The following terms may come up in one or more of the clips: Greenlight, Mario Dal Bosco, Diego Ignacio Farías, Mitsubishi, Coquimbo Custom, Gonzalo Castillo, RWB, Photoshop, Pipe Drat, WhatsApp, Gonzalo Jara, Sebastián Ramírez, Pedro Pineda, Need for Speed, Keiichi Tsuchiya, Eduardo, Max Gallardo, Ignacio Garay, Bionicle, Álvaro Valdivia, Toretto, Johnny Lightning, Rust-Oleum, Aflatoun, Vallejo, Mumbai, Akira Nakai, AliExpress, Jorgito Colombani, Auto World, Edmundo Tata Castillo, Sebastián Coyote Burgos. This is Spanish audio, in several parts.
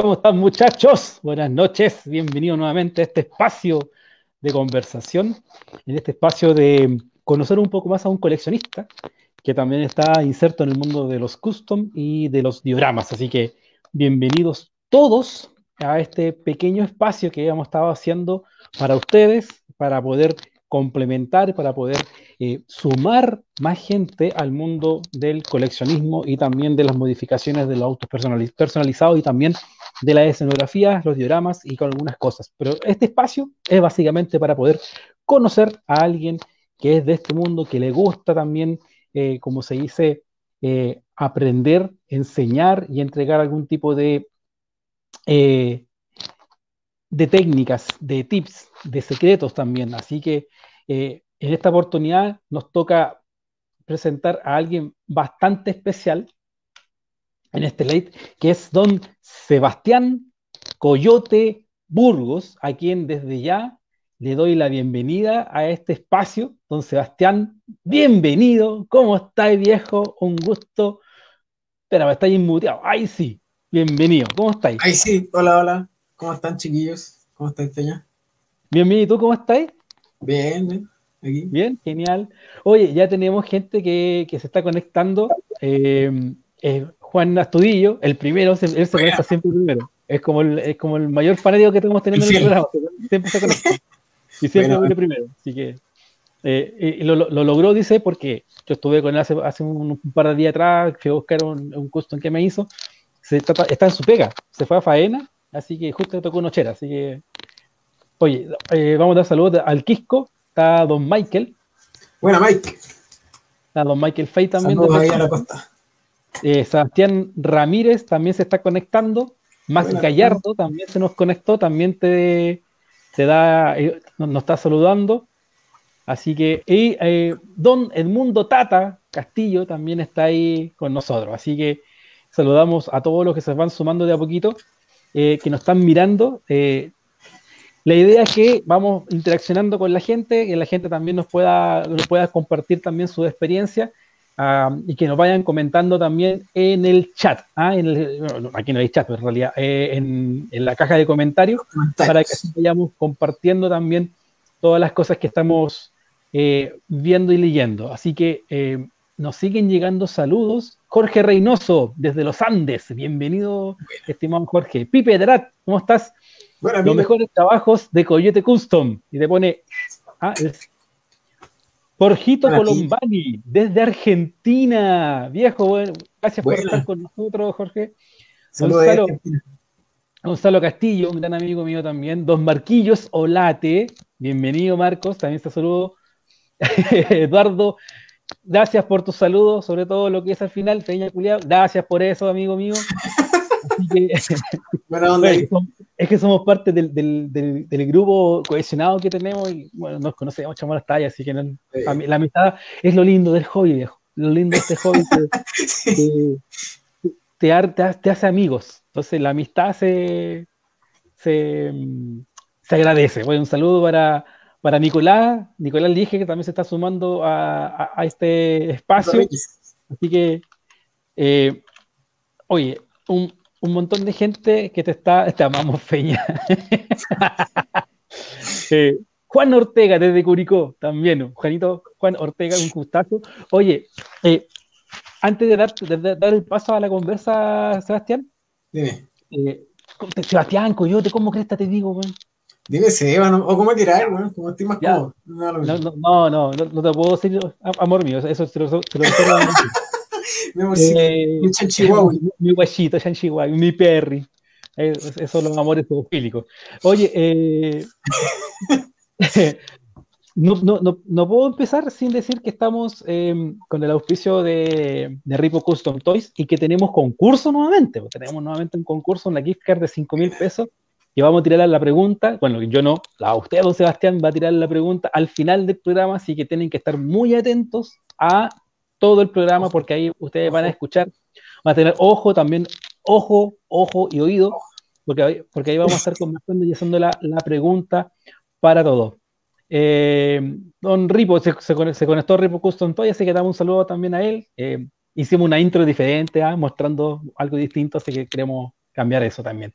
¿Cómo están, muchachos? Buenas noches, bienvenidos nuevamente a este espacio de conversación, en este espacio de conocer un poco más a un coleccionista que también está inserto en el mundo de los custom y de los dioramas. Así que bienvenidos todos a este pequeño espacio que hemos estado haciendo para ustedes, para poder complementar, para poder sumar más gente al mundo del coleccionismo y también de las modificaciones de los autos personalizados y también de las escenografías, los dioramas y con algunas cosas. Pero este espacio es básicamente para poder conocer a alguien que es de este mundo, que le gusta también, como se dice, aprender, enseñar y entregar algún tipo de técnicas, de tips, de secretos también. Así que en esta oportunidad nos toca presentar a alguien bastante especial en este late, que es don Sebastián Coyote Burgos, a quien desde ya le doy la bienvenida a este espacio. Don Sebastián, bienvenido. ¿Cómo estáis, viejo? Un gusto. Espera, me estáis inmuteado. Ahí sí, bienvenido. ¿Cómo estáis? Ahí sí, hola, hola. ¿Cómo están, chiquillos? ¿Cómo estáis, Peña? Bienvenido, ¿y tú cómo estáis? Bien, bien. Aquí. Bien, genial. Oye, ya tenemos gente que se está conectando. Juan Astudillo, el primero, él se conecta siempre primero. Es como el mayor fanático que tenemos teniendo en el programa. Siempre se conecta. Y siempre viene primero. Así que lo logró, dice, porque yo estuve con él hace un par de días atrás, fui a buscar un custom que me hizo. Está en su pega, se fue a faena. Así que justo tocó nochera, así que... Oye, vamos a dar saludos al Quisco, está don Michael. Buena, Mike. Está don Michael Fay también. Saludos ahí a la costa. Sebastián Ramírez también se está conectando. Max Gallardo también se nos conectó, también nos está saludando. Así que... Y don Edmundo Tata Castillo también está ahí con nosotros. Así que saludamos a todos los que se van sumando de a poquito. Que nos están mirando. La idea es que vamos interaccionando con la gente, que la gente también nos pueda compartir también su experiencia y que nos vayan comentando también en el chat. No, aquí no hay chat, pero en realidad en la caja de comentarios, para que vayamos compartiendo también todas las cosas que estamos viendo y leyendo. Así que nos siguen llegando saludos. Jorge Reynoso, desde los Andes. Bienvenido, estimado Jorge. Pipe Drat, ¿cómo estás? Bueno, los mejores trabajos de Coyote Custom. Y te pone... Jorgito Colombani, desde Argentina. Viejo, bueno, gracias por estar con nosotros, Jorge. Gonzalo Castillo, un gran amigo mío también. Don Marquillos Olate. Bienvenido, Marcos. También te saludo. Eduardo... Gracias por tus saludos, sobre todo lo que es al final, Peña Culeado. Gracias por eso, amigo mío. Así que, bueno, es que somos parte del grupo cohesionado que tenemos y bueno, nos conocemos, echamos las tallas, así que no, la amistad es lo lindo del hobby, viejo. Lo lindo de este hobby te hace amigos. Entonces la amistad se agradece. Bueno, un saludo para Nicolás Lige, que también se está sumando a este espacio. Así que, oye, un montón de gente que te amamos, Peña. Juan Ortega, desde Curicó, también. Juan Ortega, un gustazo. Oye, antes de dar el paso a la conversa, Sebastián. Dime. Sebastián Coyote, ¿cómo cresta te digo, güey? Dime, Seba, o cómo tirar, bueno, como estoy más cómodo. No te puedo decir, amor mío, eso te lo recuerdo. Mi chanchihuahua. Mi guachito, chanchihuahua, mi perri. Esos son los amores zoofílicos. Oye, no puedo empezar sin decir que estamos con el auspicio de Ripo Custom Toys y que tenemos concurso nuevamente. Tenemos nuevamente un concurso, una gift card de 5.000 pesos. Y vamos a tirar la pregunta, bueno, yo no, usted, don Sebastián, va a tirar la pregunta al final del programa, así que tienen que estar muy atentos a todo el programa, porque ahí ustedes van a escuchar, van a tener ojo y oído, porque ahí vamos a estar conversando y haciendo la pregunta para todos. Don Ripo, se conectó a Ripo Custom Toys, así que damos un saludo también a él. Hicimos una intro diferente, mostrando algo distinto, así que queremos cambiar eso también.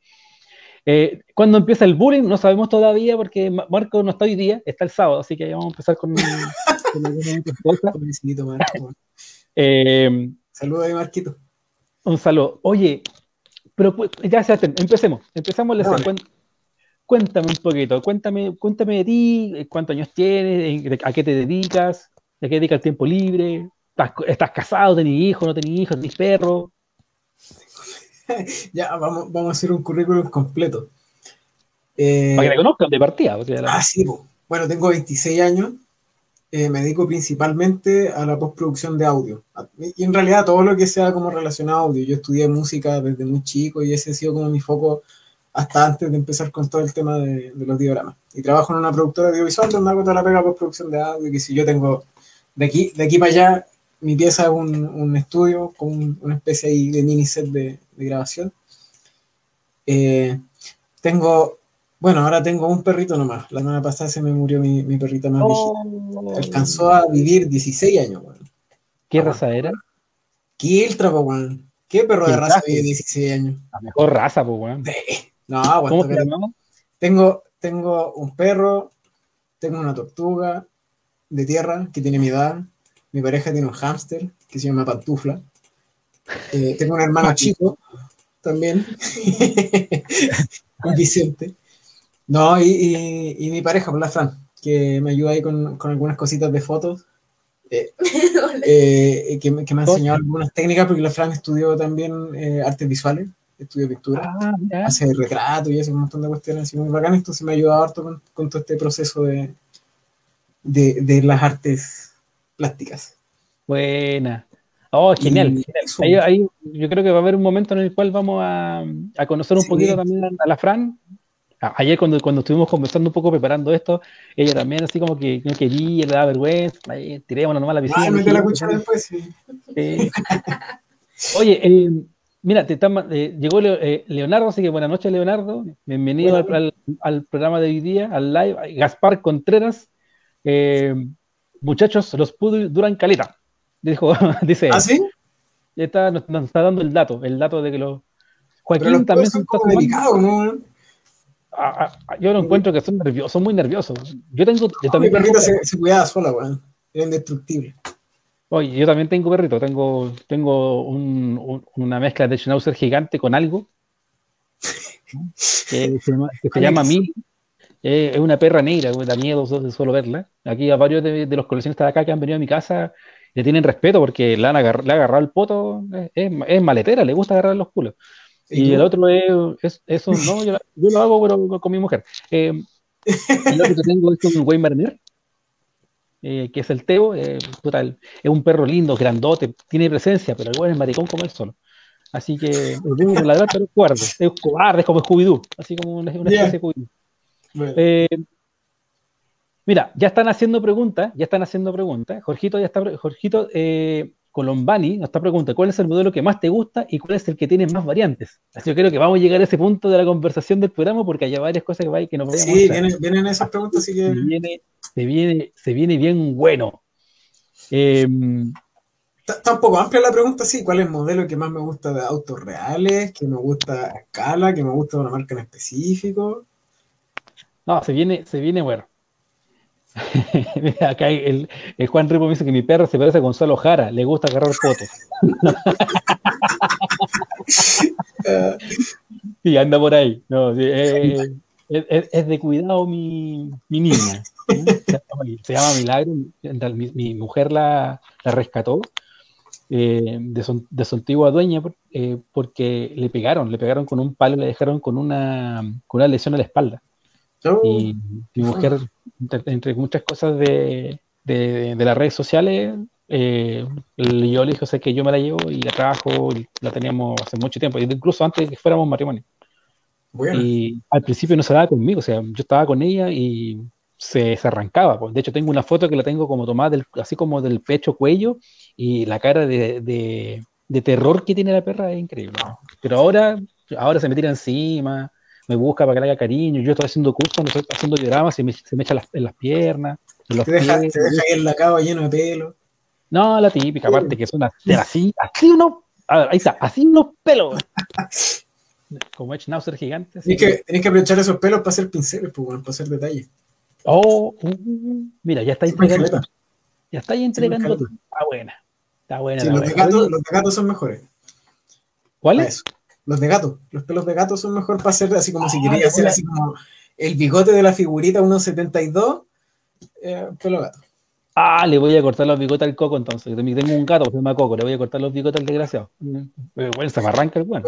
¿Cuándo empieza el bullying? No sabemos todavía porque Marco no está hoy día, está el sábado, así que vamos a empezar con saludos ahí, Marquito. Un saludo. Oye, pero ya se hacen, empecemos. No, vale. Cuéntame un poquito, cuéntame de ti, cuántos años tienes, a qué te dedicas, a qué dedicas el tiempo libre, estás casado, tenés hijos, no tenés hijos, tenés perro. Ya, vamos a hacer un currículum completo. Para que te conozcan de partida. Sí. Bueno, tengo 26 años, me dedico principalmente a la postproducción de audio. Y en realidad todo lo que sea como relacionado a audio. Yo estudié música desde muy chico y ese ha sido como mi foco hasta antes de empezar con todo el tema de los dioramas. Y trabajo en una productora audiovisual donde hago toda la pega postproducción de audio, que si yo tengo de aquí para allá. Mi pieza es un estudio con una especie ahí de mini set de grabación. Ahora tengo un perrito nomás. La semana pasada se me murió mi perrita más viejita. Alcanzó a vivir 16 años, güey. ¿Qué raza era? Kiltra, po, güey. ¿Qué perro de raza vive 16 años? La mejor raza, po, güey. No, aguanta. ¿Cómo te llamamos? Tengo un perro, tengo una tortuga de tierra que tiene mi edad. Mi pareja tiene un hámster que se llama Pantufla. Tengo un hermano chico también, Vicente. No, y mi pareja, la Fran, que me ayuda ahí con algunas cositas de fotos. Que me ha enseñado algunas técnicas, porque la Fran estudió también artes visuales, estudió pintura, hace retratos y hace un montón de cuestiones así muy bacanas. Entonces me ha ayudado harto con todo este proceso de las artes plásticas. Buena. Oh, genial. Ahí, yo creo que va a haber un momento en el cual vamos a conocer un poquito también a la Fran. Ayer cuando estuvimos conversando un poco preparando esto, ella también así como que no quería, le daba vergüenza, tiré una nomás a la piscina. Me metí la cuchara después, sí. Oye, mira, llegó Leonardo, así que buenas noches, Leonardo. Bienvenido al programa de hoy día, al live. Gaspar Contreras. Muchachos, los pudos duran caleta. Dice. ¿Ah, sí? Nos está dando el dato de que los... Joaquín los también son como delicados, ¿no? Yo lo encuentro que son muy nerviosos. Mi perrita se cuidaba sola, güey. Era indestructible. Oye, yo también tengo perrito. Tengo una mezcla de schnauzer gigante con algo. que se llama Mini. Es una perra negra, da miedo solo verla. Aquí a varios de los coleccionistas de acá que han venido a mi casa le tienen respeto porque le ha agarrado el poto, es maletera, le gusta agarrar los culos. Y el otro es eso, no, yo lo hago pero con mi mujer. El otro que tengo es un Weimaraner, que es el Teo, total, es un perro lindo, grandote, tiene presencia, pero el güey es maricón como él solo. Así que lo tengo con ladrar, pero es cobarde, es como Scooby-Doo, así como una especie de Scooby-Doo. Bueno. Mira, ya están haciendo preguntas. Jorgito Colombani nos está preguntando, ¿cuál es el modelo que más te gusta y cuál es el que tiene más variantes? Así que yo creo que vamos a llegar a ese punto de la conversación del programa porque hay varias cosas que nos vayan a mostrar. Vienen esas preguntas, así que... Se viene bien bueno. Está un poco amplia la pregunta, sí. ¿Cuál es el modelo que más me gusta de autos reales? ¿Que me gusta a escala? ¿Que me gusta una marca en específico? No, se viene bueno. Acá el Juan Ripo me dice que mi perro se parece a Gonzalo Jara, le gusta agarrar fotos. Sí, anda por ahí. No, sí, es de cuidado mi niña. Se llama Milagro. Mi mujer la rescató de su antigua dueña porque le pegaron con un palo y le dejaron con una lesión a la espalda. Y mi mujer, entre muchas cosas de las redes sociales, yo le dije, o sea, que yo me la llevo y la trabajo, y la teníamos hace mucho tiempo, incluso antes de que fuéramos matrimonio. Bueno. Y al principio no se daba conmigo, o sea, yo estaba con ella y se arrancaba. De hecho, tengo una foto que la tengo como tomada así como del pecho, cuello, y la cara de terror que tiene la perra es increíble. Pero ahora se me tira encima, me busca para que le haga cariño, yo estoy haciendo cursos, no estoy haciendo dioramas, se me echa en las piernas, en los pies. Te deja en la cava lleno de pelo. No, la típica, aparte que son así unos pelos. como es Schnauzer gigante. Tenés que aprovechar esos pelos para hacer pinceles, pues, bueno, para hacer detalles. Oh, mira, ya estáis entregando. Ya estáis entregando. Sí, está buena. Está buena. Sí, los de gato son mejores. ¿Cuáles? Los de gato. Los pelos de gato son mejor para hacer así como si quería hacer así como el bigote de la figurita 1.72. Pelo gato. Ah, le voy a cortar los bigotes al Coco entonces. Yo tengo un gato que se llama Coco, le voy a cortar los bigotes al desgraciado. Bueno, se me arranca el bueno.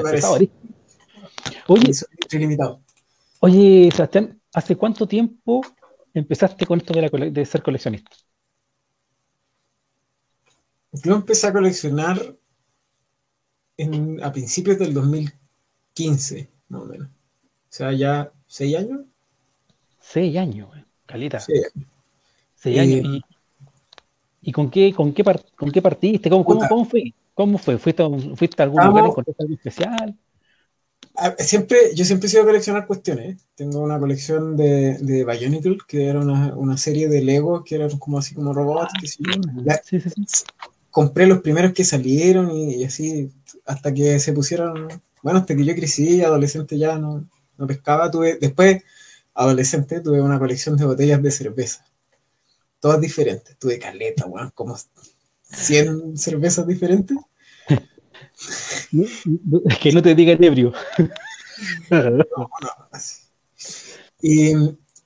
Oye, Sebastián, ¿hace cuánto tiempo empezaste con esto de, de ser coleccionista? Yo empecé a coleccionar a principios del 2015, más o menos. O sea, ya 6 años. 6 años, calita. 6 años. ¿Y con qué partiste? ¿Cómo fue? ¿Fuiste a algún lugar y encontraste algo especial? Yo siempre he sido a coleccionar cuestiones. Tengo una colección de Bionicle, que era una serie de Lego, que eran como así como robots. Compré los primeros que salieron y así, hasta que se pusieron, bueno, hasta que yo crecí, adolescente ya no pescaba. Después, adolescente, tuve una colección de botellas de cerveza. Todas diferentes. Tuve caleta, bueno, como 100 cervezas diferentes. Que no te diga el ebrio. Y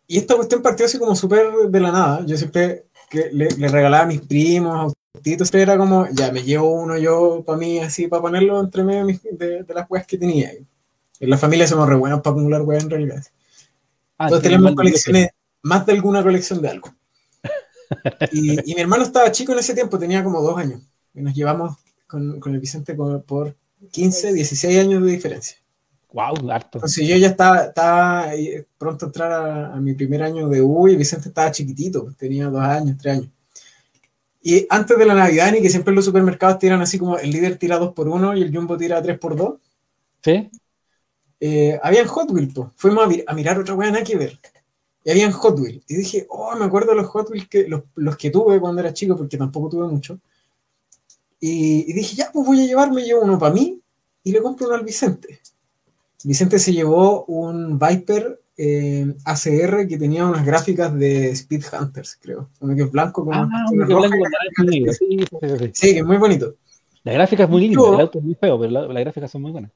esta cuestión partió así como súper de la nada. Yo siempre que le regalaba a mis primos autitos, siempre era como, ya me llevo uno yo para mí, así para ponerlo entre medio de las weas que tenía. En la familia somos re buenos para acumular weas en realidad. Entonces tenemos colecciones, más de alguna colección de algo. Y mi hermano estaba chico en ese tiempo, tenía como 2 años. Y nos llevamos con el Vicente por 15, 16 años de diferencia. Wow, harto. Entonces yo ya estaba pronto a entrar a mi primer año de U, y Vicente estaba chiquitito, tenía 2 años, 3 años. Y antes de la Navidad, ni que siempre los supermercados tiran así como el Líder tira 2x1 y el Jumbo tira 3x2. Sí. Habían Hot Wheels, pues. Fuimos a mirar otra wea, nada que ver. Y habían Hot Wheels. Y dije, oh, me acuerdo de los Hot Wheels, los que tuve cuando era chico, porque tampoco tuve mucho. Y dije, ya, pues voy a llevarme yo uno para mí y le compro uno al Vicente. Vicente se llevó un Viper ACR que tenía unas gráficas de Speed Hunters, creo. Uno que es blanco con negro. Sí, que es muy bonito. La gráfica es muy linda, el auto es muy feo, pero las gráficas son muy buenas.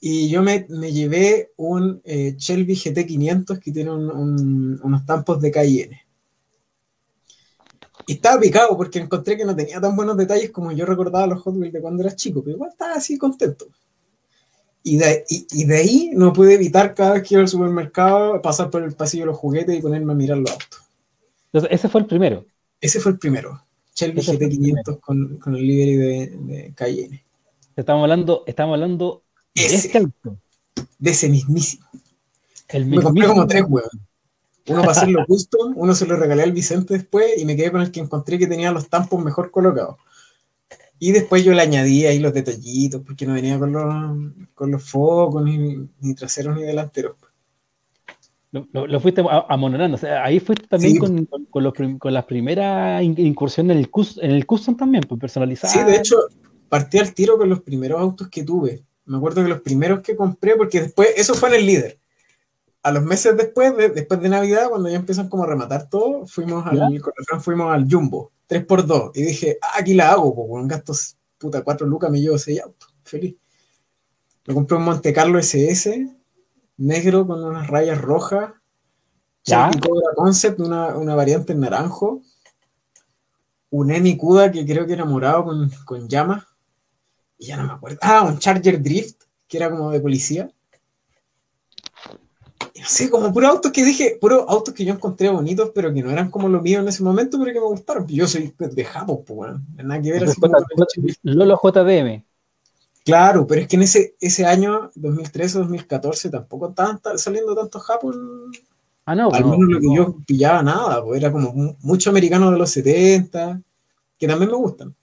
Y yo me llevé un Shelby GT500 que tiene unos tampos de Cayenne. Y estaba picado porque encontré que no tenía tan buenos detalles como yo recordaba los Hot Wheels de cuando era chico, pero igual estaba así contento. Y de ahí no pude evitar cada vez que iba al supermercado pasar por el pasillo de los juguetes y ponerme a mirar los autos. Entonces, ¿ese fue el primero? Ese fue el primero. Shelby GT500 con el livery de Cayenne. Estamos hablando de este auto. De ese mismísimo. Me compré como 3 huevos. Uno para hacerlo custom, uno se lo regalé al Vicente después y me quedé con el que encontré que tenía los tampos mejor colocados. Y después yo le añadí ahí los detallitos porque no venía con los focos, ni traseros ni delanteros. Lo fuiste amononando, o sea, ahí fuiste también sí. con las primeras incursiones en el custom también, pues personalizado. Sí, de hecho, partí al tiro con los primeros autos que tuve. Me acuerdo que los primeros que compré, porque después, eso fue en el Líder. A los meses después de Navidad, cuando ya empiezan como a rematar todo, fuimos al Jumbo, 3x2, y dije, aquí la hago, po, con gastos, puta, 4 lucas me llevo 6 autos, feliz. Lo compré un Monte Carlo SS, negro con unas rayas rojas, un Cobra Concept, una variante en naranjo, un Emi Cuda que creo que era morado con llamas, y ya no me acuerdo, un Charger Drift, que era como de policía. Sí, como puros autos que yo encontré bonitos, pero que no eran como los míos en ese momento, pero que me gustaron. Yo soy de Japón, pues, bueno, nada que ver así Lolo JDM. Claro, pero es que en ese año, 2013 o 2014, tampoco estaban saliendo tantos Japón. Ah, no. Al menos lo que yo pillaba nada, pues era como mucho americano de los 70, que también me gustan.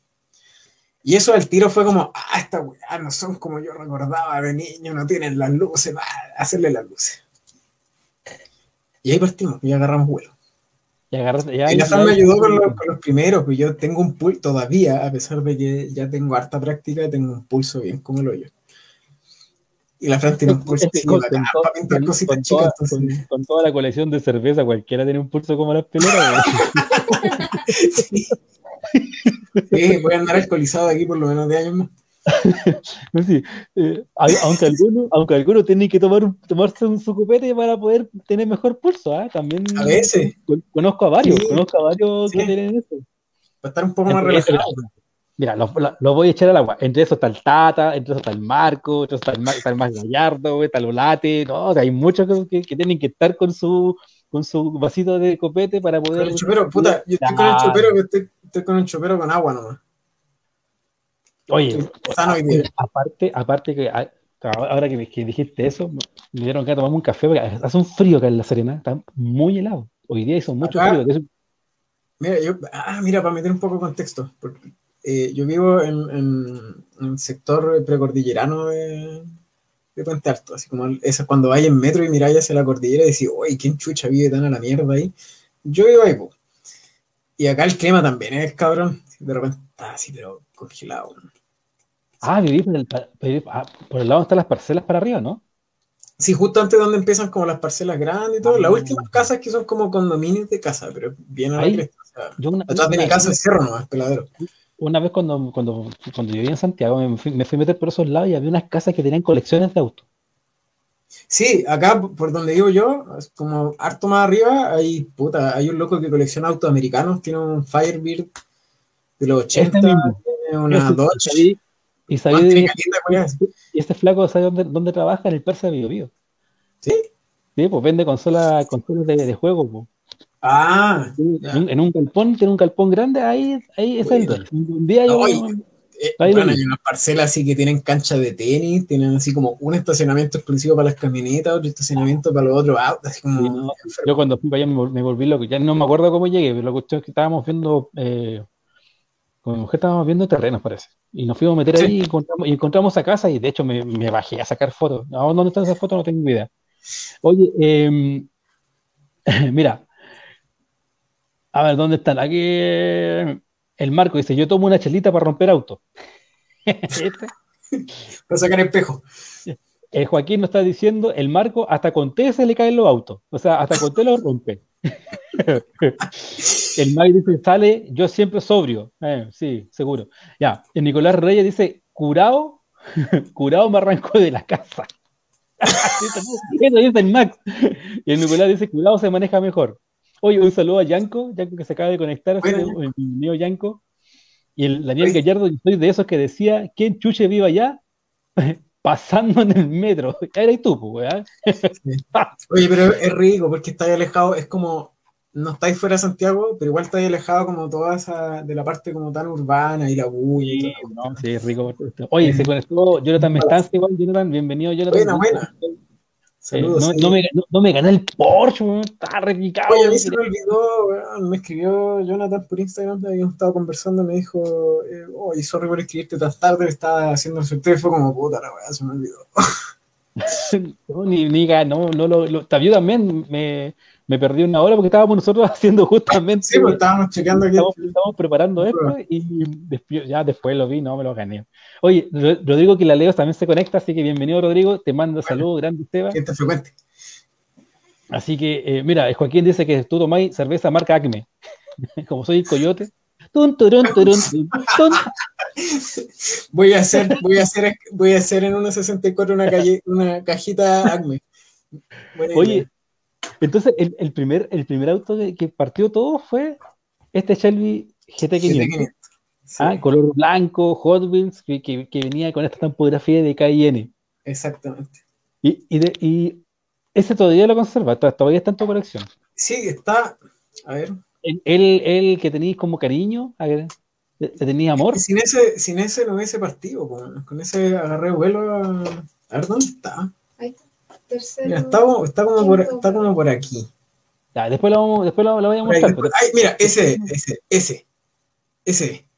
Y eso al tiro fue como, esta weá no son como yo recordaba de niño, no tienen las luces, va a hacerle las luces. Y ahí partimos, y agarramos vuelo. Y la Fran me ayudó con los primeros, pues yo tengo un pulso todavía, a pesar de que ya tengo harta práctica, tengo un pulso bien como el hoyo. y la Fran tiene un pulso así, con toda la colección de cerveza, cualquiera tiene un pulso como las pelotas. Sí. Sí, voy a andar alcoholizado aquí por lo menos de años más. Sí, aunque algunos tienen que tomarse su copete para poder tener mejor pulso, ¿eh? También a veces conozco a varios sí, que tienen eso para estar un poco más relajado. Mira, lo voy a echar al agua. Entre eso está el Tata, entre eso está el Marco, entre eso está el Max Gallardo, está el Olate, ¿no? O sea, hay muchos que tienen que estar con su vasito de copete para poder... Con el chopero, puta, yo estoy con el chopero, estoy con un chopero con agua nomás. Oye, aparte que ahora que dijiste eso, me dieron que tomamos un café, porque hace un frío acá en La Serena, está muy helado. Hoy día hizo mucho frío. Mira, para meter un poco de contexto, porque yo vivo en el sector precordillerano de Puente Alto, así como eso, cuando vais en metro y miráis hacia la cordillera y decís, uy, ¿quién chucha vive tan a la mierda ahí? Yo vivo ahí, po. Y acá el clima también es cabrón, de repente está así, pero congelado. Sí. Ah, vivís por el lado donde están las parcelas para arriba, ¿no? Sí, justo antes donde empiezan como las parcelas grandes y todo, las últimas casas que son como condominios de casa, pero bien a la cresta. O sea, atrás de mi casa es cerro nomás, peladero. Una vez cuando yo vivía en Santiago me fui a meter por esos lados y había unas casas que tenían colecciones de autos. Sí, acá por donde vivo yo, como harto más arriba, hay un loco que colecciona autos americanos, tiene un Firebird de los 80, tiene una Dodge. Y este flaco sabe dónde trabaja, en el Persa de Biobío. ¿Sí? Sí, pues vende consolas de juego, pues. Ah, en un galpón grande, ahí es el dueño. Un día hay unas parcelas así que tienen canchas de tenis, tienen así como un estacionamiento exclusivo para las camionetas, otro estacionamiento para los otros autos. Yo cuando fui para allá me volví loco, ya no me acuerdo cómo llegué, pero lo que estábamos viendo, con mi mujer estábamos viendo terrenos, parece, y nos fuimos a meter ahí y encontramos esa casa, y de hecho me bajé a sacar fotos. Ahora, ¿dónde están esas fotos? No tengo idea. Oye, mira. A ver, ¿dónde están? Aquí el Marco dice, yo tomo una chelita para romper auto. Para sacar espejo. El Joaquín nos está diciendo, el Marco, hasta con té se le caen los autos. O sea, hasta con té los rompe. El Mike dice, sale, yo siempre sobrio. Sí, seguro. Ya, el Nicolás Reyes dice, curado me arrancó de la casa. Eso dice el Max. Y el Nicolás dice, curado se maneja mejor. Oye, un saludo a Yanko que se acaba de conectar, el mío Yanko. Y el Daniel Gallardo, soy de esos que decía, ¿quién chuche viva allá? Pasando en el metro. Era tú, weá. Oye, pero es rico, porque estáis alejado, es como, no estáis fuera de Santiago, pero igual estáis alejado como toda esa, de la parte como tan urbana y la bulla. Sí, no, sí, es rico. Oye, se conectó Jonathan Mestanza igual, Jonathan, bienvenido, Jonathan. Buena. Saludos, no me gané el Porsche, está replicado. Oye, a mí se me olvidó, weón. Me escribió Jonathan por Instagram, habíamos estado conversando, me dijo, oye, sorry por escribirte tan tarde, estaba haciendo el sorteo, y fue como, puta la weá, se me olvidó. Yo también me perdí una hora porque estábamos nosotros haciendo justamente... Sí, pues estábamos checando aquí. Estábamos preparando esto y después lo vi, no me lo gané. Oye, Rodrigo Quilaleo también se conecta, así que bienvenido, Rodrigo. Te mando saludos, grande Esteban. Gente frecuente. Así que, mira, Joaquín dice que tú tomáis cerveza marca Acme. Como soy el coyote. Voy a hacer en 1.64 una cajita Acme. Buena Oye, idea. Entonces, el primer auto que partió todo fue este Shelby GT500. Sí. Ah, color blanco, Hot Wheels, que venía con esta tampografía de K&N. Exactamente. Y ese todavía lo conserva, todavía está en tu colección. Sí, está, a ver. El que tenéis como cariño, le tenéis amor. Sin ese no hubiese partido, con ese agarré vuelo a ver dónde está. Ahí está. Mira, está como por aquí. Ya, después lo voy a mostrar. Ay, mira, ese.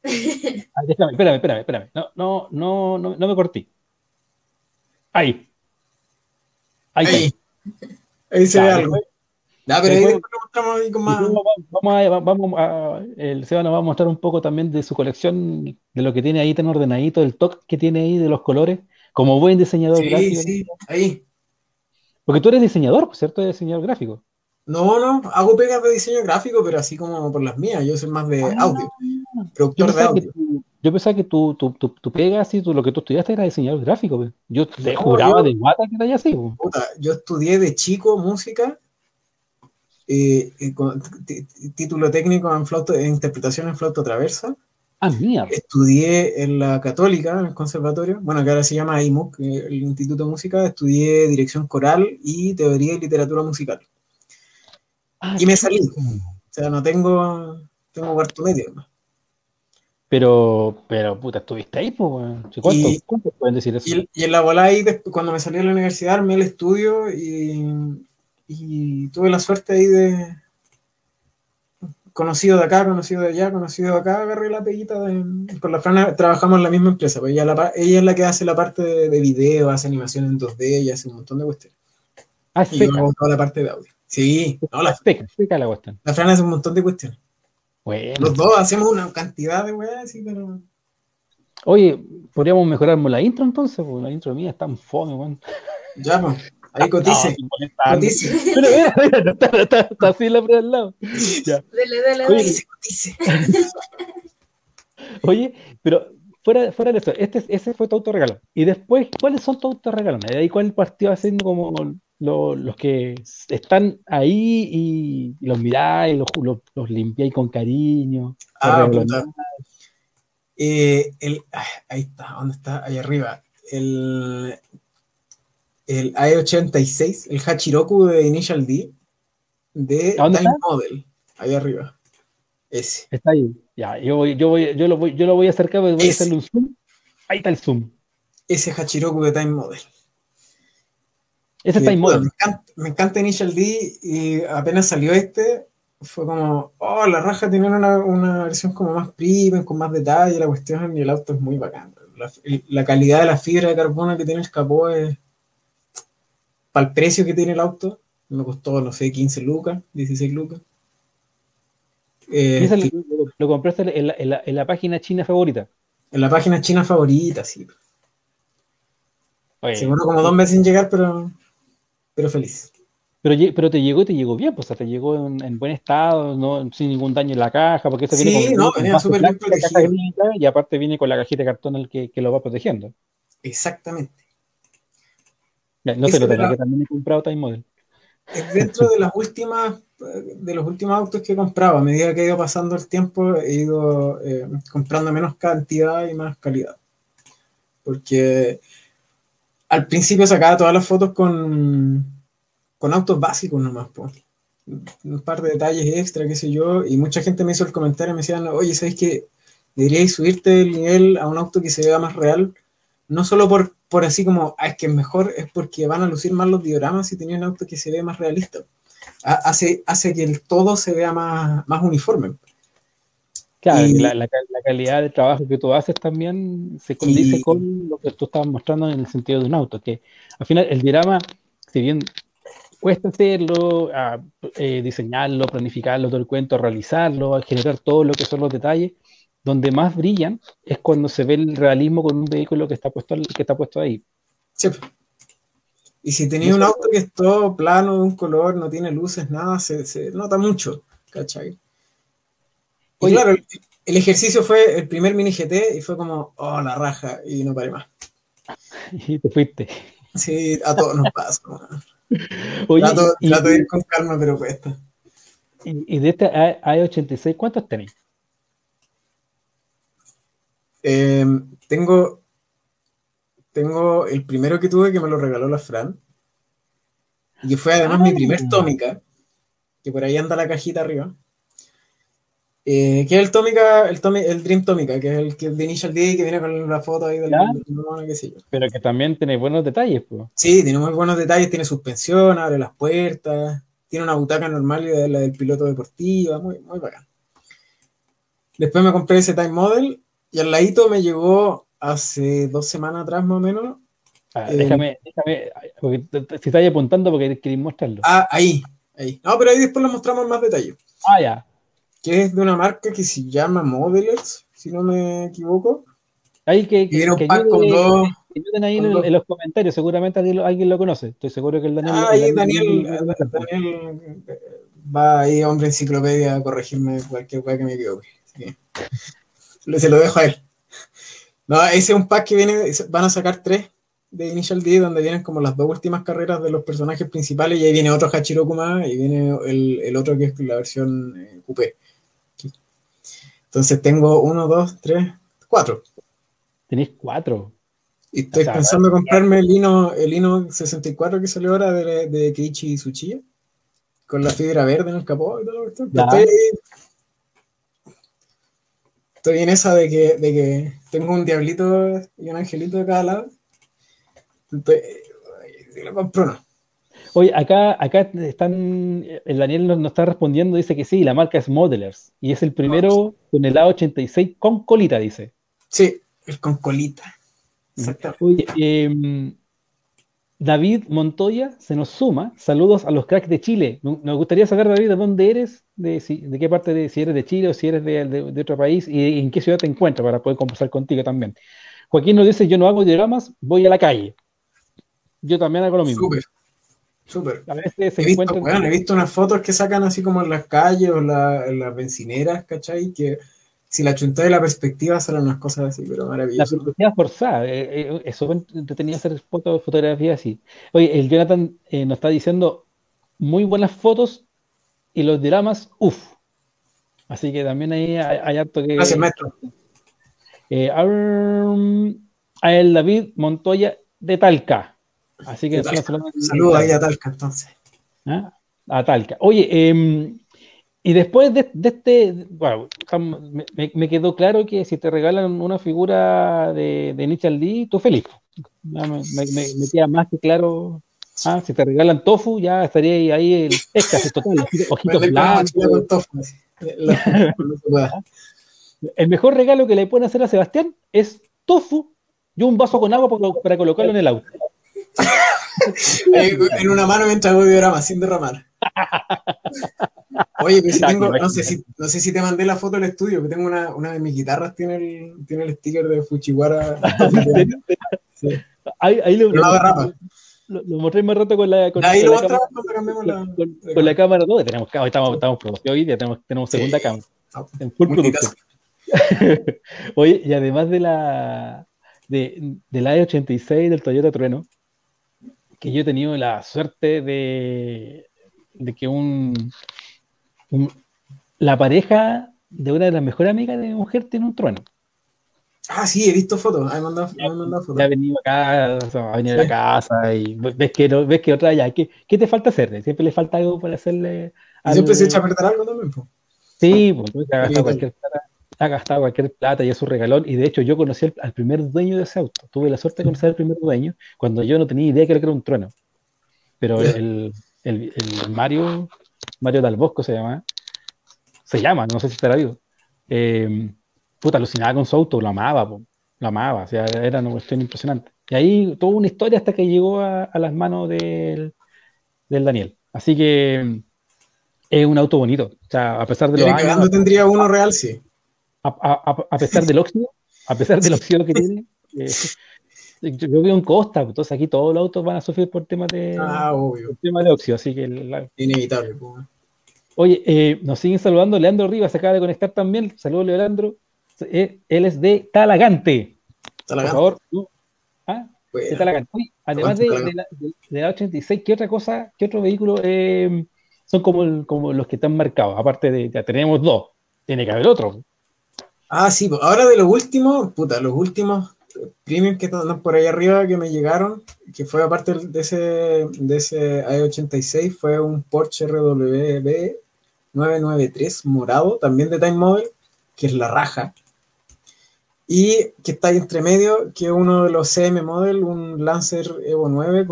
Ay, déjame, espérame. No me corté. Ahí se ve algo. No, pero después, ahí después lo mostramos ahí con más. El Seba nos va a mostrar un poco también de su colección, de lo que tiene ahí tan ordenadito, el toque que tiene ahí de los colores. Como buen diseñador gráfico. Sí, sí, ahí. Porque tú eres diseñador, ¿cierto? Eres diseñador gráfico. No, no, hago pegas de diseño gráfico, pero así como por las mías. Yo soy más de audio, productor de audio. Yo pensaba que tu pega, así, lo que tú estudiaste era diseñador gráfico. Pues. Yo te juraba de guata que era así. Pues. Puta, yo estudié de chico música, con título técnico en interpretación en flauta traversa. Ah, mía. Estudié en la Católica, en el conservatorio, bueno, que ahora se llama IMUC, el Instituto de Música. Estudié dirección coral y teoría y literatura musical. Ah, y me salí. O sea, no tengo cuarto medio. ¿No? Pero, puta, estuviste ahí, pues. ¿Cuántos pueden decir eso? Y en la bola ahí, cuando me salí de la universidad, armé el estudio y tuve la suerte ahí de... Conocido de acá, conocido de allá, conocido de acá, agarré la peguita con la Frana, trabajamos en la misma empresa, pues ella es la que hace la parte de video, hace animación en 2D, y hace un montón de cuestiones. Ah, y yo hago toda la parte de audio. Sí, no, la cuestión. La Frana hace un montón de cuestiones. Bueno. Los dos hacemos una cantidad de weas, sí, pero... Oye, podríamos mejorar la intro entonces, porque la intro mía es tan fome, weón. Ya, pues. Ahí cotice. No, cotice. Pero mira, está así la prueba al lado. Ya. Dele. Oye, cotice. Oye, pero fuera de eso, ese fue tu autorregalo. Y después, ¿cuáles son tus autorregalos? ¿De ahí cuál partido haciendo como los que están ahí y los miráis, los limpiáis con cariño? Ah, puta. Ahí está, ¿dónde está? Ahí arriba. El AE86, el Hachiroku de Initial D, de Time Model, ahí arriba. Ese. Está ahí. Ya, yo lo voy a acercar, voy a hacerle un zoom. Ahí está el zoom. Ese Hachiroku de Time Model. Ese Time Model. Me encanta Initial D, y apenas salió este, fue como, oh, la raja tiene una versión como más premium, con más detalle, la cuestión, y el auto es muy bacán. La calidad de la fibra de carbono que tiene el capó es... Para el precio que tiene el auto, me costó, no sé, 15 lucas, 16 lucas. ¿Lo compraste en la página china favorita? En la página china favorita, sí. Oye, seguro como 2 meses sin llegar, pero feliz. Pero te llegó bien, pues, o sea, te llegó en buen estado, no, sin ningún daño en la caja, porque eso viene con... Sí, venía súper bien protegido. Y aparte viene con la cajita de cartón que lo va protegiendo. Exactamente. No sé, lo tengo, que también he comprado Time Model. Es dentro de los últimos autos que compraba. A medida que he ido pasando el tiempo, he ido comprando menos cantidad y más calidad. Porque al principio sacaba todas las fotos con autos básicos nomás, po. Un par de detalles extra, qué sé yo. Y mucha gente me hizo el comentario y me decían, oye, ¿sabes qué? Deberíais subirte el nivel a un auto que se vea más real. No solo por así como, es que es mejor, es porque van a lucir más los dioramas si tenía un auto que se ve más realista. Hace que el todo se vea más uniforme. Claro, y la calidad de trabajo que tú haces también se condice con lo que tú estabas mostrando en el sentido de un auto, que al final el diorama, si bien cuesta hacerlo, diseñarlo, planificarlo, todo el cuento, realizarlo, generar todo lo que son los detalles, donde más brillan es cuando se ve el realismo con un vehículo que está puesto ahí. Sí. Y si tenía un auto que es todo plano, de un color, no tiene luces, nada, se nota mucho, ¿cachai? Y claro, el ejercicio fue el primer Mini GT y fue como, oh, la raja, y no paré más. Y te fuiste. Sí, a todos nos pasa. Oye, trato de ir con calma, pero cuesta. Y de este AE86, ¿cuántos tenéis? Tengo el primero que tuve, que me lo regaló la Fran, y que fue además mi primer Tomica, que por ahí anda la cajita arriba, que es el Dream Tomica, que es el de Initial D, que viene con la foto ahí del qué sé yo. Pero que también tiene buenos detalles, pues. Sí, tiene muy buenos detalles, tiene suspensión, abre las puertas, tiene una butaca normal y la del piloto deportiva, muy, muy bacán. Después me compré ese Time Model. Y al ladito me llegó hace 2 semanas atrás, más o menos. Ah, déjame, porque si estáis apuntando porque queréis mostrarlo. Ah, ahí. No, pero ahí después lo mostramos en más detalle. Ah, ya. Que es de una marca que se llama Modelers, si no me equivoco. Ahí que viene un pack con dos. Ayuden ahí en los comentarios, seguramente alguien lo conoce. Estoy seguro que el Daniel... Ah, ahí Daniel va ahí, hombre enciclopedia, a corregirme cualquier cosa que me equivoque. Sí. Se lo dejo a él. No, ese es un pack que viene, van a sacar 3 de Initial D, donde vienen como las 2 últimas carreras de los personajes principales, y ahí viene otro Hachiroku más, y viene el otro que es la versión coupé. Entonces tengo 1, 2, 3, 4. ¿Tenés 4? Y estoy pensando comprarme el Hino 64 que salió ahora de Keiichi Tsuchiya, con la fibra verde en el capó y todo lo que estoy en esa de que tengo un diablito y un angelito de cada lado. Oye, acá están, el Daniel nos está respondiendo, dice que sí, la marca es Modelers, y es el primero con el A86 con colita, dice. Sí, el con colita. Exactamente. Oye, David Montoya se nos suma, saludos a los cracks de Chile. Nos gustaría saber, David, de dónde eres, de qué parte, si eres de Chile o si eres de otro país, y en qué ciudad te encuentras para poder conversar contigo también. Joaquín nos dice, yo no hago dioramas, voy a la calle. Yo también hago lo mismo. Súper, súper. A veces se encuentran... Bueno, he visto unas fotos que sacan así como en las calles o en las bencineras, ¿cachai? Que si la chunta de la perspectiva salen unas cosas así, pero maravillosas. La perspectiva forzada, eso tenía que hacer fotografía así. Oye, el Jonathan nos está diciendo muy buenas fotos y los dioramas, uff. Así que también ahí hay harto que... Gracias, maestro. A el David Montoya de Talca. Así que saludos ahí a Talca, entonces. ¿Ah? A Talca. Oye, y después de este, bueno, me quedó claro que si te regalan una figura de Initial D, tú feliz. Me queda más que claro. Ah, si te regalan tofu, ya estaría ahí el éxtasis total. Ojitos blancos. El mejor regalo que le pueden hacer a Sebastián es tofu y un vaso con agua para colocarlo en el auto. En una mano mientras voy diorama, sin derramar. Oye, pero si tengo, no sé si te mandé la foto del estudio, que tengo una de mis guitarras, tiene el sticker de Fuchiwara. Sí. Ahí lo mostré más rato con la cámara. No, estamos promocionados hoy día, tenemos segunda cámara. En full producto. Oye, y además de del A86 del Toyota Trueno, que yo he tenido la suerte de que la pareja de una de las mejores amigas de mi mujer tiene un Trueno. Ah, sí, he visto fotos. Me han mandado fotos. Ha venido acá, ha venido a la casa y ves que otra allá. ¿Qué te falta hacerle? Siempre le falta algo para hacerle. Siempre se echa a perder algo también, pues. Sí, porque ha gastado cualquier plata y es un regalón. Y de hecho yo conocí al primer dueño de ese auto. Tuve la suerte de conocer al primer dueño cuando yo no tenía idea que era un Trueno. Pero el Mario Dal Bosco se llama, no sé si estará vivo. Puta, alucinaba con su auto, lo amaba. O sea, era una cuestión impresionante. Y ahí toda una historia hasta que llegó a las manos del Daniel. Así que... es un auto bonito, o sea, a pesar de los años... No tendría uno real, sí. A pesar del óxido, que tiene, yo vivo en Costa, entonces aquí todos los autos van a sufrir por temas de... Ah, obvio. Por temas de óxido, así que... Inevitable, pues. Oye, nos siguen saludando, Leandro Rivas se acaba de conectar también, saludos, Leandro. Él es de Talagante. Talagante. Por favor, tú. ¿Ah? Bueno, de Talagante. Oye, además de la 86, ¿qué otro vehículo... son como los que están marcados, aparte de ya tenemos 2, tiene que haber otro. Ah, sí, ahora de los últimos, los últimos premium que están por ahí arriba que me llegaron, que fue aparte de ese A86, fue un Porsche RWB 993 morado, también de Time Model, que es la raja. Y que está ahí entre medio, que es uno de los CM Model, un Lancer Evo 9,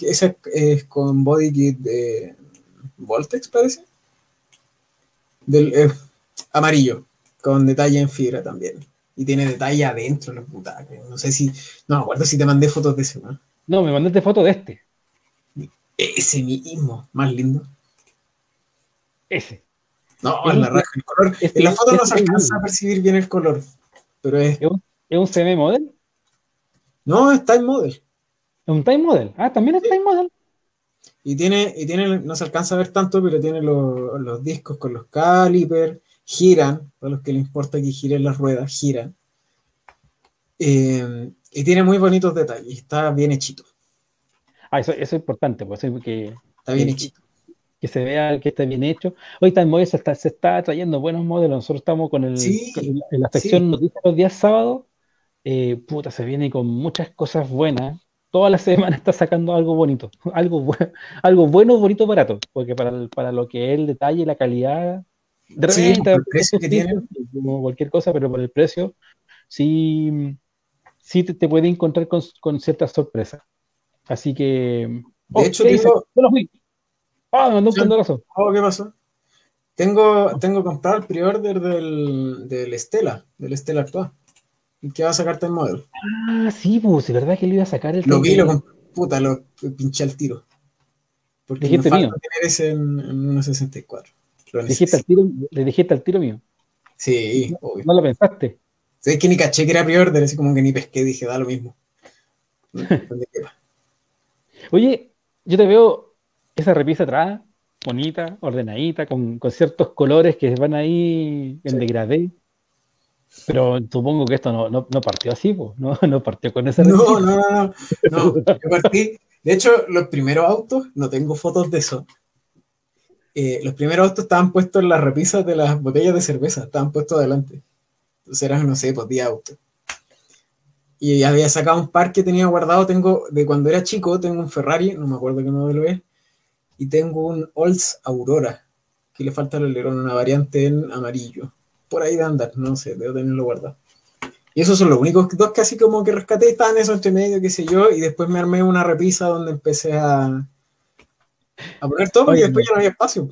ese es con body kit de... Voltex, parece, del amarillo, con detalle en fibra también, y tiene detalle adentro, los putas. No sé si, no me acuerdo si te mandé fotos de ese, ¿no? No, me mandaste fotos de este. Ese mismo, más lindo. Ese. No, es la raja, el color. En la foto no se alcanza a percibir bien el color, pero es... ¿Es un CM Model? No, es Time Model. ¿Es un Time Model? Ah, también es, sí. Time Model. Y tiene, no se alcanza a ver tanto, pero tiene los discos con los calipers, giran, para los que les importa que giren las ruedas, giran. Y tiene muy bonitos detalles, está bien hechito. Ah, eso es importante, pues, porque está bien hechito. Que se vea que está bien hecho. Hoy Time Model se está trayendo buenos modelos. Nosotros estamos con el, sí, en la sección, sí, noticias los días sábados. Puta, se viene con muchas cosas buenas. Toda la semana está sacando algo bonito, algo bueno, bonito, barato, porque para lo que es el detalle, la calidad, de repente, sí, el precio que tiene, como cualquier cosa, pero por el precio, sí te puede encontrar con ciertas sorpresas. Así que, de hecho, me mandó un pandorazo. ¿Qué pasó? Tengo comprado el pre-order del Estela, actual. ¿Qué va a sacar Time Model? Ah, sí, pues, es verdad que le iba a sacar el... Lo vi, lo pinché al tiro. Porque me falta tener ese en 1.64. Le dijiste al tiro mío. Sí, no, obvio. No lo pensaste. Es que ni caché que era pre-order, así como que ni pesqué, dije, da lo mismo. Oye, yo te veo esa repisa atrás, bonita, ordenadita, con ciertos colores que van ahí en degradé. Pero supongo que esto no partió así, pues. No partió con esa revista. No. Yo partí. De hecho, los primeros autos, no tengo fotos de eso. Los primeros autos estaban puestos en las repisas de las botellas de cerveza, estaban puestos adelante. Entonces eran, no sé, pues 10 autos. Y ya había sacado un par que tenía guardado. Tengo, de cuando era chico, tengo un Ferrari, no me acuerdo qué modelo es, y tengo un Olds Aurora, que le falta el alerón, una variante en amarillo. Por ahí de andar, no sé, debo tenerlo guardado. Y esos son los únicos dos que así como que rescaté, estaban esos entre medio, qué sé yo, y después me armé una repisa donde empecé a poner todo. Oye, y después ya no había espacio.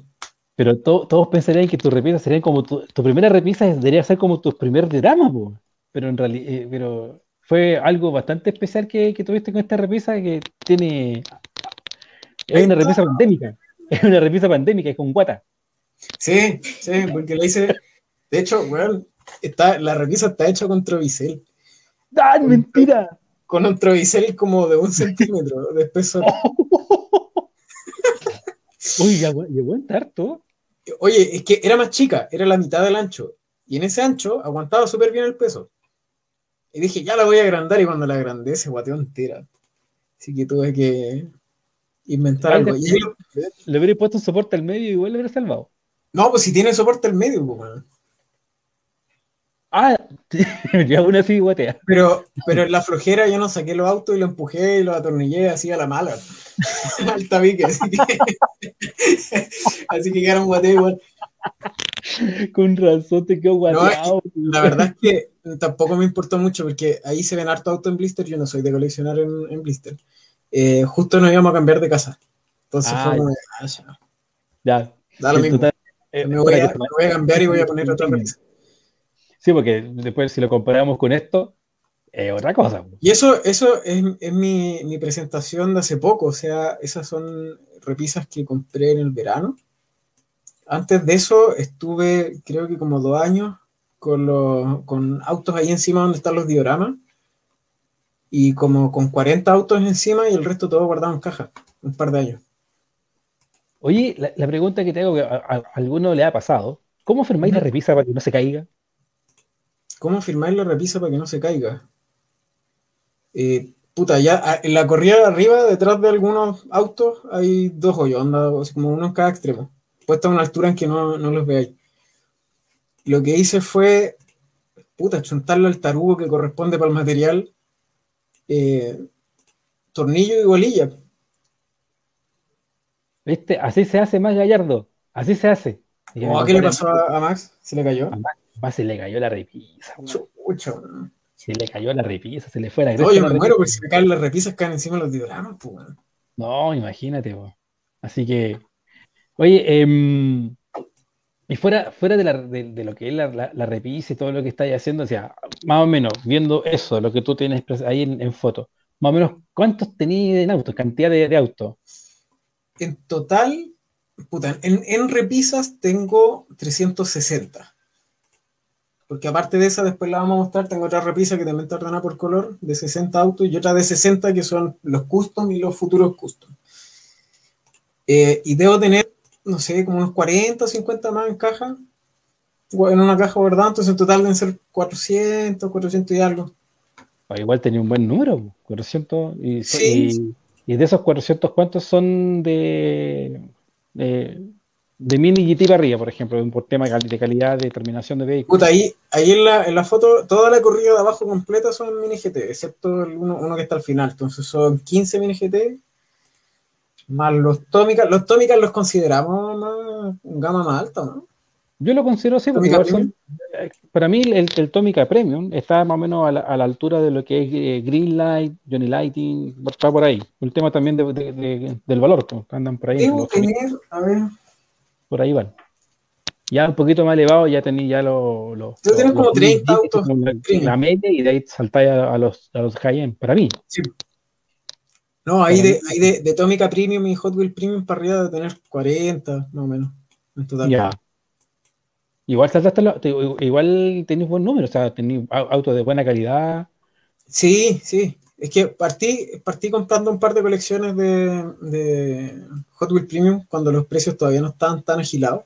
Pero todos pensarían que tu repisa sería como tu primera repisa debería ser como tus primeros dramas, po. Pero en realidad, pero fue algo bastante especial que tuviste con esta repisa, que tiene... Es una repisa pandémica, es con guata. Sí, porque le hice... De hecho, weón, la repisa está hecha con Trovicel. ¡Ah, mentira! Con un Trovicel como de 1 centímetro de espesor. Uy, ya aguanta harto. Oye, es que era más chica, era la mitad del ancho. Y en ese ancho aguantaba súper bien el peso. Y dije, ya la voy a agrandar, y cuando la agrandé se guateó entera. Así que tuve que inventar algo. Le hubiera puesto un soporte al medio y igual le hubiera salvado. No, pues si tiene soporte al medio, weón. Ah, ya aún así guatea. Pero en la flojera yo no saqué los autos y los empujé y los atornillé así a la mala. Al tabique. Así que quedaron guateados igual. Con razón te quedó guateado. No, la verdad es que tampoco me importó mucho porque ahí se ven harto auto en blister. Yo no soy de coleccionar en blister. Justo nos íbamos a cambiar de casa. Entonces fue ya. Da lo mismo. Total, me voy a cambiar y voy a poner otra revista. Sí, porque después si lo comparamos con esto, es otra cosa. Y eso es mi presentación de hace poco. O sea, esas son repisas que compré en el verano. Antes de eso estuve, creo que como 2 años, con autos ahí encima donde están los dioramas. Y como con 40 autos encima y el resto todo guardado en caja. Un par de años. Oye, la pregunta que te hago, que a alguno le ha pasado, ¿cómo firmáis la repisa para que no se caiga? ¿Cómo firmar la repisa para que no se caiga? Ya en la corrida de arriba, detrás de algunos autos, hay 2 hoyos, como uno en cada extremo, puesta a una altura en que no los veáis. Lo que hice fue, chuntarle al tarugo que corresponde para el material, tornillo y bolilla. ¿Viste? Así se hace, Max Gallardo. Así se hace. ¿Qué le pasó a Max? ¿Se le cayó? A Max. Se le cayó la repisa. Chucho, se le cayó la repisa, se le fue la... No, yo me muero porque si me caen las repisas caen encima de los dioramas, pues. No, imagínate, pues. Así que, oye, y fuera de lo que es la repisa y todo lo que estáis haciendo, o sea, más o menos, viendo eso, lo que tú tienes ahí en foto, más o menos, ¿cuántos tenías en autos? Cantidad de autos. En total, en repisas tengo 360. porque aparte de esa, después la vamos a mostrar, tengo otra repisa que también está ordenada por color, de 60 autos, y otra de 60 que son los custom y los futuros custom. Y debo tener, no sé, como unos 40 o 50 más en caja, en una caja guardada, entonces en total deben ser 400, 400 y algo. Igual tenía un buen número, 400, y, sí. Y de esos 400, ¿cuántos son de Mini GT para arriba, por ejemplo, por tema de calidad, de terminación de vehículos? Puta, ahí en la foto, toda la corrida de abajo completa son Mini GT, excepto uno que está al final, entonces son 15 Mini GT, más los Tomicas. Los Tomicas los consideramos más, gama más alta, ¿no? Yo lo considero así, porque para mí el Tomica Premium está más o menos a la altura de lo que es Greenlight, Johnny Lighting, está por ahí. El tema también del valor, andan por ahí. Debo tener, a ver. Por ahí van. Ya un poquito más elevado, ya tenía ya los... Yo tengo como 30 autos. La media y de ahí saltáis a los high-end, para mí. Sí. No, ahí de Tomica Premium y Hot Wheels Premium para arriba de tener 40, más o menos, en total. Ya. Igual tenés buen número, o sea, tenés autos de buena calidad. Sí, sí. Es que partí comprando un par de colecciones de Hot Wheels Premium cuando los precios todavía no estaban tan agilados.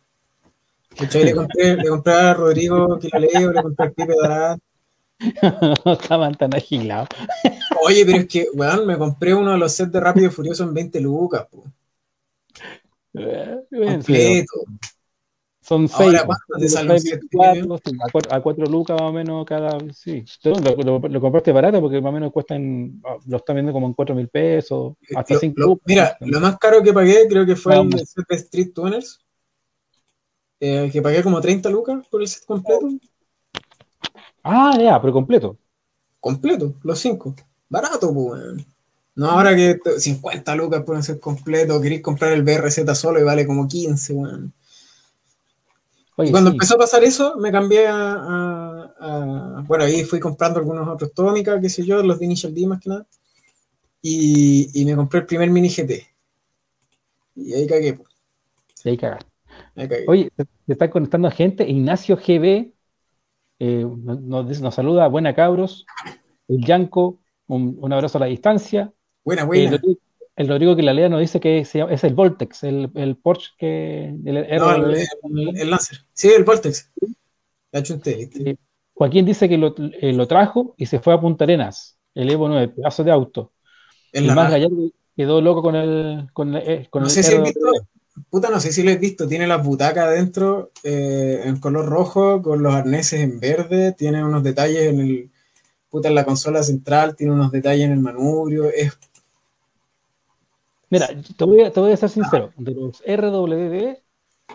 Le compré a Rodrigo Quilaleo, le compré a Pipe Darán. No estaban tan agilados. Oye, pero es que, weón, me compré uno de los sets de Rápido y Furioso en 20 lucas, po. Completo. Son 6 a 4 lucas más o menos cada. Sí, lo compraste barato porque más o menos cuestan, lo están viendo como en 4.000 pesos, hasta 5 lucas. Mira, lo más caro que pagué creo que fue el set de Street Tuners, que pagué como 30 lucas por el set completo. Ah, ya, pero completo. Completo, los 5. Barato, pues. No, ahora que 50 lucas por el set completo, querés comprar el BRZ solo y vale como 15, bueno. Oye, cuando empezó a pasar eso, me cambié bueno, ahí fui comprando algunos otros Tomica, qué sé yo, los de Initial D más que nada, y me compré el primer Mini GT. Y ahí cagué. Pues. Ahí cagué. Oye, se está conectando gente, Ignacio GB, nos saluda, buena cabros, el Yanko, un abrazo a la distancia. Buena. El Rodrigo Quilalea nos dice que es el Voltex, el Porsche que... El Lancer. Sí, el Voltex. La chunté. Joaquín dice que lo trajo y se fue a Punta Arenas. El Evo 9, pedazo de auto. El Max Gallardo quedó loco con el... no sé si lo he visto. Tiene las butacas adentro en color rojo, con los arneses en verde. Tiene unos detalles en la consola central. Tiene unos detalles en el manubrio. Es... Mira, te voy a ser sincero, de los RWD...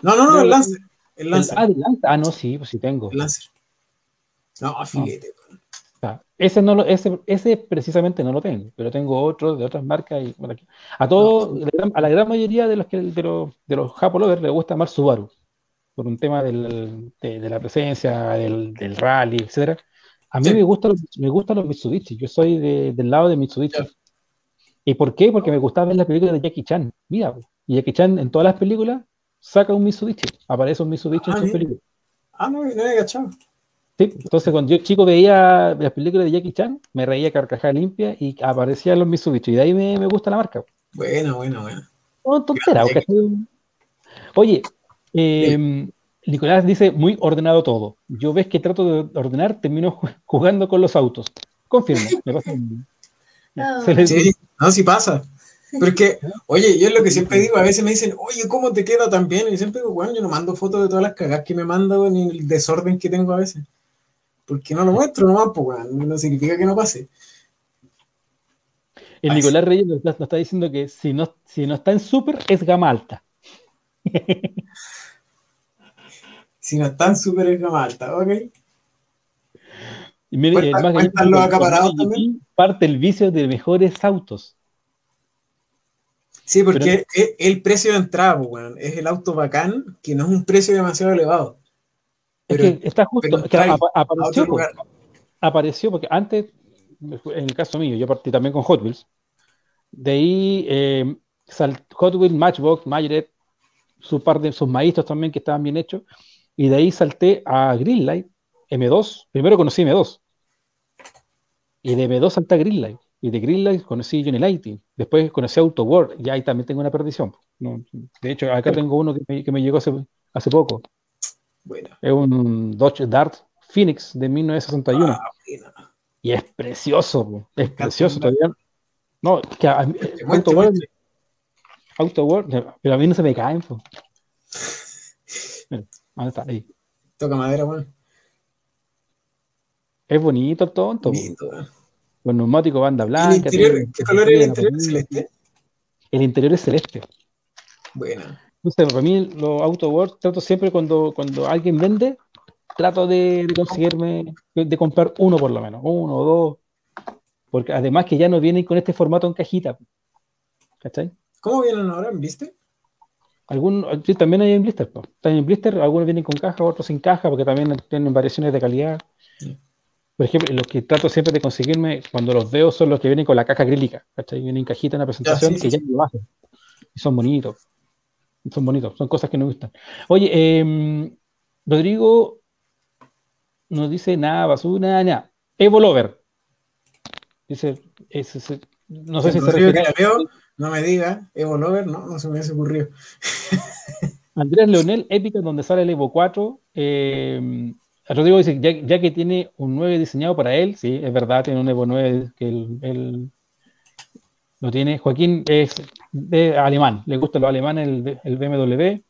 No, el Lancer. No, sí, pues sí tengo. El Lancer. No, fíjate. No. Ese precisamente no lo tengo, pero tengo otros de otras marcas. Y, bueno, a la gran mayoría de los Japolovers les gusta más Subaru, por un tema de la presencia, del rally, etc. A mí sí me gustan los Mitsubishi, yo soy del lado de Mitsubishi. Sí. ¿Y por qué? Porque me gustaba ver las películas de Jackie Chan. Mira, y Jackie Chan en todas las películas saca un Mitsubishi, aparece un Mitsubishi en sus películas. No había cachado. Sí, entonces cuando yo chico veía las películas de Jackie Chan, me reía carcajada limpia y aparecían los Mitsubishi. Y de ahí me gusta la marca. Bueno. No, tontera. Oye, Nicolás dice, muy ordenado todo. Yo ves que trato de ordenar, termino jugando con los autos. Confirmo, me pasa bien. Sí, no, sí pasa. Porque, oye, yo es lo que siempre digo, a veces me dicen, oye, ¿cómo te queda tan bien? Y yo siempre digo, bueno, yo no mando fotos de todas las cagadas que me mando ni el desorden que tengo a veces. Porque no lo muestro nomás, pues, bueno, no significa que no pase. El Nicolás Reyes nos está diciendo que si no está en súper, es gama alta. Si no está en súper, es gama alta, ok. Y mire, los acaparados también. Parte el vicio de mejores autos. Sí, porque es el precio de entrada, bueno, es el auto bacán, que no es un precio demasiado elevado. Pero, es que está justo, que apareció, porque antes, en el caso mío, yo partí también con Hot Wheels. De ahí, Hot Wheels, Matchbox, Mayret, sus maestros también que estaban bien hechos. Y de ahí salté a Greenlight. M2, primero conocí M2. Y de M2 salté a Greenlight. Y de Greenlight conocí Johnny Lighting. Después conocí Auto World. Y ahí también tengo una perdición. No, de hecho, acá tengo uno que me llegó hace poco. Bueno. Es un Dodge Dart Phoenix de 1961. Ah, bueno. Y es precioso, bro. Es precioso todavía. No, es que a mí, Auto World, pero a mí no se me caen. Mira, ¿dónde está? Ahí. Toca madera, bueno. Es bonito el tonto. Bonito, con neumático banda blanca. ¿Qué color es el interior? ¿Es celeste? El interior es celeste. Bueno. Entonces, para mí, los Auto World, trato siempre cuando alguien vende, trato de conseguirme, de comprar uno por lo menos, uno o dos, porque además que ya no vienen con este formato en cajita. ¿Cachai? ¿Cómo vienen ahora? ¿En blister? Sí, también hay en blister, ¿no? Están en blister, algunos vienen con caja, otros sin caja, porque también tienen variaciones de calidad. Sí. Por ejemplo, los que trato siempre de conseguirme, cuando los veo, son los que vienen con la caja acrílica, ¿cachai? Vienen en cajita en la presentación, ya me lo bajan. Y son bonitos. Son bonitos, son cosas que nos gustan. Oye, Rodrigo nos dice nada, basura, nada. Evo Lover. Dice, no sé si se refiere. No me diga, Evo Lover, no se me hubiese ocurrido. Andrés Leonel, épica, donde sale el Evo 4. Rodrigo dice, ya que tiene un 9 diseñado para él, sí, es verdad, tiene un Evo 9 que él lo tiene. Joaquín es de alemán, le gusta los alemanes, el BMW.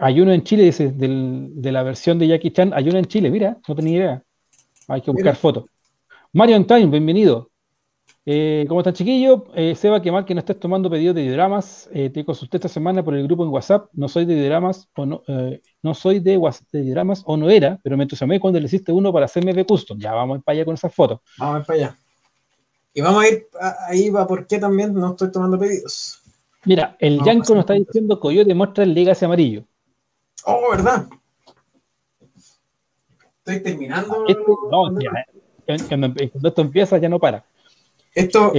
Hay uno en Chile, dice, de la versión de Jackie Chan, hay uno en Chile, mira, no tenía idea. Hay que buscar fotos. Mario en Time, bienvenido. ¿Cómo están, chiquillos? Seba, que mal que no estés tomando pedidos de hidrogramas. Te consulté esta semana por el grupo en WhatsApp. No soy de hidrogramas, o no soy de hidrogramas, o no era, pero me entusiasmé cuando le hiciste uno para CMB Custom. Ya vamos para allá con esas fotos. Vamos para allá. Y vamos a ir ahí va por qué también no estoy tomando pedidos. Mira, el Yanko nos está diciendo Coyote muestra el Legacy amarillo. Oh, ¿verdad? Estoy terminando. Cuando esto empieza ya no para. Esto.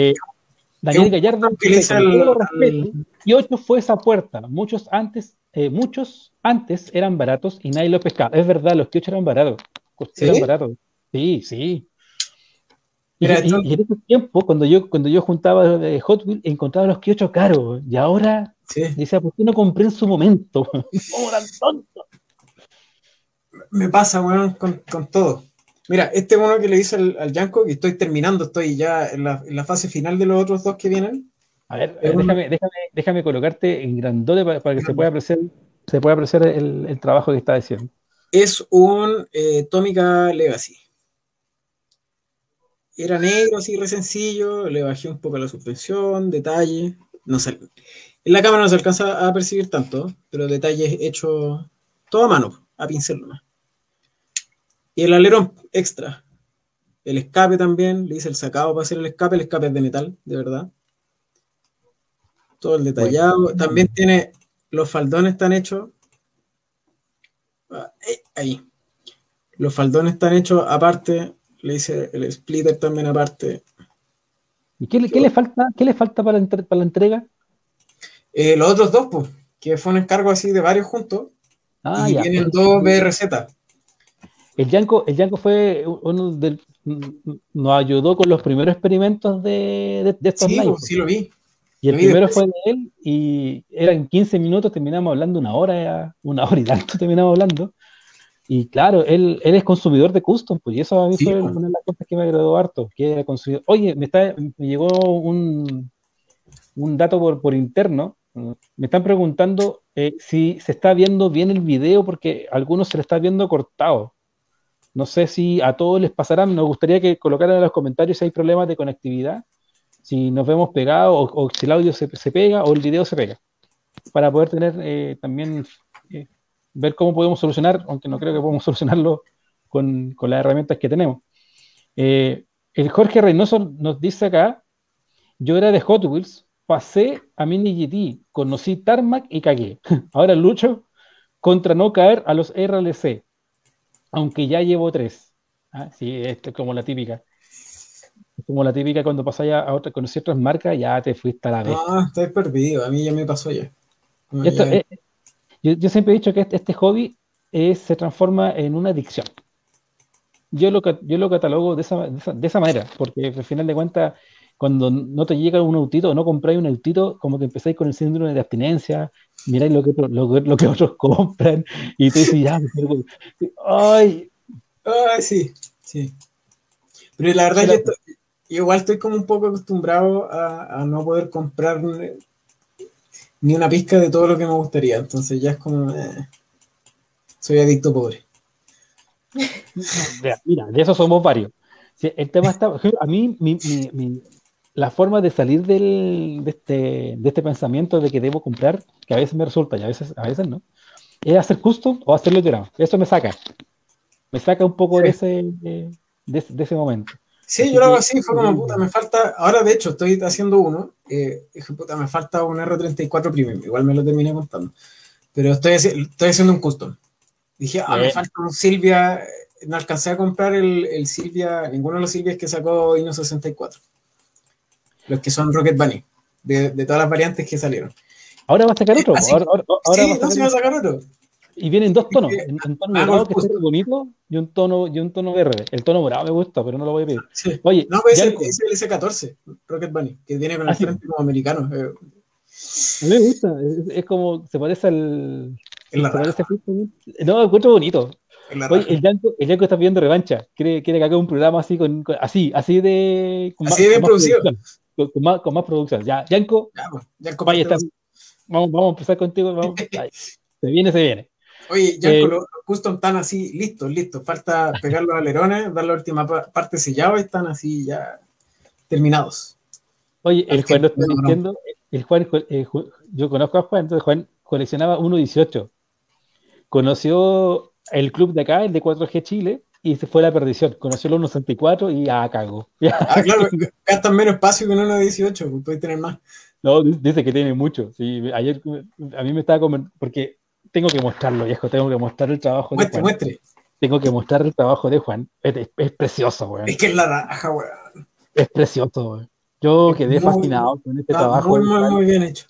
Daniel Gallardo utiliza el... Y 8 fue esa puerta. Muchos antes eran baratos y nadie los pescaba. Es verdad, los que 8 eran baratos. ¿Sí? Eran baratos. Sí, sí. Y en ese tiempo, cuando yo juntaba Hot Wheels, encontraba los kioscos caros. Y ahora, decía, ¿por qué no compré en su momento? ¡Oh, tan tonto! Me pasa, weón, con todo. Mira, este uno que le hice al Yanko, que estoy terminando, estoy ya en la fase final de los otros dos que vienen. A ver, déjame colocarte en grandote para que se pueda apreciar el trabajo que está haciendo. Es un Tomica Legacy. Era negro, así, re sencillo. Le bajé un poco la suspensión, detalle. En la cámara no se alcanza a percibir tanto, pero detalles hechos todo a mano, a pincel nomás. Y el alerón extra. El escape también. Le hice el sacado para hacer el escape. El escape es de metal, de verdad. Todo el detallado. Bueno. También tiene... Los faldones están hechos... Ahí. Los faldones están hechos aparte... Le hice el splitter también aparte. ¿Y qué le falta para la entrega? Los otros dos, pues, que fue un encargo así de varios juntos. Y ya. Vienen dos BRZ. El Yanko fue uno nos ayudó con los primeros experimentos de estos live. Sí, lo vi. Y el primero fue de él, y eran 15 minutos, terminamos hablando una hora y tanto terminamos hablando. Y claro, él es consumidor de custom, pues, y eso a mí fue una de las cosas que me agradó harto, que era consumidor. Oye, me llegó un dato por interno, me están preguntando si se está viendo bien el video, porque a algunos se le está viendo cortado. No sé si a todos les pasará, nos gustaría que colocaran en los comentarios si hay problemas de conectividad, si nos vemos pegados, o si el audio se pega, o el video se pega, para poder tener también... ver cómo podemos solucionar, aunque no creo que podamos solucionarlo con las herramientas que tenemos. El Jorge Reynoso nos dice acá, yo era de Hot Wheels, pasé a Mini GT, conocí Tarmac y cagué. Ahora lucho contra no caer a los RLC, aunque ya llevo 3. Sí, esto es como la típica. Es como la típica cuando pasas a otra, conocí otras marcas, ya te fuiste a la vez. Ah, estás perdido, a mí ya me pasó ya. No, esto, ya. Yo siempre he dicho que este hobby se transforma en una adicción. yo lo catalogo de esa manera, porque al final de cuentas, cuando no te llega un autito, no compráis un autito, como que empezáis con el síndrome de abstinencia, miráis lo que otros compran, y te dices, ya, ay, sí. Pero la verdad, igual estoy como un poco acostumbrado a no poder comprar ni una pizca de todo lo que me gustaría, entonces ya es como, soy adicto pobre. Mira, de eso somos varios. Sí, el tema está, a mí, la forma de salir de este pensamiento de que debo comprar, que a veces me resulta y a veces no, es hacer custom o hacerlo llorado. Eso me saca un poco, sí, de ese momento. Sí, así yo lo hago así, fue como, puta, me falta, ahora de hecho estoy haciendo uno, dije, puta, me falta un R34 Premium, igual me lo terminé contando, pero estoy haciendo un custom. Dije, me falta un Silvia, no alcancé a comprar el Silvia, ninguno de los Silvias que sacó Ino 64. Los que son Rocket Bunny, de todas las variantes que salieron. Ahora va a sacar otro. Ahora va a sacar otro. Y vienen dos tonos. Un tono morado que es bonito y un tono verde. El tono morado me gusta, pero no lo voy a pedir. Sí. Oye, no, pero es el S14, Rocket Bunny, que viene con el frente como americano. Me gusta. Es como, se parece al... No, encuentro bonito. Oye, el Yanko está pidiendo revancha. Quiere que haga un programa así, con más producción. Ya, Yanko, vaya, vamos a empezar contigo. Se viene. Oye, Yanko, los custom están así, listos. Falta pegar los alerones, dar la última parte sellada y están así ya terminados. Oye, el Juan lo está diciendo. Yo conozco a Juan, entonces Juan coleccionaba 1.18. Conoció el club de acá, el de 4G Chile, y se fue a la perdición. Conoció el 1.64 y cagó. Claro, gastan menos espacio que un 1.18, puedes tener más. No, dice que tiene mucho. Sí, ayer a mí me estaba porque tengo que mostrarlo, viejo, tengo que mostrar el trabajo de Juan. Tengo que mostrar el trabajo de Juan. Es precioso, weón. Es que es la raja, weón. Es precioso, weón. Yo quedé fascinado con este trabajo. Muy bien hecho.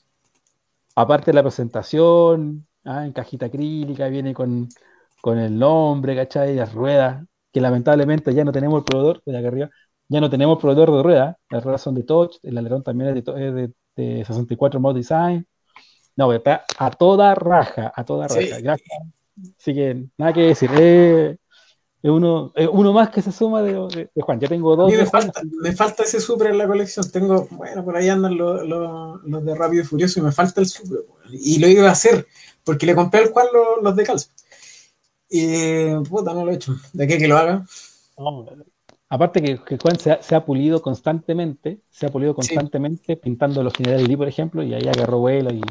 Aparte de la presentación, en cajita acrílica, viene con el nombre, ¿cachai? Las ruedas, que lamentablemente ya no tenemos el proveedor, de acá arriba, ya no tenemos proveedor de ruedas, las ruedas son de Touch, el alerón también es de 64 Mod Design, no, está a toda raja, sí. Gracias, así que nada que decir, uno más que se suma de Juan, ya tengo dos. A mí me falta ese Supra en la colección, tengo, bueno, por ahí andan los de Rápido y Furioso y me falta el Supra, y lo iba a hacer, porque le compré al Juan los de Calcio. Y puta, no lo he hecho. ¿De qué que lo haga? Aparte que Juan se ha pulido constantemente, pintando los General Lee, por ejemplo, y ahí agarró vuelo y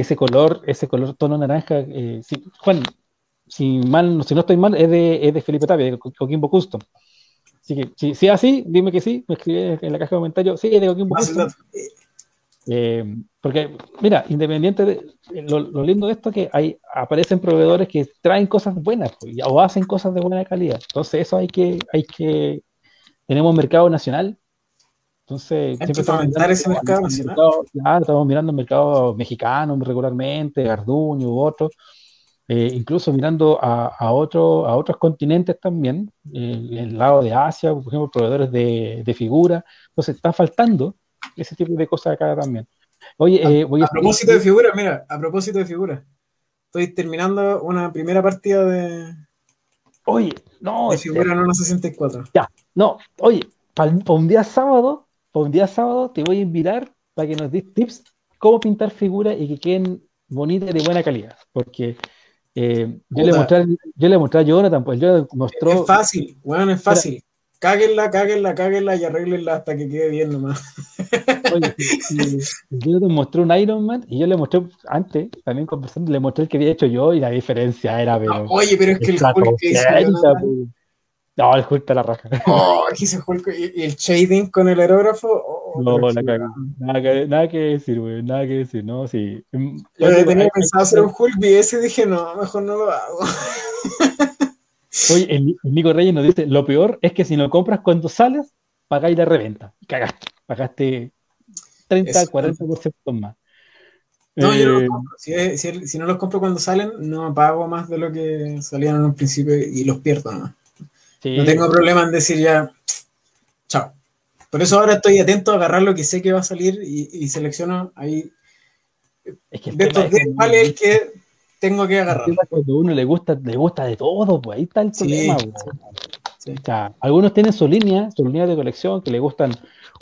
ese color tono naranja, Juan, si no estoy mal, es de Felipe Tapia, de Coquimbo Custom. Así que si es así, dime que sí, me escribes en la caja de comentarios, sí, es de Coquimbo Custom. Porque, mira, independiente de lo lindo de esto es que aparecen proveedores que traen cosas buenas o hacen cosas de buena calidad. Entonces eso hay que tenemos mercado nacional. Entonces siempre estamos mirando el mercado mexicano regularmente, Garduño u otros, incluso mirando a otros continentes también, el lado de Asia, por ejemplo, proveedores de figuras. Entonces está faltando ese tipo de cosas acá también. Oye, a propósito de figuras, mira, estoy terminando una primera partida de... Oye, no... De figura en 1.64. Ya, no, oye, para un día sábado te voy a invitar para que nos des tips cómo pintar figuras y que queden bonitas y de buena calidad, porque yo le mostré a Jonathan, pues yo mostró... Es fácil, bueno, es fácil. Para... Cáguenla y arréglenla hasta que quede bien nomás. Oye, yo les mostré un Iron Man y yo le mostré antes, también conversando, le mostré el que había hecho yo y la diferencia era... Pero, oye, pero es que el Hulk... el Hulk está la raja. Oh, aquí se Hulk y el shading con el aerógrafo... Oh, no, la caga. Nada que decir, ¿no? Sí. Yo tenía pensado hacer un Hulk y ese dije, no, mejor no lo hago. Oye, el Nico Reyes nos dice, lo peor es que si no compras cuando sales, pagáis la reventa. Cagaste. Pagaste 30, eso, 40% más. No, yo no los compro. Si no los compro cuando salen, no pago más de lo que salían en un principio y los pierdo, ¿no? Sí. No tengo problema en decir ya, chao. Por eso ahora estoy atento a agarrar lo que sé que va a salir y selecciono ahí. Es que de estos 10, ¿cuál es el que tengo que agarrar? Cuando a uno le gusta de todo, pues ahí está el problema. Sí. Sí. O sea, algunos tienen su línea de colección que le gustan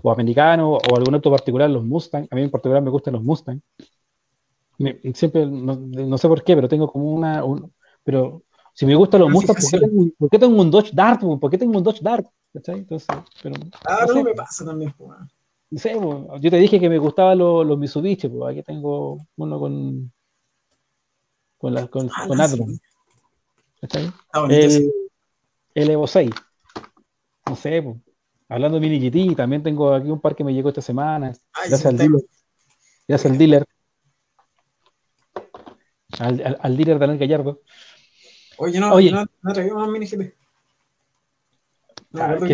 o americanos o algún auto particular, los Mustang. A mí en particular me gustan los Mustang. Siempre, no sé por qué, pero tengo como una... pero si me gustan los Mustang, ¿por qué tengo un Dodge Dart? ¿Por qué tengo un Dodge Dart? ¿Cachai? Entonces, pero, no sé, me pasa también. No sé, yo te dije que me gustaban los Mitsubishi, pues aquí tengo uno con Adron. ¿Cachai? Ah, bonito, el Evo 6. No sé, pues. Hablando de Mini GT, también tengo aquí un par que me llegó esta semana. Ay, gracias al dealer. Gracias al dealer. Al dealer de Alan Gallardo. Oye, no traigo más Mini GT. No,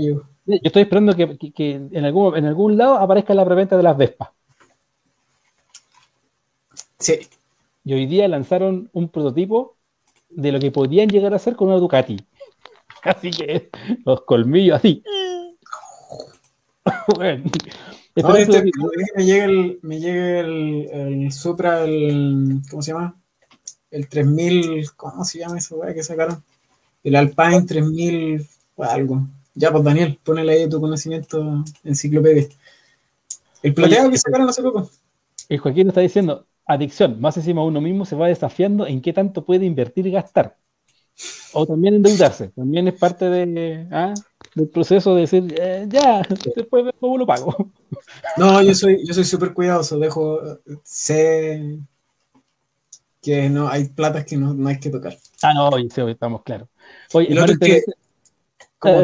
yo estoy esperando que en algún lado aparezca la preventa de las Vespas. Sí. Y hoy día lanzaron un prototipo de lo que podían llegar a hacer con una Ducati. Así que los colmillos así. Bueno, no, me llega el Supra, ¿cómo se llama? El 3000, ¿cómo se llama esa weá que sacaron? El Alpine 3000 o algo. Ya, pues Daniel, ponle ahí tu conocimiento enciclopedia. El plateado que sacaron hace poco. El Joaquín está diciendo, adicción, más encima uno mismo se va desafiando en qué tanto puede invertir y gastar. O también endeudarse, también es parte del proceso de decir, ya, después veo cómo lo pago. No, yo soy súper cuidadoso, sé que no hay platas que no hay que tocar. Ah, no, sí, estamos claros. Oye, lo otro es que, como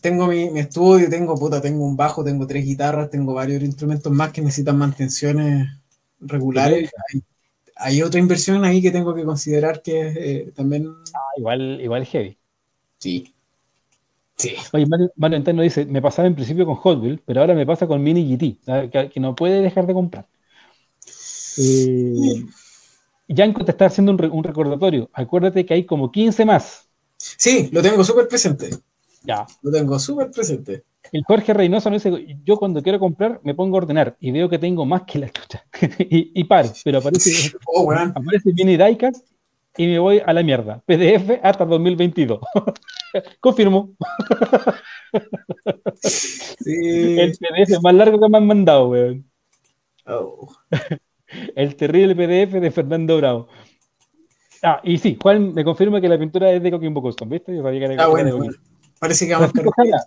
tengo mi estudio, tengo un bajo, tengo 3 guitarras, tengo varios instrumentos más que necesitan mantenciones regulares, hay otra inversión ahí que tengo que considerar que es también... Ah, igual heavy. Sí. Sí. Oye, Mario Antonio dice, me pasaba en principio con Hot Wheels, pero ahora me pasa con Mini GT, que no puede dejar de comprar. Sí. Yanko te está haciendo un recordatorio. Acuérdate que hay como 15 más. Sí, lo tengo súper presente. Ya. Lo tengo súper presente. El Jorge Reynoso nos dice, yo cuando quiero comprar me pongo a ordenar y veo que tengo más que la chucha. y paro, pero aparece, bueno. Aparece Mini Diecast y me voy a la mierda. PDF hasta 2022. Confirmo. Sí. El PDF es más largo que me han mandado, weón. Oh. El terrible PDF de Fernando Bravo. Ah, y sí, Juan me confirma que la pintura es de Coquimbo Custom, ¿viste? Yo sabía que era bueno. Parece que vamos a...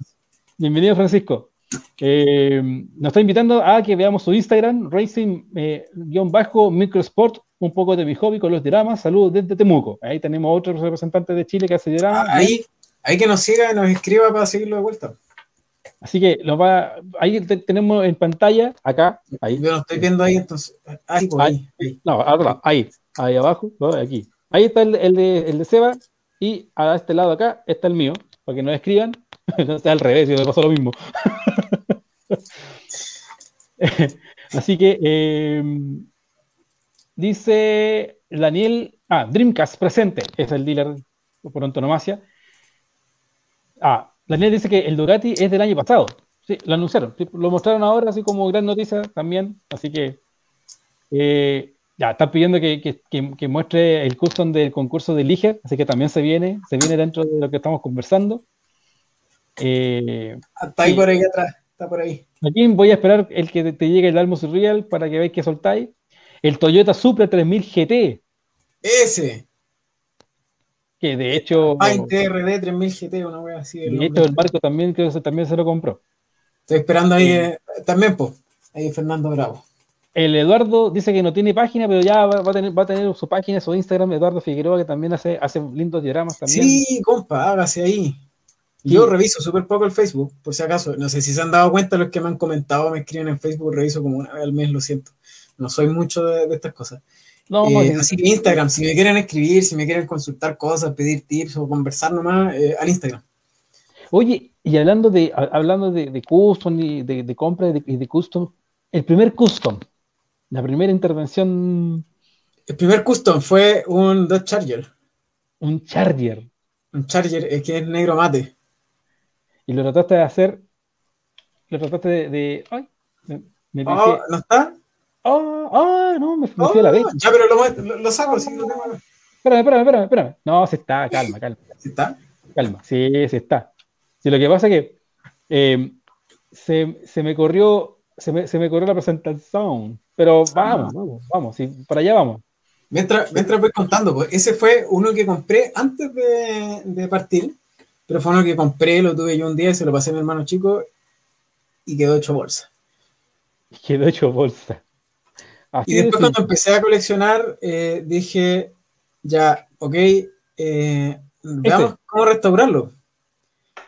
Bienvenido, Francisco. Nos está invitando a que veamos su Instagram, racing_microsport, un poco de mi hobby con los dioramas. Saludos desde Temuco. Ahí tenemos otro representante de Chile que hace dioramas. Ahí que nos siga y nos escriba para seguirlo de vuelta. Así que ahí tenemos en pantalla, acá. Ahí. Yo lo estoy viendo ahí, entonces. Ahí. No, ahí abajo, aquí. Ahí está el de Seba y a este lado acá está el mío, para que nos escriban. Entonces, al revés, yo me pasó lo mismo. Así que dice Daniel, Dreamcast presente, es el dealer por antonomasia. Daniel dice que el Ducati es del año pasado. Sí, lo anunciaron, lo mostraron ahora así como gran noticia también, así que ya están pidiendo que muestre el custom del concurso de Lige, así que también se viene dentro de lo que estamos conversando. Está ahí por ahí atrás, está por ahí. Aquí voy a esperar el que te llegue el Almos Real para que veáis que soltáis. El Toyota Supra 3000 GT. Ese. Que de hecho... TRD 3000 GT, una wea así. De hecho el Marco también, creo que también se lo compró. Estoy esperando ahí, también, pues. Ahí Fernando Bravo. El Eduardo dice que no tiene página, pero ya va a tener su página, su Instagram, Eduardo Figueroa, que también hace lindos dioramas también. Sí, compa, hágase ahí. Yo reviso súper poco el Facebook, por si acaso. No sé si se han dado cuenta los que me han comentado, me escriben en Facebook, reviso como una vez al mes, lo siento. No soy mucho de estas cosas. No, así que Instagram, si me quieren escribir, si me quieren consultar cosas, pedir tips o conversar nomás, al Instagram. Oye, y hablando de custom y de compra y de custom, el primer custom, la primera intervención... El primer custom fue un Dodge Charger. Un Charger. un Charger, es que es negro mate. Y lo trataste de hacer. Lo trataste de. ¡Ay! Me ¿no está? ¡Oh! ¡Ah! No, me fui a la vez. Ya, pero lo saco, si no tengo. Espérame. No, se está, calma. ¿Se está? Calma, sí, se está. Sí, lo que pasa es que se me corrió la presentación. Pero vamos, sí, para allá vamos. Mientras voy contando, pues, ese fue uno que compré antes de partir, pero fue uno que compré, lo tuve yo un día y se lo pasé a mi hermano chico y quedó hecho bolsa. Así y después cuando empecé a coleccionar, dije, ya, ok, veamos cómo restaurarlo.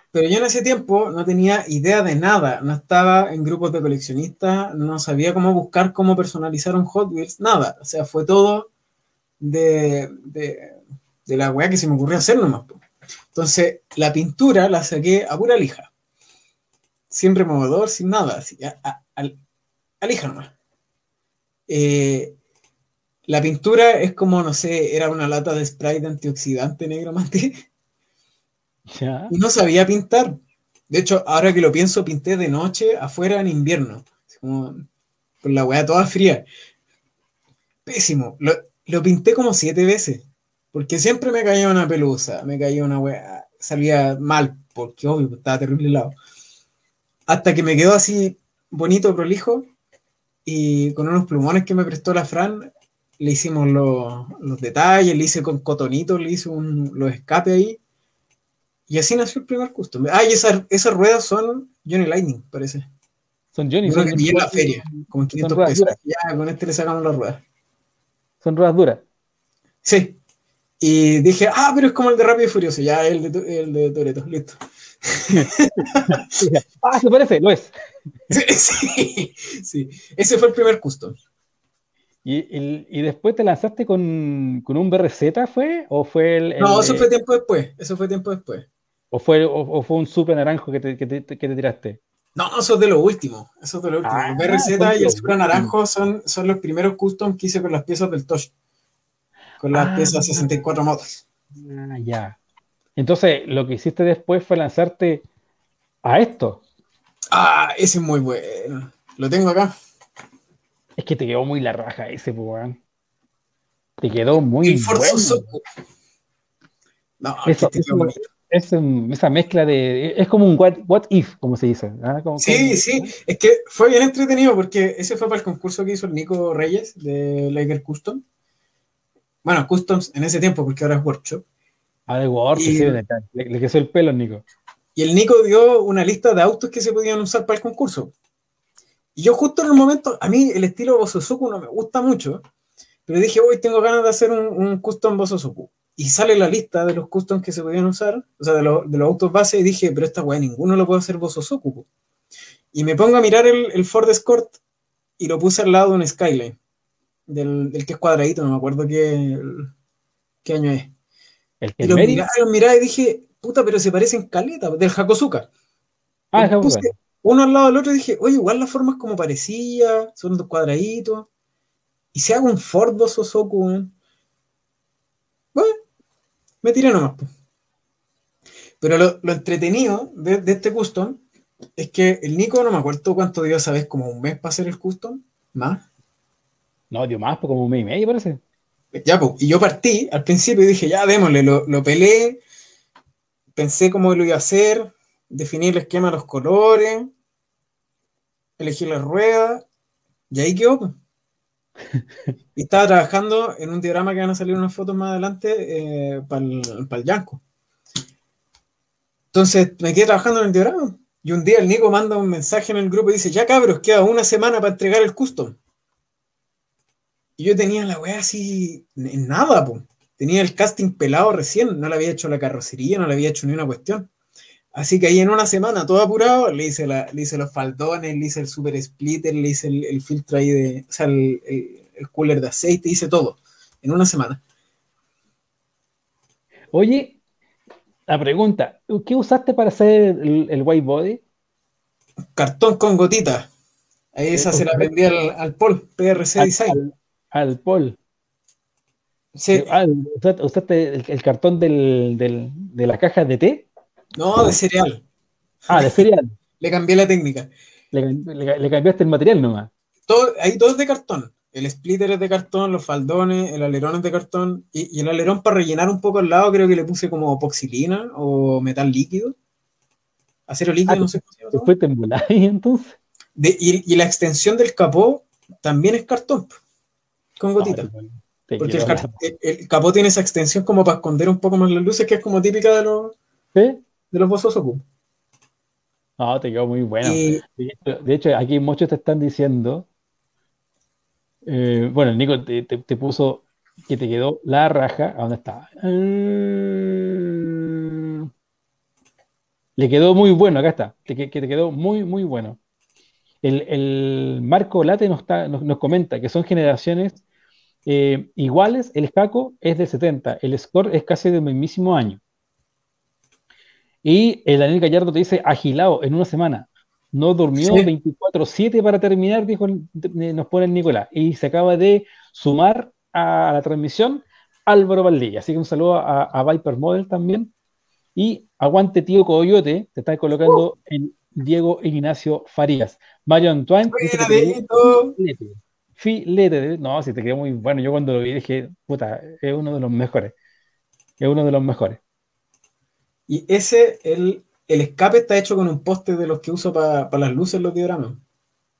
Pero yo en ese tiempo no tenía idea de nada, no estaba en grupos de coleccionistas, no sabía cómo buscar, cómo personalizar un Hot Wheels, nada. O sea, fue todo de la weá que se me ocurrió hacer nomás. Entonces, la pintura la saqué a pura lija, sin removedor, sin nada, así, a lija nomás. La pintura es como, no sé, era una lata de Sprite antioxidante negro mate. ¿Ya? Y no sabía pintar. De hecho, ahora que lo pienso, pinté de noche afuera en invierno, como con la weá toda fría. Pésimo. Lo pinté como 7 veces, porque siempre me caía una pelusa, me caía una weá, salía mal, porque obvio, estaba terrible helado. Hasta que me quedó así bonito, prolijo, y con unos plumones que me prestó la Fran, le hicimos los detalles, le hice con cotonitos, le hice los escapes ahí. Y así nació el primer custom. Ah, y esas ruedas son Johnny Lightning, parece. Son Johnny. Creo que pillé en la feria, como 500 pesos. Ya, con este le sacamos las ruedas. ¿Son ruedas duras? Sí. Y dije, pero es como el de Rápido y Furioso. Ya, el de Toretto, listo. Se parece, lo es. Sí. Ese fue el primer custom. ¿Y después te lanzaste con un BRZ, fue? ¿O fue el...? No, eso fue tiempo después. ¿O fue un super naranjo que te tiraste? No, eso es de lo último. El BRZ y el super naranjo son los primeros custom que hice con las piezas del Touch. Con las piezas 64 motos. Ya. Entonces, lo que hiciste después fue lanzarte a esto. Ese es muy bueno. Lo tengo acá. Es que te quedó muy la raja ese, weón. Te quedó muy el bueno. No, esa mezcla de... Es como un what if, como se dice. Sí. Es que fue bien entretenido porque ese fue para el concurso que hizo el Nico Reyes de Lager Custom. Bueno, Customs en ese tiempo, porque ahora es Workshop. Ahora es Workshop, sí. Le quedó el pelo al Nico. Y el Nico dio una lista de autos que se podían usar para el concurso. Y yo justo en el momento, a mí el estilo Bōsōzoku no me gusta mucho, pero dije, hoy tengo ganas de hacer un custom Bōsōzoku. Y sale la lista de los customs que se podían usar, o sea, de los autos base, y dije, pero esta weá, ninguno lo puede hacer Bōsōzoku. Y me pongo a mirar el Ford Escort, y lo puse al lado de un Skyline, del que es cuadradito, no me acuerdo qué año es. Y lo miraba y dije, puta, pero se parecen caleta, del Hakosuka. El Hakosuka. Uno al lado del otro dije, oye, igual la forma es como parecía, son dos cuadraditos. Y si hago un Ford Bōsōzoku, bueno, me tiré nomás. Pero lo entretenido de este custom es que el Nico, no me acuerdo cuánto dio, ¿sabes? Como un mes para hacer el custom, más. No, dio más, pues como un mes y medio parece. Ya, pues, y yo partí al principio y dije, ya, démosle, lo pelé, pensé cómo lo iba a hacer, definí el esquema de los colores, elegí la rueda, y ahí quedó. Y estaba trabajando en un diorama que van a salir unas fotos más adelante para el Yanko. Entonces me quedé trabajando en el diorama. Y un día el Nico manda un mensaje en el grupo y dice: ya cabros, queda una semana para entregar el custom. Y yo tenía la wea así en nada, po. Tenía el casting pelado recién, no le había hecho la carrocería, no le había hecho ni una cuestión. Así que ahí en una semana, todo apurado, le hice los faldones, le hice el super splitter, le hice el filtro ahí o sea, el cooler de aceite, hice todo, en una semana. Oye, la pregunta, ¿qué usaste para hacer el white body? Cartón con gotita. Ahí esa se la vendí al Paul, PRC Design. Al Paul. Sí. Ah, ¿usaste el cartón de la caja de té? No, de cereal. Ah, de cereal. Le cambié la técnica. Le cambiaste el material nomás. Hay dos de cartón. El splitter es de cartón, los faldones, el alerón es de cartón. Y el alerón para rellenar un poco al lado creo que le puse como epoxilina o metal líquido. Acero líquido, no sé cómo se llama. Después te embolas ahí entonces. Y la extensión del capó también es cartón. Con gotitas. No, porque el capó tiene esa extensión como para esconder un poco más las luces, que es como típica de los Bōsōzoku. No, te quedó muy bueno. Y, de hecho, aquí muchos te están diciendo, bueno, el Nico te puso que te quedó la raja. ¿A dónde está? Le quedó muy bueno, acá está. Que te quedó muy, muy bueno. El Marco Olate nos comenta que son generaciones iguales. El Jaco es del 70, el Score es casi del mismísimo año. Y el Daniel Gallardo te dice, agilado, en una semana. No durmió 24/7 para terminar, dijo, nos pone el Nicolás. Y se acaba de sumar a la transmisión Álvaro Valdivia. Así que un saludo a Viper Model también. Y aguante, tío Coyote, te está colocando en Diego Ignacio Farías. Mario Antoine. Filete. No, si te quedó muy bueno. Yo cuando lo vi dije, puta, es uno de los mejores. Es uno de los mejores. Y ese, el escape está hecho con un poste de los que uso para las luces, los dioramas.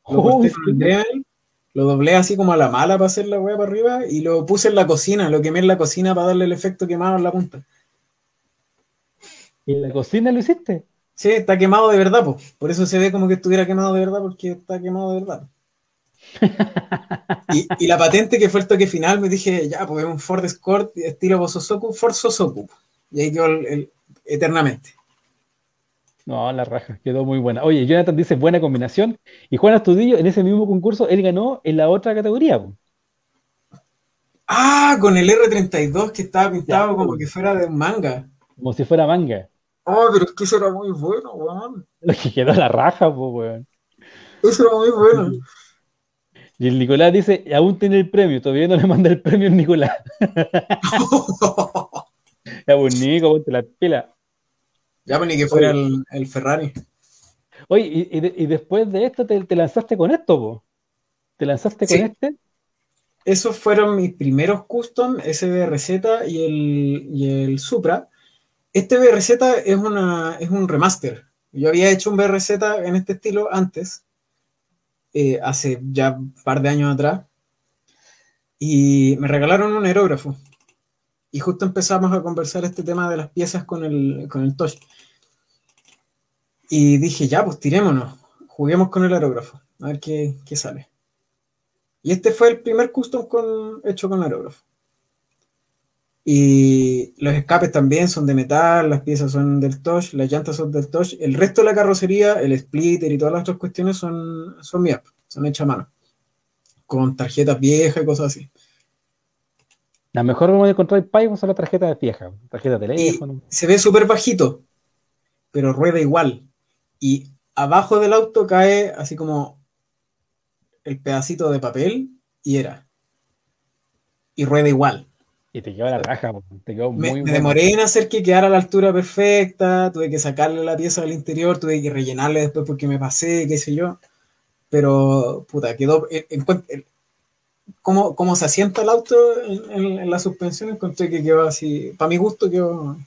Lo corté con el deal, lo doblé así como a la mala para hacer la hueá para arriba y lo puse en la cocina, lo quemé en la cocina para darle el efecto quemado en la punta. ¿En la cocina lo hiciste? Sí, está quemado de verdad, po. Por eso se ve como que estuviera quemado de verdad, porque está quemado de verdad. y la patente que fue el toque final, me dije, ya, pues es un Ford Escort estilo Bōsōzoku, Forzozoku. Y ahí quedó el eternamente. No, la raja, quedó muy buena. Oye, Jonathan dice, buena combinación. Y Juan Astudillo, en ese mismo concurso, él ganó en la otra categoría. Po. Ah, con el R32 que estaba pintado como que fuera de manga. Como si fuera manga. Ah, pero es que eso era muy bueno, weón. Lo que quedó la raja, po, weón. Eso era muy bueno. Y el Nicolás dice, aún tiene el premio, todavía no le manda el premio al Nicolás. Ya, pues, Nico, ponte la pila. Ya, pues, ni que fuera el Ferrari. Oye, y después de esto te lanzaste con esto, po. ¿Te lanzaste con este? Esos fueron mis primeros custom, ese BRZ y el Supra. Este BRZ es un remaster. Yo había hecho un BRZ en este estilo antes, hace ya un par de años atrás, y me regalaron un aerógrafo. Y justo empezamos a conversar este tema de las piezas con el Touch. Y dije, ya, pues tirémonos. Juguemos con el aerógrafo. A ver qué sale. Y este fue el primer custom hecho con aerógrafo. Y los escapes también son de metal, las piezas son del Touch, las llantas son del Touch. El resto de la carrocería, el splitter y todas las otras cuestiones son mías. Son hechas a mano. Con tarjetas viejas y cosas así. La mejor forma de encontrar Python son las tarjetas viejas, tarjetas de teléfono. Se ve súper bajito, pero rueda igual. Y abajo del auto cae así como el pedacito de papel y era. Y rueda igual. Y te quedó la raja, te quedó muy bueno. Me demoré en hacer que quedara a la altura perfecta, tuve que sacarle la pieza del interior, tuve que rellenarle después porque me pasé, qué sé yo. Pero, puta, quedó... Como se asienta el auto en la suspensión, encontré que quedó así, para mi gusto quedó...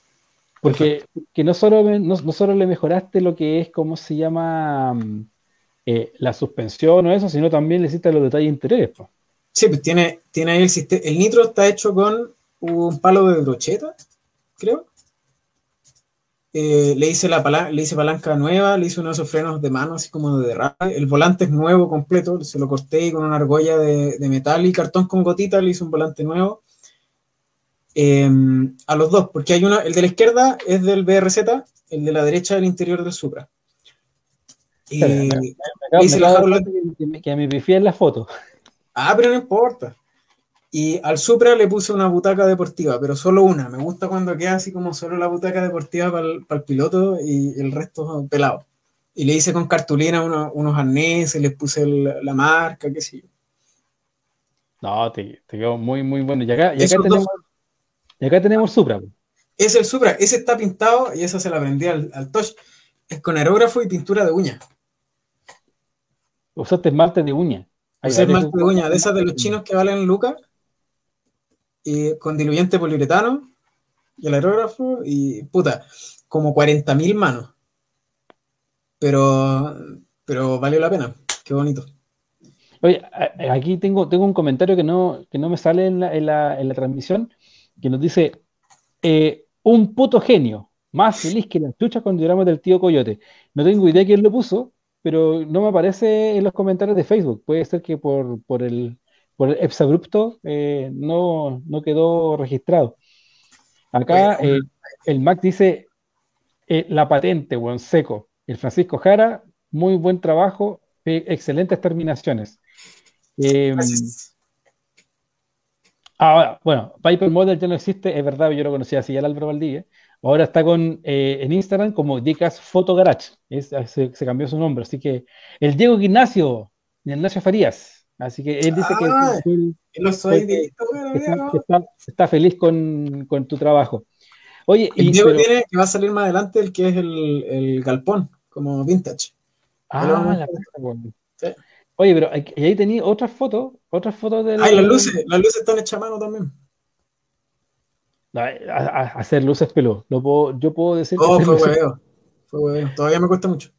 Porque que no solo le mejoraste lo que es, ¿cómo se llama? La suspensión o eso, sino también le hiciste los detalles interiores. ¿Po? Sí, pues tiene ahí el sistema. El nitro está hecho con un palo de brocheta, creo. Le hice palanca nueva, le hice uno de esos frenos de mano así como de derrape. El volante es nuevo completo, se lo corté con una argolla de metal y cartón con gotita, le hice un volante nuevo a los dos, porque hay uno, el de la izquierda es del BRZ, el de la derecha del interior del Supra. Y me hice la jarolata que me pifié en la foto. Ah, pero no importa. Y al Supra le puse una butaca deportiva, pero solo una. Me gusta cuando queda así como solo la butaca deportiva para el piloto y el resto pelado. Y le hice con cartulina unos arneses, les puse la marca, qué sé yo. No, te quedó muy, muy bueno. Y acá tenemos el Supra. Es el Supra. Ese está pintado y esa se la vendí al Touch. Es con aerógrafo y pintura de uña. Usaste esmalte de uña. Usé esmalte de uña, de esas de los chinos que valen lucas. Y con diluyente poliuretano y el aerógrafo y puta, como 40.000 manos. Pero valió la pena. Qué bonito. Oye, aquí tengo un comentario que no me sale en la transmisión, que nos dice, un puto genio, más feliz que las chuchas cuando lloramos del tío Coyote. No tengo idea quién lo puso, pero no me aparece en los comentarios de Facebook. Puede ser que por el exabrupto no quedó registrado. Acá el Mac dice, la patente, buen seco. El Francisco Jara, muy buen trabajo, excelentes terminaciones. Ahora, bueno, Piper Model ya no existe, es verdad, yo lo conocía así, el Álvaro Valdivia. Ahora está en Instagram como Dicas Photo Garage, se cambió su nombre, así que el Diego Ignacio Farías, así que él dice que está feliz con tu trabajo. Oye, el Diego tiene que va a salir más adelante el que es el galpón, como vintage. Sí. Oye, pero ahí tenía otras fotos de... las luces están hechas a mano también. Hacer luces peludo. Yo puedo decir... No, fue hueveo. Todavía me cuesta mucho.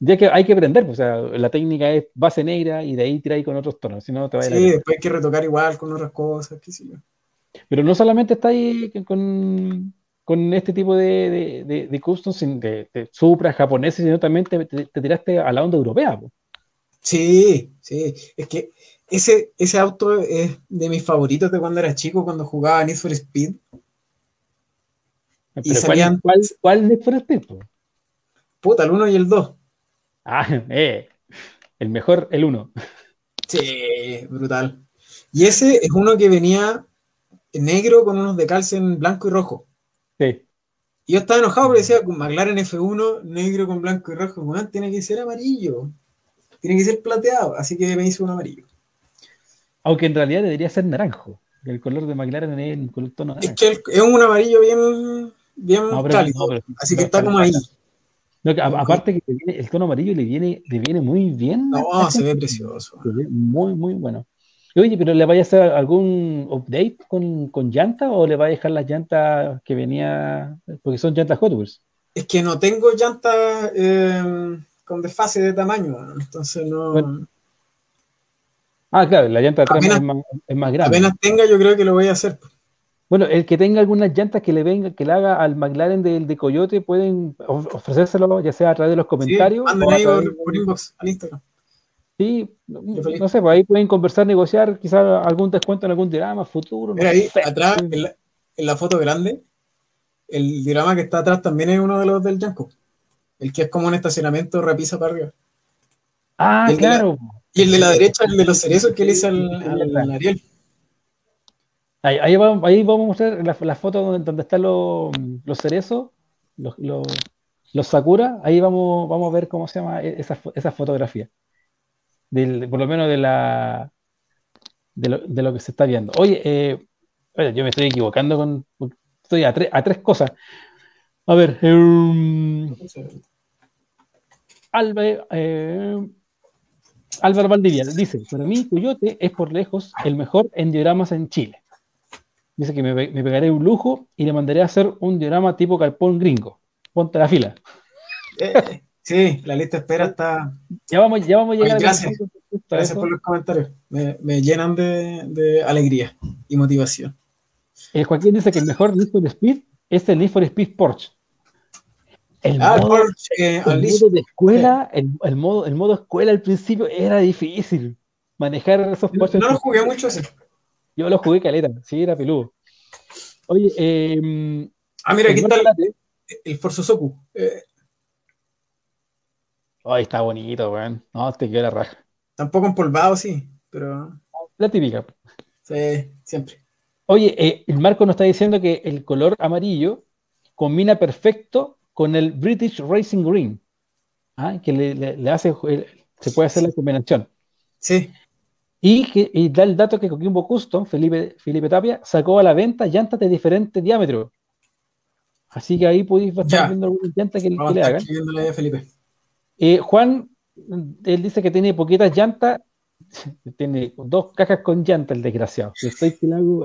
Ya que hay que aprender, pues, o sea, la técnica es base negra y de ahí tiráis con otros tonos. Si no, te va a ir después hay que retocar igual con otras cosas. Qué sé yo. Pero no solamente está ahí con este tipo de customs, de Supra japoneses, sino también te tiraste a la onda europea, po. Sí, es que ese auto es de mis favoritos de cuando era chico, cuando jugaba Need for Speed. Y salían... ¿Cuál Need for Speed, po? Puta, el 1 y el 2. El mejor, el 1. Sí, brutal. Y ese es uno que venía negro con unos decals en blanco y rojo. Sí. Y yo estaba enojado porque decía, con McLaren F1, negro con blanco y rojo, bueno, tiene que ser amarillo, tiene que ser plateado, así que me hizo un amarillo. Aunque en realidad debería ser naranjo, el color de McLaren es un color tono naranjo. Es que es un amarillo bien cálido, así que está como ahí. No, aparte que el tono amarillo le viene muy bien. No, se ve precioso. Se ve muy, muy bueno. Oye, ¿pero le vaya a hacer algún update con llanta o le va a dejar las llantas que venía? Porque son llantas Hot Wheels. Es que no tengo llantas con desfase de tamaño, entonces no... Bueno. Claro, la llanta de atrás es más grande. Apenas tenga, yo creo que lo voy a hacer. Bueno, el que tenga algunas llantas que le haga al McLaren de Coyote, pueden ofrecérselo, ya sea a través de los comentarios. Sí, manden ahí por inbox, al Instagram. Sí, no sé, pues ahí pueden conversar, negociar, quizás algún descuento en algún diorama futuro. Mira, ahí atrás, en la foto grande, el diorama que está atrás también es uno de los del Yanko. El que es como un estacionamiento repisa para arriba. Claro. Y el de la derecha, el de los cerezos que le hizo al Ariel. Ahí vamos a mostrar la foto donde están los cerezos, los Sakura. Ahí vamos a ver cómo se llama esa fotografía. Por lo menos de lo que se está viendo. Oye, yo me estoy equivocando estoy a tres cosas. A ver, Álvaro Valdivia dice, para mí Coyote es por lejos el mejor en dioramas en Chile. Dice que me pegaré un lujo y le mandaré a hacer un diorama tipo carpón gringo. Ponte la fila. Sí, la lista de espera está... Ya vamos a llegar. Oye, gracias por los comentarios. Me llenan de alegría y motivación. Joaquín dice que el mejor Need for Speed es el Need for Speed Porsche. El modo de escuela, el modo escuela al principio era difícil. Manejar esos Porsche. No lo jugué mucho ese. Yo lo jugué caleta, sí, era peludo. Oye, mira, aquí está el Bōsōzoku. Ay, está bonito, weón. No, te quedó la raja. Tampoco empolvado, sí, pero... La típica. Sí, siempre. Oye, el Marco nos está diciendo que el color amarillo combina perfecto con el British Racing Green. Que se puede hacer la combinación. Sí. Y da el dato que Coquimbo Custom, Felipe Tapia, sacó a la venta llantas de diferente diámetro. Así que ahí podéis estar viendo algunas llantas que le hagan. Felipe. Juan, él dice que tiene poquitas llantas. Tiene 2 cajas con llantas, el desgraciado.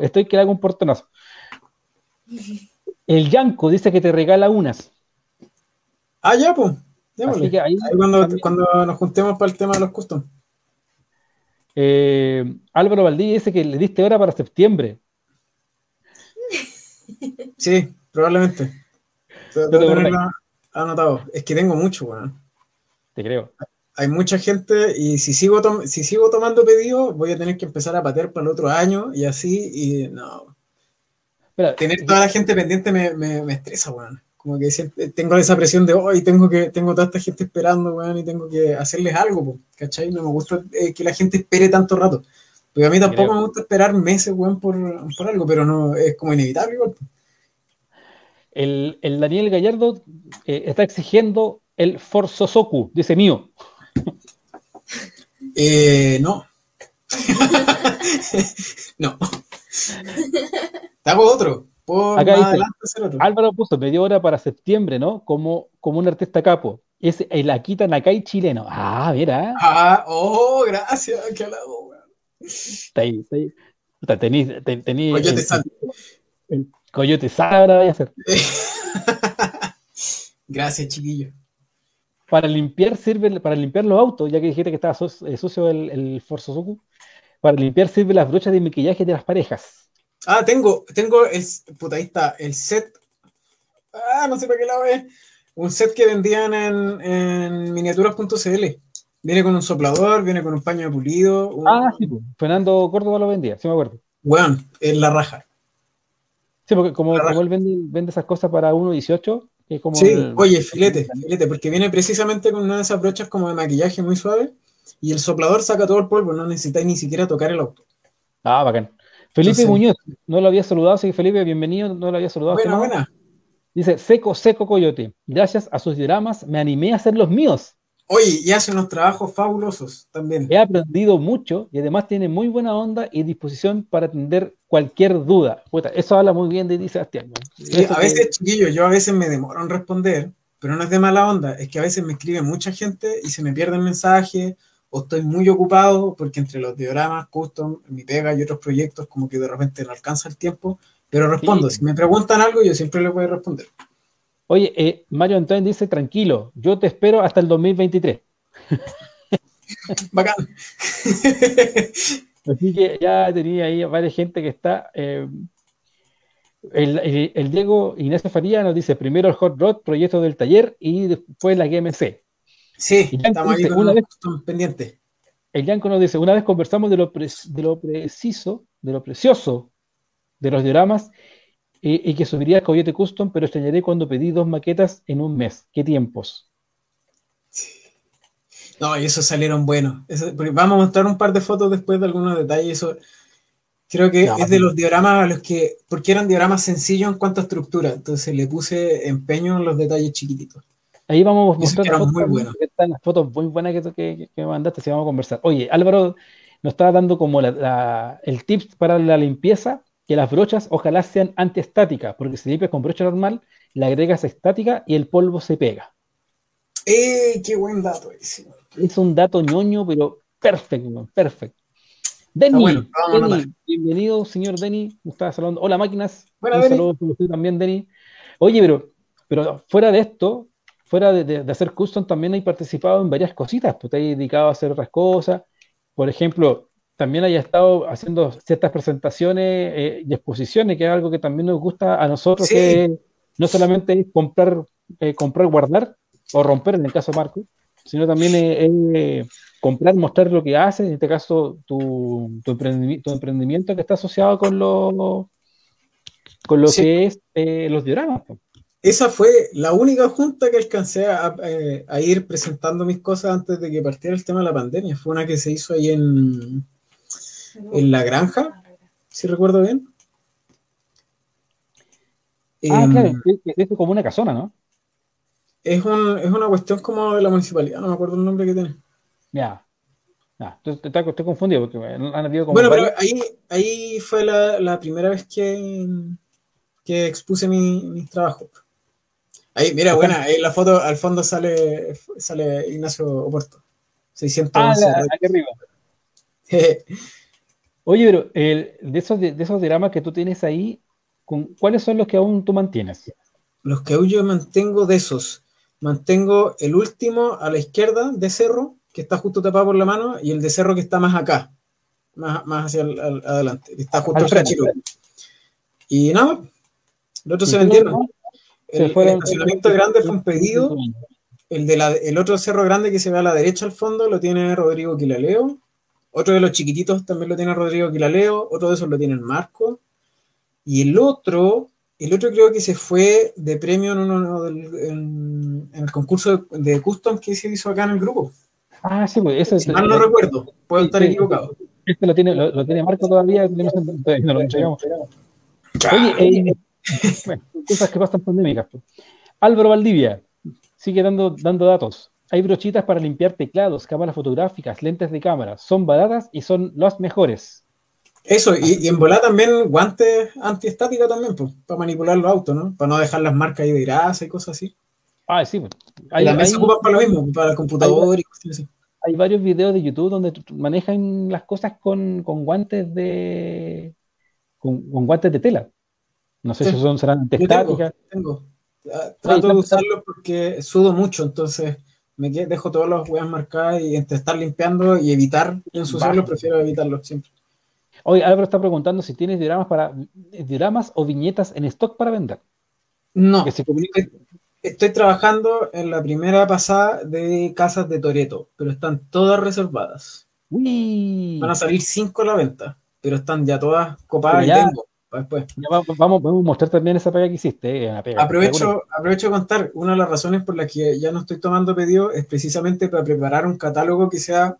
Estoy que le hago un portonazo. El Yanko dice que te regala unas. Ah, ya, pues. Así que ahí cuando nos juntemos para el tema de los custom. Álvaro Valdivia dice que le diste hora para septiembre. Sí, probablemente. Anotado. Es que tengo mucho, weón. Te creo. Hay mucha gente y si sigo tomando pedidos voy a tener que empezar a patear para el otro año y así, y no. Pero, tener toda la gente pendiente me estresa, weón. Como que siempre tengo esa presión de hoy, tengo toda esta gente esperando, weón, y tengo que hacerles algo, po, ¿cachai? No me gusta que la gente espere tanto rato. Porque a mí tampoco me gusta esperar meses, weón, por algo, pero no, es como inevitable, igual. El Daniel Gallardo está exigiendo el Bōsōzoku, dice mío. No. No. Te hago otro. Acá dice, Álvaro puso, me dio hora para septiembre, ¿no? Como un artista capo. Es el Akita Nakai chileno. Ah, mira. Ah, oh, gracias. Qué alado, weón. Está ahí. Tení Coyote Sabra. El Coyote Sabra voy a hacer. Gracias, chiquillo. Para limpiar sirve, para limpiar los autos, ya que dijiste que estaba sucio el Bōsōzoku, para limpiar sirve las brochas de maquillaje de las parejas. Ah, tengo ahí está, el set. Ah, no sé para qué lado es. Un set que vendían en miniaturas.cl. Viene con un soplador, viene con un paño pulido. Ah, sí, pues. Fernando Córdoba lo vendía, sí me acuerdo. Bueno, en la raja. Sí, porque como él vende esas cosas para 1.18. Como sí, oye, filete, porque viene precisamente con una de esas brochas como de maquillaje muy suave y el soplador saca todo el polvo, no necesitáis ni siquiera tocar el auto. Ah, bacán. Felipe entonces, Muñoz, no lo había saludado, así que Felipe, bienvenido, no lo había saludado. Buena. Dice, seco Coyote, gracias a sus dramas me animé a hacer los míos. Oye, y hace unos trabajos fabulosos también. He aprendido mucho y además tiene muy buena onda y disposición para atender cualquier duda. Puta, eso habla muy bien de Sebastián. Sí, a veces, chiquillos, yo a veces me demoro en responder, pero no es de mala onda, es que a veces me escribe mucha gente y se me pierden mensajes o estoy muy ocupado porque entre los dioramas, custom, mi pega y otros proyectos como que de repente no alcanza el tiempo, pero respondo. Sí. Si me preguntan algo yo siempre les voy a responder. Oye, Mario Antonio dice, tranquilo, yo te espero hasta el 2023. Bacán. Así que ya tenía ahí varias gente que está. El Diego Ignacio Faría nos dice, primero el Hot Rod, proyecto del taller, y después la GMC. Sí, estamos dice, ahí una vez, pendiente. El Yanko nos dice, una vez conversamos de lo precioso de los dioramas, y que subiría el Coyote Custom, pero extrañaré cuando pedí 2 maquetas en un mes. ¿Qué tiempos? No, y esos salieron buenos. Vamos a mostrar un par de fotos después de algunos detalles. Eso, creo que no, es de los dioramas a los que... Porque eran dioramas sencillos en cuanto a estructura. Entonces le puse empeño en los detalles chiquititos. Ahí vamos a mostrar las fotos muy buenas. Las fotos muy buenas que me mandaste, si vamos a conversar. Oye, Álvaro nos estaba dando como el tips para la limpieza, que las brochas ojalá sean antiestáticas, porque si limpias con brocha normal, la agregas estática y el polvo se pega. ¡Qué buen dato ese! Es un dato ñoño, pero perfecto. Denny, bueno, bienvenido, señor Denny, me estaba saludando. Hola, máquinas. Buenas, un saludo para usted también, Denny. Oye, pero fuera de esto, fuera de hacer custom, también hay participado en varias cositas, pues te has dedicado a hacer otras cosas, por ejemplo... También haya estado haciendo ciertas presentaciones y exposiciones, que es algo que también nos gusta a nosotros, sí. Que no solamente es comprar, guardar o romper, en el caso de Marco, sino también comprar, mostrar lo que haces, en este caso tu emprendimiento que está asociado con lo sí. Que es los dioramas. Esa fue la única junta que alcancé a ir presentando mis cosas antes de que partiera el tema de la pandemia. Fue una que se hizo ahí en La Granja, si recuerdo bien. Claro, es como una casona, ¿no? Es una cuestión como de la municipalidad, no me acuerdo el nombre que tiene. Ya. Ah, estoy confundido porque han habido como... Bueno, pero ahí fue la primera vez que expuse mis trabajos. Ahí, mira, buena, ahí la foto, al fondo sale Ignacio Oporto. 611. Ah, aquí arriba. Oye, pero de esos diagramas que tú tienes ahí, ¿cuáles son los que aún tú mantienes? Los que aún yo mantengo de esos. Mantengo el último a la izquierda de Cerro, que está justo tapado por la mano, y el de Cerro que está más acá, más hacia adelante, que está justo acá, chico. Y nada, los otros se vendieron. No, el estacionamiento grande fue un pedido. El otro cerro grande que se ve a la derecha al fondo lo tiene Rodrigo Quilaleo. Otro de los chiquititos también lo tiene Rodrigo Quilaleo. Otro de esos lo tiene el Marco. Y el otro creo que se fue de premio en el concurso de custom que se hizo acá en el grupo. Ah, sí, pues eso. Si mal no recuerdo, puedo estar equivocado. Este lo tiene Marco todavía, no lo entregamos. Oye, bueno, cosas que pasan pandémicas. Álvaro Valdivia sigue dando datos. Hay brochitas para limpiar teclados, cámaras fotográficas, lentes de cámara. Son baratas y son las mejores. Eso, y en volá también guantes antiestática también, pues, para manipular los autos, ¿no? Para no dejar las marcas ahí de grasa y cosas así. Ah, sí, pues. También se ocupan para lo mismo, para el computador y cosas así. Hay varios videos de YouTube donde manejan las cosas con guantes de... con guantes de tela. No sé si serán antiestáticas. Trato de usarlos porque sudo mucho, entonces me dejo todas las huellas marcadas y entre estar limpiando y evitar ensuciarlos, prefiero evitarlos siempre. Hoy Álvaro está preguntando si tienes dioramas o viñetas en stock para vender. No, estoy trabajando en la primera pasada de Casas de Toreto, pero están todas reservadas. Uy. Van a salir 5 a la venta, pero están ya todas copadas y tengo. Después. Vamos a mostrar también esa pega que hiciste. Aprovecho a contar, una de las razones por las que ya no estoy tomando pedidos es precisamente para preparar un catálogo que sea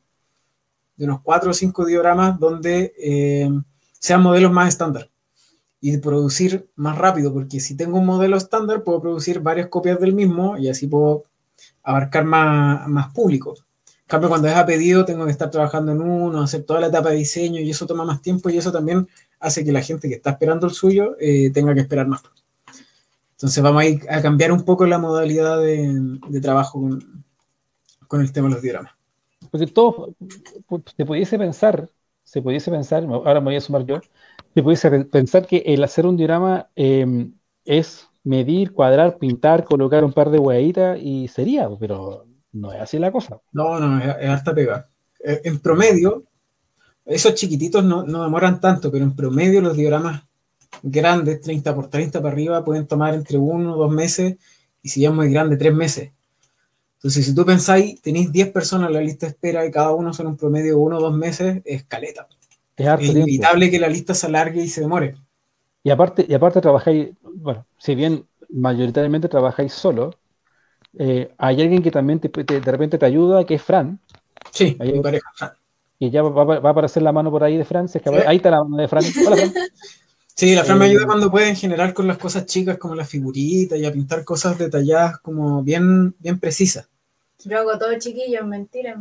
de unos 4 o 5 dioramas donde sean modelos más estándar y producir más rápido, porque si tengo un modelo estándar puedo producir varias copias del mismo y así puedo abarcar más público. En cambio, cuando es a pedido tengo que estar trabajando en uno, hacer toda la etapa de diseño y eso toma más tiempo y eso también hace que la gente que está esperando el suyo tenga que esperar más. Entonces vamos a ir a cambiar un poco la modalidad de trabajo con el tema de los dioramas. Porque todo, se pudiese pensar, ahora me voy a sumar yo, se pudiese pensar que el hacer un diorama es medir, cuadrar, pintar, colocar un par de huevitas y sería, pero no es así la cosa. No, es harta pega. En promedio... Esos chiquititos no demoran tanto, pero en promedio los dioramas grandes, 30x30 para arriba, pueden tomar entre 1 o 2 meses, y si ya es muy grande, 3 meses. Entonces, si tú pensáis, tenéis 10 personas en la lista de espera y cada uno son un promedio de 1 o 2 meses, es caleta. Es inevitable que la lista se alargue y se demore. Y aparte trabajáis, bueno, si bien mayoritariamente trabajáis solo, hay alguien que también de repente te ayuda, que es Fran. Sí, mi pareja, Fran. Y ya va a aparecer la mano por ahí de Fran. ¿Sí? Ahí está la mano de Fran. Hola, Fran. Sí, la Fran me ayuda cuando puede en general con las cosas chicas, como las figuritas, y a pintar cosas detalladas como bien precisas. Yo hago todo chiquillo, mentira.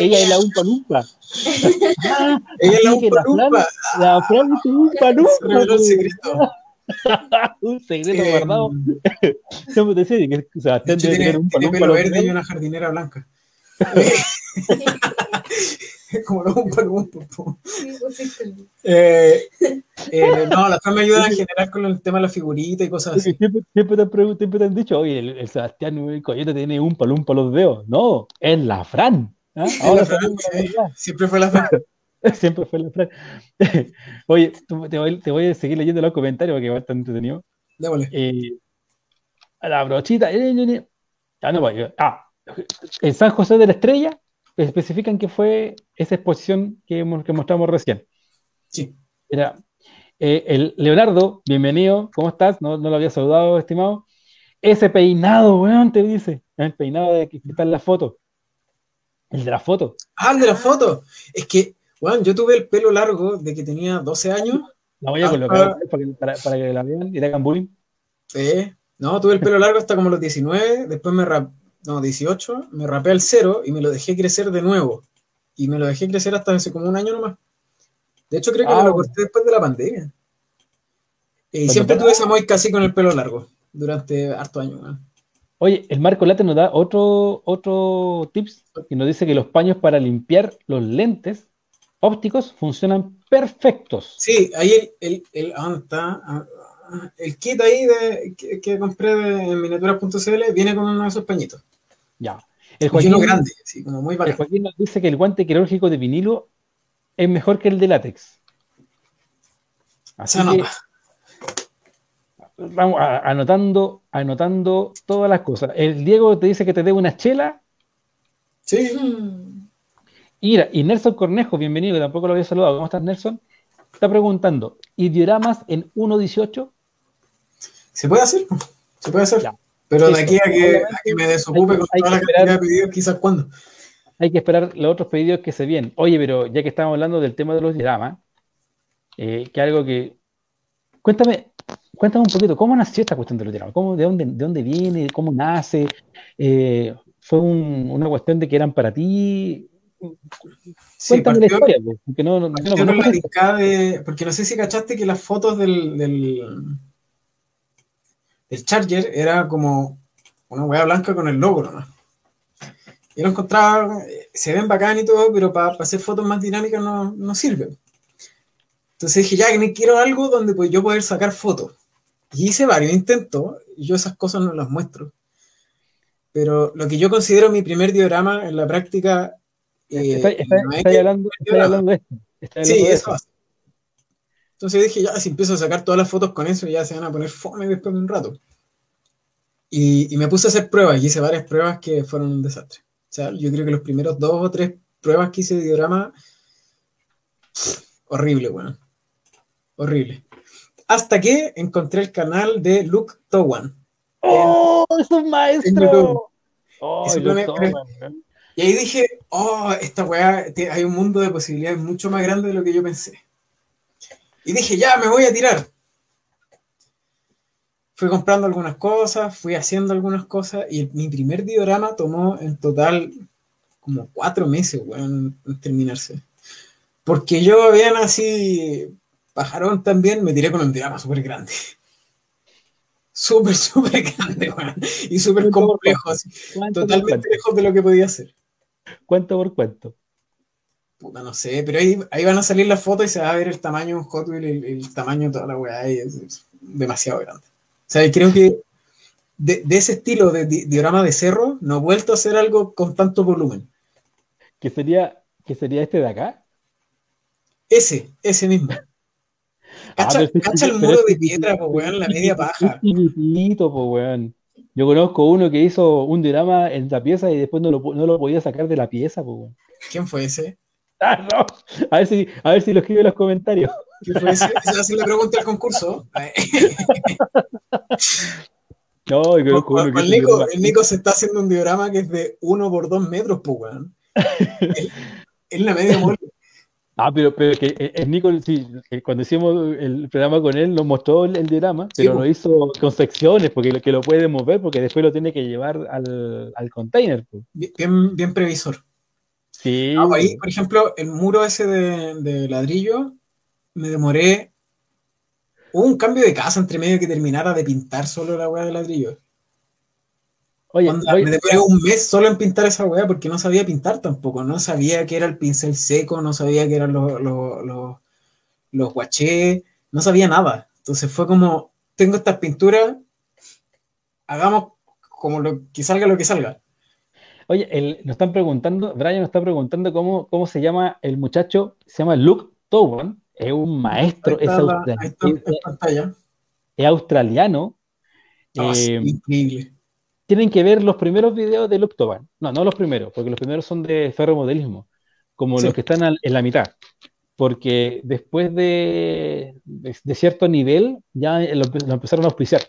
Ella es la Umpa Lumpa. Ella es la Umpa Lumpa. La Fran es Umpa Lumpa. Secreto. Un secreto guardado. No te sé que Sebastián debe tener un pelo verde y una jardinera blanca. Como los un no, las cosas me ayudan en general con el tema de la figurita y cosas así. Siempre te han dicho, oye, el Sebastián Coyote tiene un palumpa a los dedos. No, es la Fran. ¿Ah? Ahora la Fran, siempre fue la Fran. Siempre fue la plan. Oye, te voy a seguir leyendo los comentarios porque va a estar entretenido. A la brochita. En San José de la Estrella especifican que fue esa exposición que mostramos recién. Sí. Era, el Leonardo, bienvenido, ¿cómo estás? No lo había saludado, estimado. Ese peinado, weón, te dice. El peinado de que está en la foto. El de la foto. Ah, el de la foto. Es que. Bueno, yo tuve el pelo largo de que tenía 12 años. La voy a colocar para que la vean y le hagan bullying. No, tuve el pelo largo hasta como los 19. Después no, 18, me rapé al 0 y me lo dejé crecer de nuevo. Y me lo dejé crecer hasta hace como un año nomás. De hecho, creo que me lo corté después de la pandemia. Y siempre tuve esa moica así con el pelo largo durante harto año, ¿no? Oye, el Marco Late nos da otro tips y nos dice que los paños para limpiar los lentes ópticos funcionan perfectos. Sí, ahí el kit ahí que compré de miniaturas.cl viene con uno de esos pañitos. Ya. El Joaquín, grande, sí, como muy barato. El Joaquín nos dice que el guante quirúrgico de vinilo es mejor que el de látex. Así que vamos anotando todas las cosas. El Diego te dice que te dé una chela. Sí. Y Nelson Cornejo, bienvenido, que tampoco lo había saludado. ¿Cómo estás, Nelson? Está preguntando, ¿y dioramas en 1.18? Se puede hacer. Ya. Pero eso, de aquí a que me desocupe con toda la cantidad de pedidos, quizás cuándo. Hay que esperar los otros pedidos que se vienen. Oye, pero ya que estamos hablando del tema de los dioramas, que algo que... Cuéntame un poquito, ¿cómo nació esta cuestión de los dioramas? ¿De dónde viene? ¿Cómo nace? ¿Fue una cuestión de que eran para ti? Sí, cuéntame la historia, porque no sé si cachaste que las fotos del Charger era como una hueá blanca con el logo nomás. Yo lo encontraba, se ven bacán y todo, pero para hacer fotos más dinámicas no sirve. Entonces dije, ya que me quiero algo donde pues, yo poder sacar fotos. Y hice varios intentos, y yo esas cosas no las muestro. Pero lo que yo considero mi primer diorama en la práctica... Está hablando de esto. Está hablando de eso. Entonces dije, ya, si empiezo a sacar todas las fotos con eso, ya se van a poner fome después de un rato. Y me puse a hacer pruebas, y hice varias pruebas que fueron un desastre. O sea, yo creo que los primeros 2 o 3 pruebas que hice de diorama... Horrible, bueno. Horrible. Hasta que encontré el canal de Luke Towan. ¡Oh, es un maestro! Oh, y ahí dije, oh, esta weá, hay un mundo de posibilidades mucho más grande de lo que yo pensé. Y dije, ya, me voy a tirar. Fui comprando algunas cosas, fui haciendo algunas cosas, y mi primer diorama tomó en total como 4 meses, weón, en terminarse. Porque yo, bien así, pajarón también, me tiré con un diorama súper grande. Súper grande, weón. Y súper complejo, así. Totalmente lejos de lo que podía hacer. ¿Cuánto por cuánto? Puta, no sé, pero ahí van a salir las fotos y se va a ver el tamaño de un Hot Wheels, el tamaño de toda la weá, es demasiado grande. O sea, creo que de ese estilo de diorama de cerro, no he vuelto a hacer algo con tanto volumen. ¿Qué sería este de acá? Ese mismo. Cacha el muro de piedra, po, weón, la media paja. Chiquitito, po, weón. Yo conozco uno que hizo un diorama en la pieza y después no lo podía sacar de la pieza, po, weón. ¿Quién fue ese? Ah, no. A ver si lo escribe en los comentarios. ¿Quién fue ese? Esa va a ser la pregunta del concurso. No, conozco uno que el Nico se está haciendo un diorama que es de 1 por 2 metros, po, weón. Es la media muerte. Ah, pero es que el Nico, sí, cuando hicimos el programa con él, nos mostró el diorama, sí, pero lo hizo con secciones, porque lo puede mover, porque después lo tiene que llevar al container. Pues. Bien previsor. Sí. Ah, ahí, por ejemplo, el muro ese de ladrillo, me demoré. Hubo un cambio de casa entre medio que terminara de pintar solo la hueá de ladrillo. Oye, me demoré un mes solo en pintar esa weá porque no sabía pintar tampoco, no sabía qué era el pincel seco, no sabía qué eran los guachés, no sabía nada. Entonces fue como, tengo estas pinturas, hagamos como lo que salga. Oye, Brian nos está preguntando cómo se llama el muchacho, se llama Luke Towan, es un maestro, es australiano. Es increíble. Tienen que ver los primeros videos de Luke Towan. No los primeros, porque los primeros son de ferromodelismo, como sí. Los que están en la mitad. Porque después de cierto nivel, ya lo empezaron a auspiciar.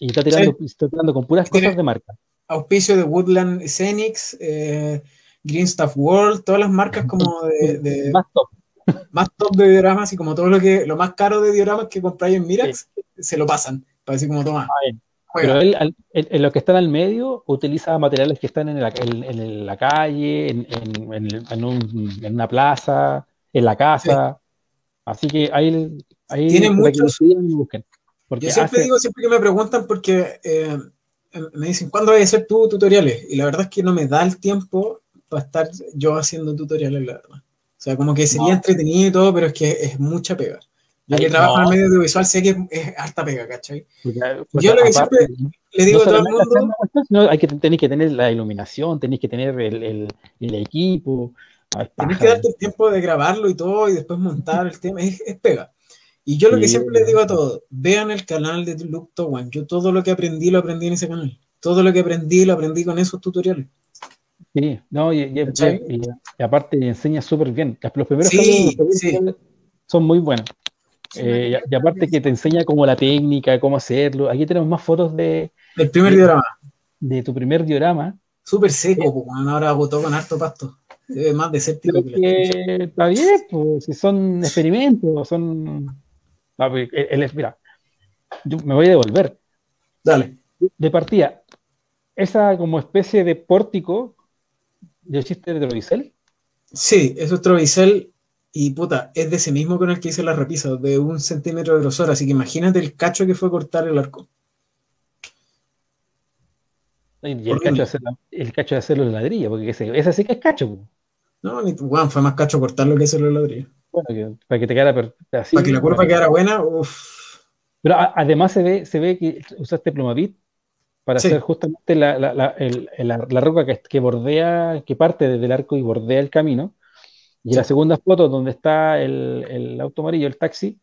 Y está tirando con puras cosas de marca. Auspicio de Woodland Scenics, Green Stuff World, todas las marcas como de más top. Más top de dioramas y como todo lo más caro de dioramas que compráis en Mirax, sí. Se lo pasan. Para decir como toma. Pero él, en lo que están al medio, utiliza materiales que están en la calle, en una plaza, en la casa. Sí. Así que ahí tiene muchos. Yo siempre digo, siempre que me preguntan, porque me dicen, ¿cuándo vas a hacer tus tutoriales? Y la verdad es que no me da el tiempo para estar yo haciendo tutoriales, la verdad. O sea, como que sería entretenido y todo, pero es que es mucha pega. Yo que trabajo en el medio audiovisual sé que es harta pega, ¿cachai? Pues, yo lo que aparte, siempre le digo no a todo el mundo... tenéis que tener la iluminación, tenéis que tener el equipo... Tienes que darte el tiempo de grabarlo y todo, y después montar el tema, es pega. Y yo lo que siempre les digo a todos, vean el canal de Luke Towan. Yo todo lo que aprendí, lo aprendí en ese canal. Todo lo que aprendí, lo aprendí con esos tutoriales. Sí, no, y aparte enseña súper bien. Los primeros canales son muy buenos. Y aparte que te enseña como la técnica, cómo hacerlo. Aquí tenemos más fotos del primer diorama. De tu primer diorama. Súper seco, ahora agotó con harto pasto. Más desértico que está bien, pues, si son experimentos, son... Mira, yo me voy a devolver. Dale. De partida, esa como especie de pórtico, ¿ya existe de Trovicel? Sí, eso es Trovicel y puta, es de ese mismo con el que hice las repisas, de 1 centímetro de grosor, así que imagínate el cacho que fue cortar el arco. Y el cacho de hacer los ladrillos, porque ese sí que es cacho. Po. No, fue más cacho cortarlo que hacerlo los ladrillos. Bueno, para que te quedara así. Para que la curva quedara buena, uff. Pero además se ve que usaste plumavit para hacer justamente la roca que bordea, que parte desde el arco y bordea el camino. Y en la segunda foto, donde está el auto amarillo, el taxi,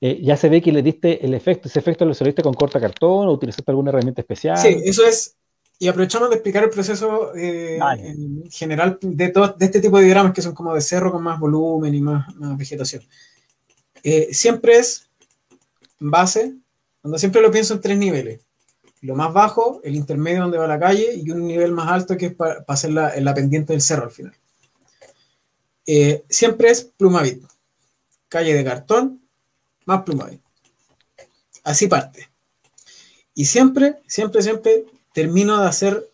ya se ve que le diste el efecto. Ese efecto lo soliste con corta cartón o utilizaste alguna herramienta especial. Sí, eso es. Y aprovechamos de explicar el proceso en general de este tipo de dioramas que son como de cerro con más volumen y más vegetación. Siempre es base, cuando siempre lo pienso en 3 niveles. Lo más bajo, el intermedio donde va la calle y un nivel más alto que es para hacer la pendiente del cerro al final. Siempre es plumavit. Calle de cartón más plumavit. Así parte. Y siempre termino de hacer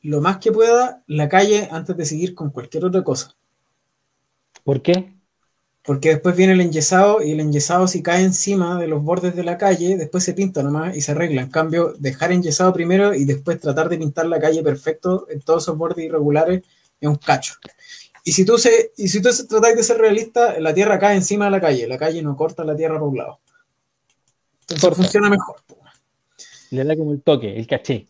lo más que pueda la calle antes de seguir con cualquier otra cosa. ¿Por qué? Porque después viene el enyesado y el enyesado si cae encima de los bordes de la calle, después se pinta nomás y se arregla. En cambio, dejar enyesado primero y después tratar de pintar la calle perfecto en todos esos bordes irregulares es un cacho. Y si tú tratas de ser realista, la tierra cae encima de la calle no corta la tierra por un lado. Entonces funciona mejor. Le da como el toque, el caché.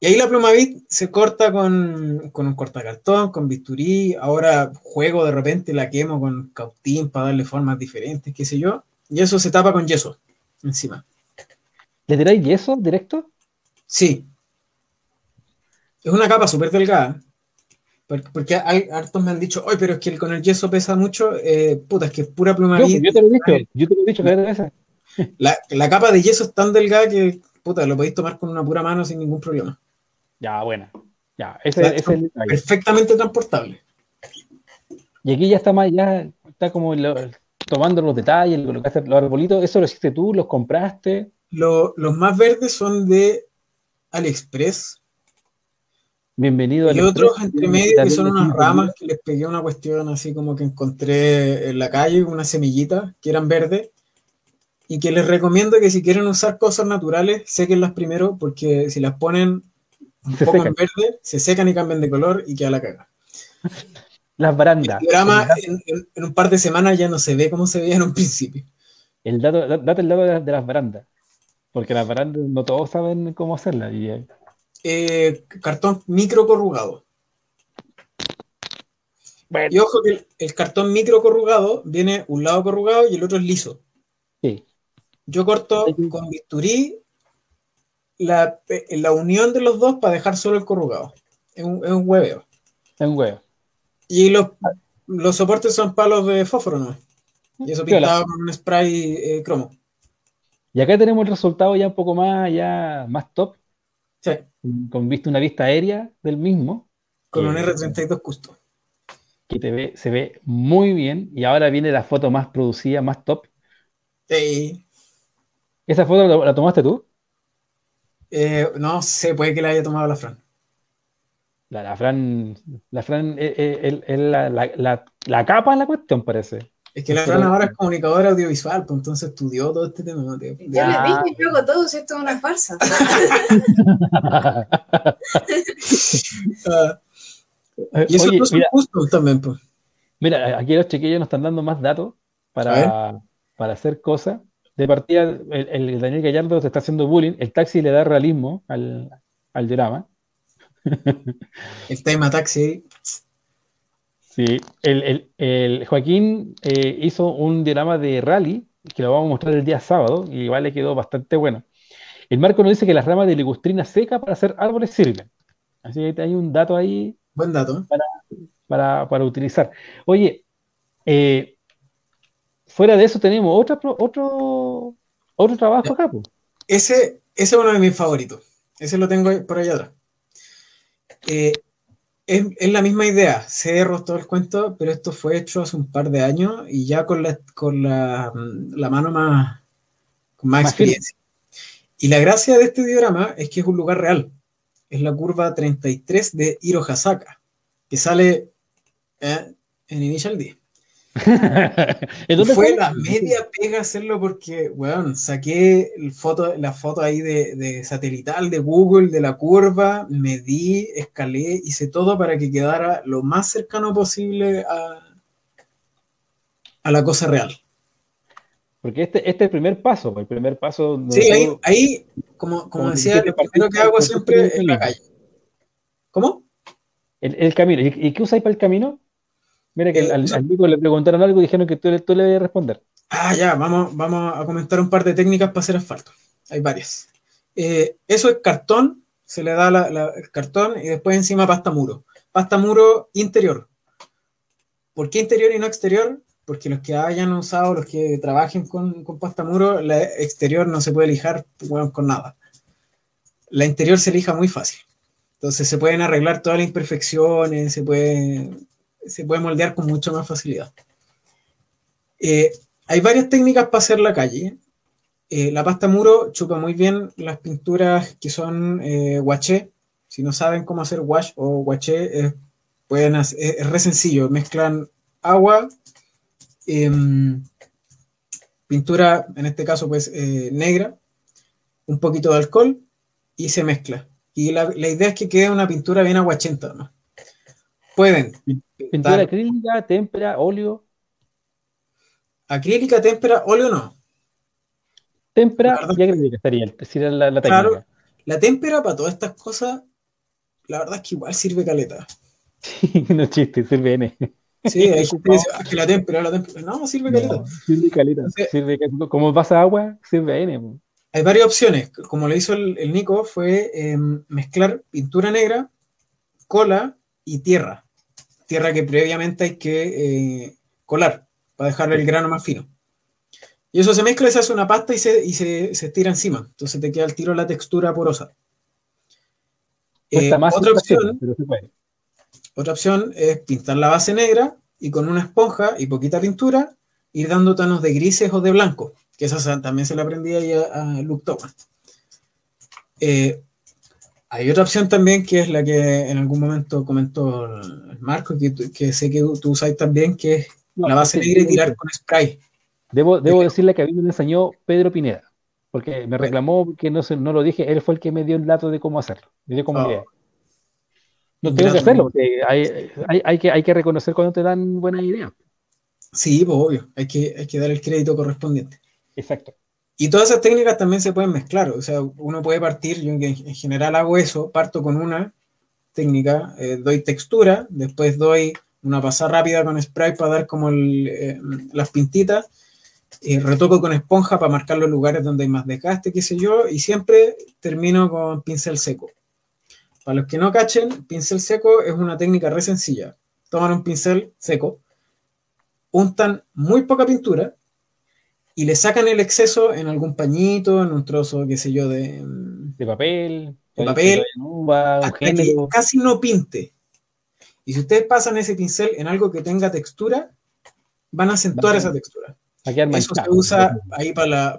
Y ahí la plumavit se corta con un cortacartón, con bisturí. Ahora juego, de repente la quemo con cautín para darle formas diferentes, qué sé yo. Y eso se tapa con yeso encima. ¿Le tiráis yeso directo? Sí. Es una capa súper delgada. Porque hartos me han dicho, oye, pero es que con el yeso pesa mucho. Puta, es que es pura plumavit. Yo te lo he dicho cada vez. La capa de yeso es tan delgada que, puta, lo podéis tomar con una pura mano sin ningún problema. Ya, buena. Ya, ese es el detalle. Perfectamente transportable. Y aquí ya está como tomando los detalles, lo que hace los arbolitos. ¿Eso lo hiciste tú? ¿Los compraste? Los más verdes son de AliExpress. Bienvenido a AliExpress. Y otros entre medio que son unas ramas que les pegué una cuestión así como que encontré en la calle, unas semillitas que eran verdes. Y que les recomiendo que si quieren usar cosas naturales, séquenlas primero, porque si las ponen un poco en verde, se secan y cambian de color y queda la caga. Las barandas. El diorama en un par de semanas ya no se ve como se veía en un principio. Date el dato de las barandas, porque las barandas no todos saben cómo hacerlas. Cartón micro corrugado. Bueno. Y ojo que el cartón micro corrugado viene un lado corrugado y el otro es liso. Sí. Yo corto con bisturí la unión de los dos para dejar solo el corrugado. Es un hueveo. Es un huevo. Y los soportes son palos de fósforo, ¿no? Y eso pintado con un spray cromo. Y acá tenemos el resultado ya un poco más top. Sí. Con una vista aérea del mismo. Con un R32 Custom. Que se ve muy bien. Y ahora viene la foto más producida, más top. Sí. ¿Esa foto la tomaste tú? No sé, puede que la haya tomado la Fran. La Fran es la capa en la cuestión, parece. Es que la Fran ahora es comunicadora audiovisual, pues entonces estudió todo este tema. ¿No? Ya le dije, yo hago todo, si esto es una farsa. Y eso no es justo también, pues. Mira, aquí los chiquillos nos están dando más datos para hacer cosas. De partida, el Daniel Gallardo se está haciendo bullying. El taxi le da realismo al drama. El tema taxi. Sí, el Joaquín hizo un diorama de rally que lo vamos a mostrar el día sábado y igual le quedó bastante bueno. El Marco nos dice que las ramas de ligustrina seca para hacer árboles sirven. Así que hay un dato ahí. Buen dato. Para utilizar. Oye, fuera de eso tenemos otro trabajo acá. Ese es uno de mis favoritos. Ese lo tengo por allá atrás. Es la misma idea, se derrotó todo el cuento, pero esto fue hecho hace un par de años y ya con la mano con más experiencia. Y la gracia de este diorama es que es un lugar real. Es la curva 33 de Irohazaka, que sale en Initial D. Fue la media pega hacerlo porque, weón, saqué la foto ahí de satelital de Google, de la curva, medí, escalé, hice todo para que quedara lo más cercano posible a la cosa real. Porque este es el primer paso. Sí, ahí como decía, lo primero que hago siempre es la calle. ¿Cómo? El camino. ¿Y qué usáis para el camino? Mira que al Nico le preguntaron algo y dijeron que tú le debes responder. Ah, ya, vamos a comentar un par de técnicas para hacer asfalto. Hay varias. Eso es cartón, se le da el cartón y después encima pasta muro. Pasta muro interior. ¿Por qué interior y no exterior? Porque los que hayan usado, los que trabajen con pasta muro, la exterior no se puede lijar, bueno, con nada. La interior se lija muy fácil. Entonces se pueden arreglar todas las imperfecciones, se puede moldear con mucha más facilidad. Hay varias técnicas para hacer la calle. La pasta muro chupa muy bien las pinturas que son guaché. Si no saben cómo hacer wash o guaché, es re sencillo. Mezclan agua, pintura, en este caso pues negra, un poquito de alcohol y se mezcla. Y la idea es que quede una pintura bien aguachenta, ¿no? Pueden pintura acrílica, témpera, óleo. Acrílica, témpera, óleo no. Témpera y acrílica sería la técnica. Claro, la témpera para todas estas cosas, la verdad es que igual sirve caleta. Sí, no chiste, sirve N. Sí, hay gente que dice, que la témpera. No, sirve caleta. No, sirve caleta. Entonces, como pasa agua, sirve N. Hay varias opciones. Como lo hizo el Nico, fue mezclar pintura negra, cola y tierra. Tierra que previamente hay que colar para dejarle el grano más fino. Y eso se mezcla, se hace una pasta y se estira encima. Entonces te queda al tiro la textura porosa. Otra opción es pintar la base negra y con una esponja y poquita pintura ir dando tonos de grises o de blanco. Que esa también se la aprendí ahí a Luke Towan. Hay otra opción también que es la que en algún momento comentó el Marco, que sé que tú usas también, que es la base negra y tirar con spray. Debo decirle que a mí me enseñó Pedro Pineda, porque me reclamó que no lo dije, él fue el que me dio el dato de cómo hacerlo. No tengo que hacerlo, porque hay que reconocer cuando te dan buenas ideas. Sí, pues obvio, hay que dar el crédito correspondiente. Exacto. Y todas esas técnicas también se pueden mezclar, o sea, uno puede partir, yo en general hago eso, parto con una técnica, doy textura, después doy una pasada rápida con spray para dar como las pintitas, retoco con esponja para marcar los lugares donde hay más desgaste, qué sé yo, y siempre termino con pincel seco. Para los que no cachen, pincel seco es una técnica re sencilla. Toman un pincel seco, untan muy poca pintura, y le sacan el exceso en algún pañito, en un trozo, qué sé yo, de papel, de uva, hasta que casi no pinte. Y si ustedes pasan ese pincel en algo que tenga textura, van a acentuar esa textura. Eso se usa ahí para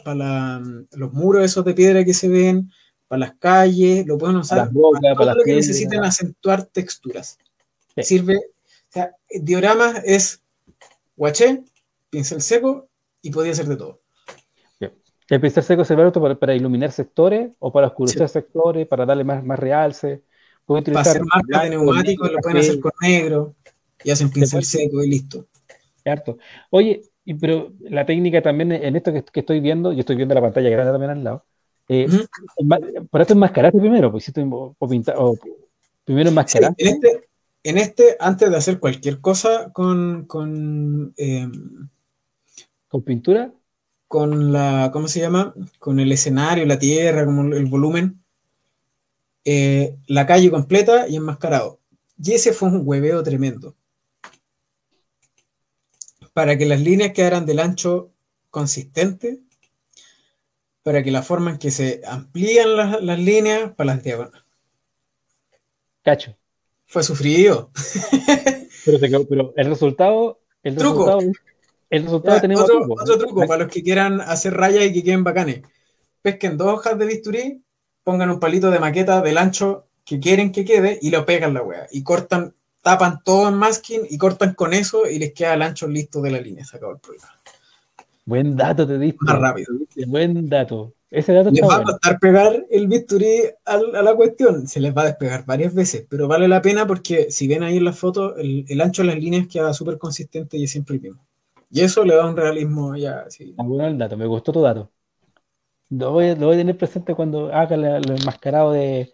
los muros esos de piedra que se ven, para las calles, lo pueden usar para, todo lo que necesiten acentuar texturas. Sí. Sirve, o sea, dioramas es guaché, pincel seco y podía ser de todo. Bien. El pincel seco se va para iluminar sectores o para oscurecer sectores, para darle más realce. Pueden utilizar para hacer marcas de neumáticos, lo pueden hacer con negro y hacen pincel seco y listo. Harto. Oye, pero la técnica también en esto que estoy viendo, yo estoy viendo la pantalla grande también al lado. Para esto enmascaraste primero, pues, primero enmascaraste. Sí, en este, antes de hacer cualquier cosa con pintura, con la, ¿cómo se llama? Con el escenario, la tierra, como el volumen, la calle completa y enmascarado. Y ese fue un hueveo tremendo. Para que las líneas quedaran del ancho consistente, para que la forma en que se amplían las líneas para las diagonales. Cacho. Fue sufrido. Pero el resultado ya, tenemos otro truco para los que quieran hacer rayas y que queden bacanes. Pesquen dos hojas de bisturí, pongan un palito de maqueta del ancho que quieren que quede y lo pegan la wea. Y cortan, tapan todo en masking y cortan con eso y les queda el ancho listo de la línea. Se acabó el problema. Buen dato te diste. Más rápido. Buen dato. Ese dato les va a costar pegar el bisturí a la cuestión. Se les va a despegar varias veces, pero vale la pena porque si ven ahí en las fotos, el ancho de las líneas queda súper consistente y es siempre el mismo. Y eso le da un realismo ya así. Bueno, el dato, me gustó tu dato. Lo voy a tener presente cuando haga lo enmascarado de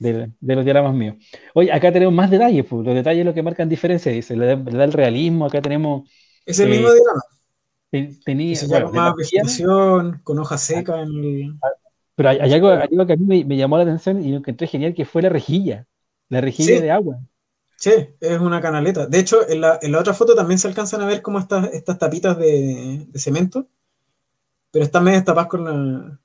los diagramas míos. Oye, acá tenemos más detalles, pues. Los detalles lo que marcan diferencia, dice. Le da el realismo, acá tenemos... Es el mismo diagrama. Tenía, se llama más vegetación, con hojas secas. Pero hay algo que a mí me llamó la atención y lo encontré genial, que fue la rejilla de agua. Sí, es una canaleta. De hecho, en la otra foto también se alcanzan a ver como estas tapitas de cemento, pero están medio tapadas con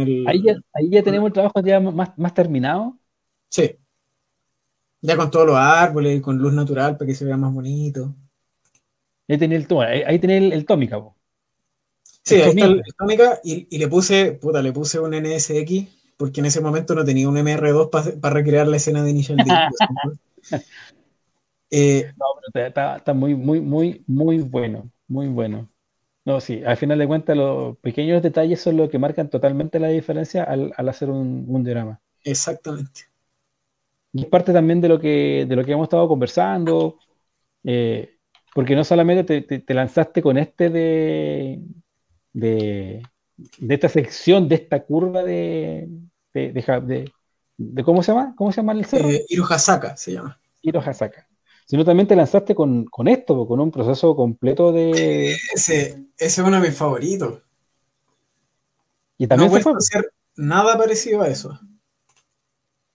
el... Ahí ya tenemos el trabajo ya más terminado. Sí. Ya con todos los árboles, con luz natural para que se vea más bonito. Ahí tenía el Tomica. Sí, ahí está el Tomica y le puse un NSX porque en ese momento no tenía un MR2 para recrear la escena de Initial D. No, pero está muy, muy, muy, muy bueno. Muy bueno. No, sí, al final de cuentas los pequeños detalles son los que marcan totalmente la diferencia al hacer un diorama. Exactamente. Y es parte también de lo que hemos estado conversando. Porque no solamente te lanzaste con este de esta sección, de esta curva de ¿cómo se llama? ¿Cómo se llama el cerro? Irohazaka se llama. Irohazaka. Sino también te lanzaste con esto, con un proceso completo de... Ese es uno de mis favoritos. Y también no he vuelto a hacer nada parecido a eso.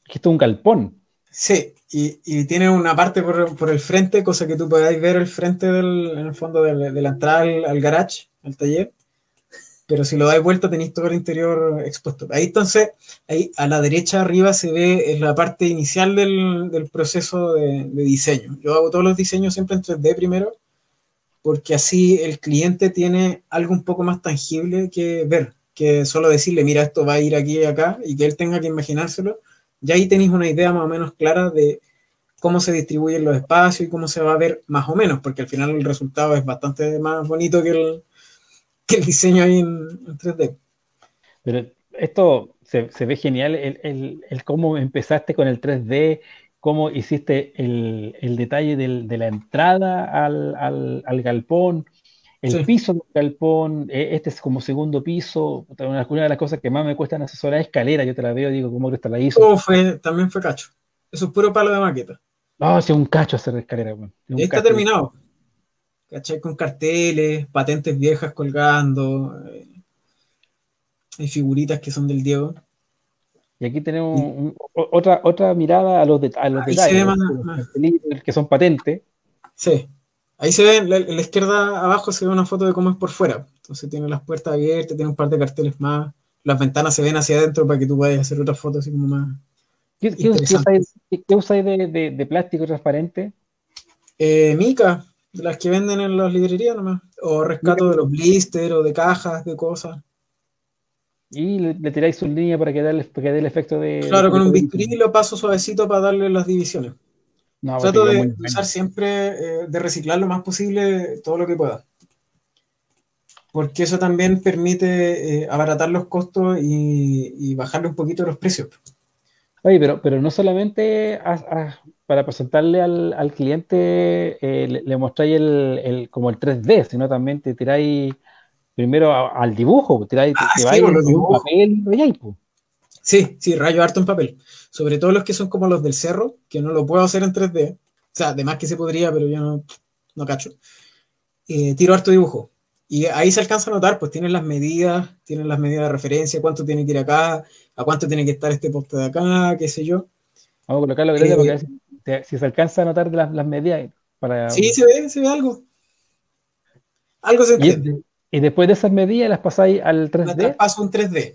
Esto es un galpón. Sí, y tiene una parte por el frente, cosa que tú podáis ver el frente en el fondo de la entrada al garage, al taller, pero si lo dais vuelta tenéis todo el interior expuesto. Ahí entonces, ahí a la derecha arriba se ve la parte inicial del proceso de diseño. Yo hago todos los diseños siempre en 3D primero, porque así el cliente tiene algo un poco más tangible que ver, que solo decirle, mira, esto va a ir aquí y acá, y que él tenga que imaginárselo. Y ahí tenéis una idea más o menos clara de cómo se distribuyen los espacios y cómo se va a ver más o menos, porque al final el resultado es bastante más bonito que el diseño ahí en 3D. Pero esto se ve genial, el cómo empezaste con el 3D, cómo hiciste el detalle de la entrada al galpón, el piso del galpón, este es como segundo piso. Una de las cosas que más me cuestan asesorar es la escalera. Yo te la veo y digo, ¿cómo que esta la hizo? También fue cacho. Eso es puro palo de maqueta. No, sí, un cacho hacer la escalera. Ya está terminado. ¿Cachai? Con carteles, patentes viejas colgando. Hay figuritas que son del Diego. Y aquí tenemos otra mirada a los detalles. Que son patentes. Sí. Ahí se ve, en la izquierda abajo se ve una foto de cómo es por fuera. Entonces tiene las puertas abiertas, tiene un par de carteles más. Las ventanas se ven hacia adentro para que tú puedas hacer otras fotos así como más. ¿Qué usáis de plástico transparente? Mica, de las que venden en las librerías nomás. O rescato de los blisters o de cajas, de cosas. Y le tiráis su línea para que dé el efecto de... Claro, con un bisturí lo paso suavecito para darle las divisiones. No, trato de usar siempre, de reciclar lo más posible todo lo que pueda. Porque eso también permite abaratar los costos y bajarle un poquito los precios. Oye, pero no solamente para presentarle al cliente le mostráis como el 3D, sino también te tiráis... Primero al dibujo, tiráis papel, rayáis. Sí, sí, rayo harto en papel. Sobre todo los que son como los del cerro, que no lo puedo hacer en 3D. O sea, además que se podría, pero yo no cacho. Tiro harto dibujo. Y ahí se alcanza a notar, pues tienen las medidas de referencia, cuánto tiene que ir acá, a cuánto tiene que estar este poste de acá, qué sé yo. Vamos a colocarlo grande porque a ver si se alcanza a notar las medidas. Sí, se ve algo. Algo se entiende. Y después de esas medidas las pasáis al 3D. Las paso en 3D.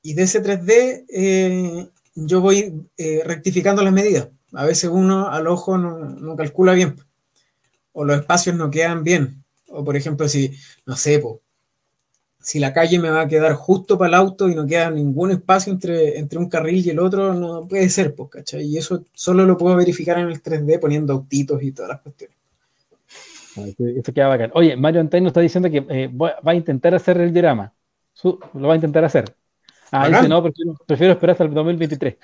Y de ese 3D yo voy rectificando las medidas. A veces uno al ojo no calcula bien. O los espacios no quedan bien. O por ejemplo, si la calle me va a quedar justo para el auto y no queda ningún espacio entre un carril y el otro, no puede ser, pues, ¿cachai? Y eso solo lo puedo verificar en el 3D poniendo autitos y todas las cuestiones. Esto queda bacán. Oye, Mario Antay nos está diciendo que va a intentar hacer el diorama. Lo va a intentar hacer. Ah, dice, no, prefiero esperar hasta el 2023.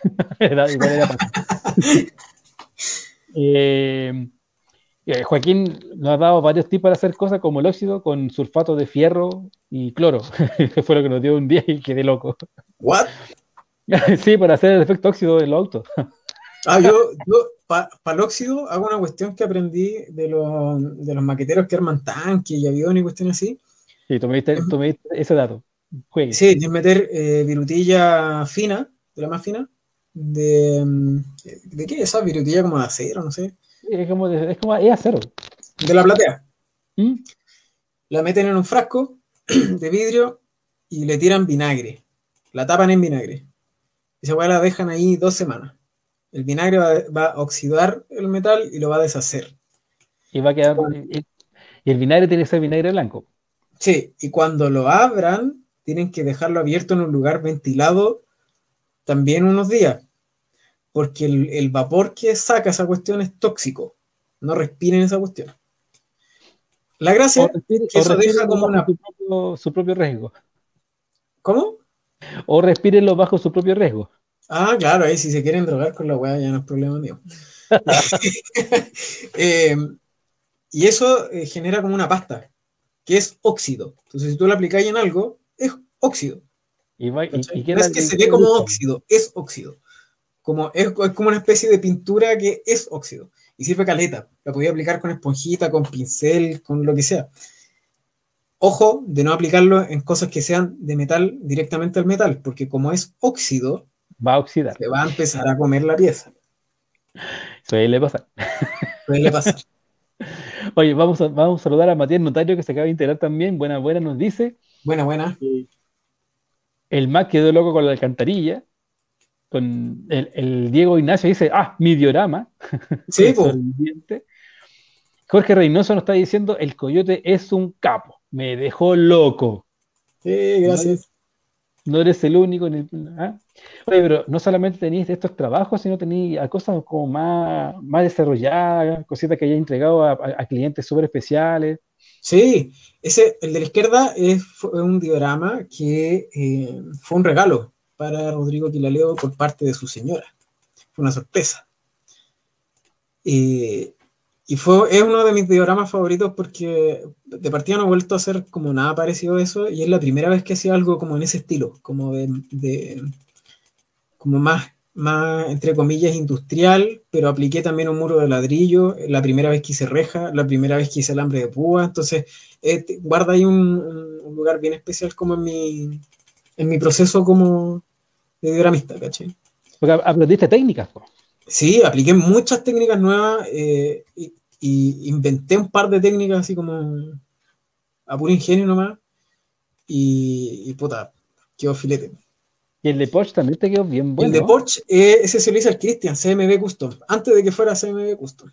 Joaquín nos ha dado varios tips para hacer cosas como el óxido con sulfato de fierro y cloro, que fue lo que nos dio un día y quedé loco. ¿What? Sí, para hacer el efecto óxido de los autos. Yo para el óxido hago una cuestión que aprendí de los maqueteros que arman tanques y aviones y cuestiones así. Sí, tú me diste ese dato. Juegue. Sí, es meter virutilla fina, de la más fina. ¿De qué es esa virutilla como de acero? No sé. Es acero. De la platea. ¿Mm? La meten en un frasco de vidrio y le tiran vinagre. La tapan en vinagre. Y esa hueá la dejan ahí 2 semanas. El vinagre va a oxidar el metal y lo va a deshacer. Y va a quedar. Y el vinagre tiene que ser vinagre blanco. Sí, y cuando lo abran, tienen que dejarlo abierto en un lugar ventilado también unos días. Porque el vapor que saca esa cuestión es tóxico. No respiren esa cuestión. La gracia es que eso deja como una. Su propio riesgo. ¿Cómo? O respírenlo bajo su propio riesgo. Ah, claro, ahí si se quieren drogar con la weá ya no es problema mío. Y eso genera como una pasta, que es óxido. Entonces, si tú lo aplicas en algo, es óxido. No es que se ve como óxido, es óxido. Es como una especie de pintura que es óxido. Y sirve caleta. La podía aplicar con esponjita, con pincel, con lo que sea. Ojo de no aplicarlo en cosas que sean de metal, directamente al metal, porque como es óxido, va a oxidar. Se va a empezar a comer la pieza. Suele pasar. Oye, vamos a saludar a Matías Notario, que se acaba de integrar también. Buena, nos dice. Buena. El Mac quedó loco con la alcantarilla. Con el Diego Ignacio dice, mi diorama. Sí, pues. Jorge Reynoso nos está diciendo, el coyote es un capo. Me dejó loco. Sí, gracias. No eres el único. Oye, pero no solamente tenéis estos trabajos, sino tenéis cosas como más desarrolladas, cositas que hayas entregado a clientes súper especiales. Sí, el de la izquierda es un diorama que fue un regalo para Rodrigo Quilaleo por parte de su señora. Fue una sorpresa. Es uno de mis dioramas favoritos porque de partida no he vuelto a hacer como nada parecido a eso y es la primera vez que hacía algo como en ese estilo, como como más entre comillas industrial, pero apliqué también un muro de ladrillo, la primera vez que hice reja, la primera vez que hice alambre de púa, entonces guarda ahí un lugar bien especial como en mi proceso como de dioramista, ¿cachai? Porque aprendiste técnicas, ¿no? Sí, apliqué muchas técnicas nuevas y inventé un par de técnicas así como a puro ingenio nomás y puta, quedó filete. Y el de Porsche también te quedó bien bueno. El de Porsche, ese se lo hizo al Cristian, CMB Custom, antes de que fuera CMB Custom.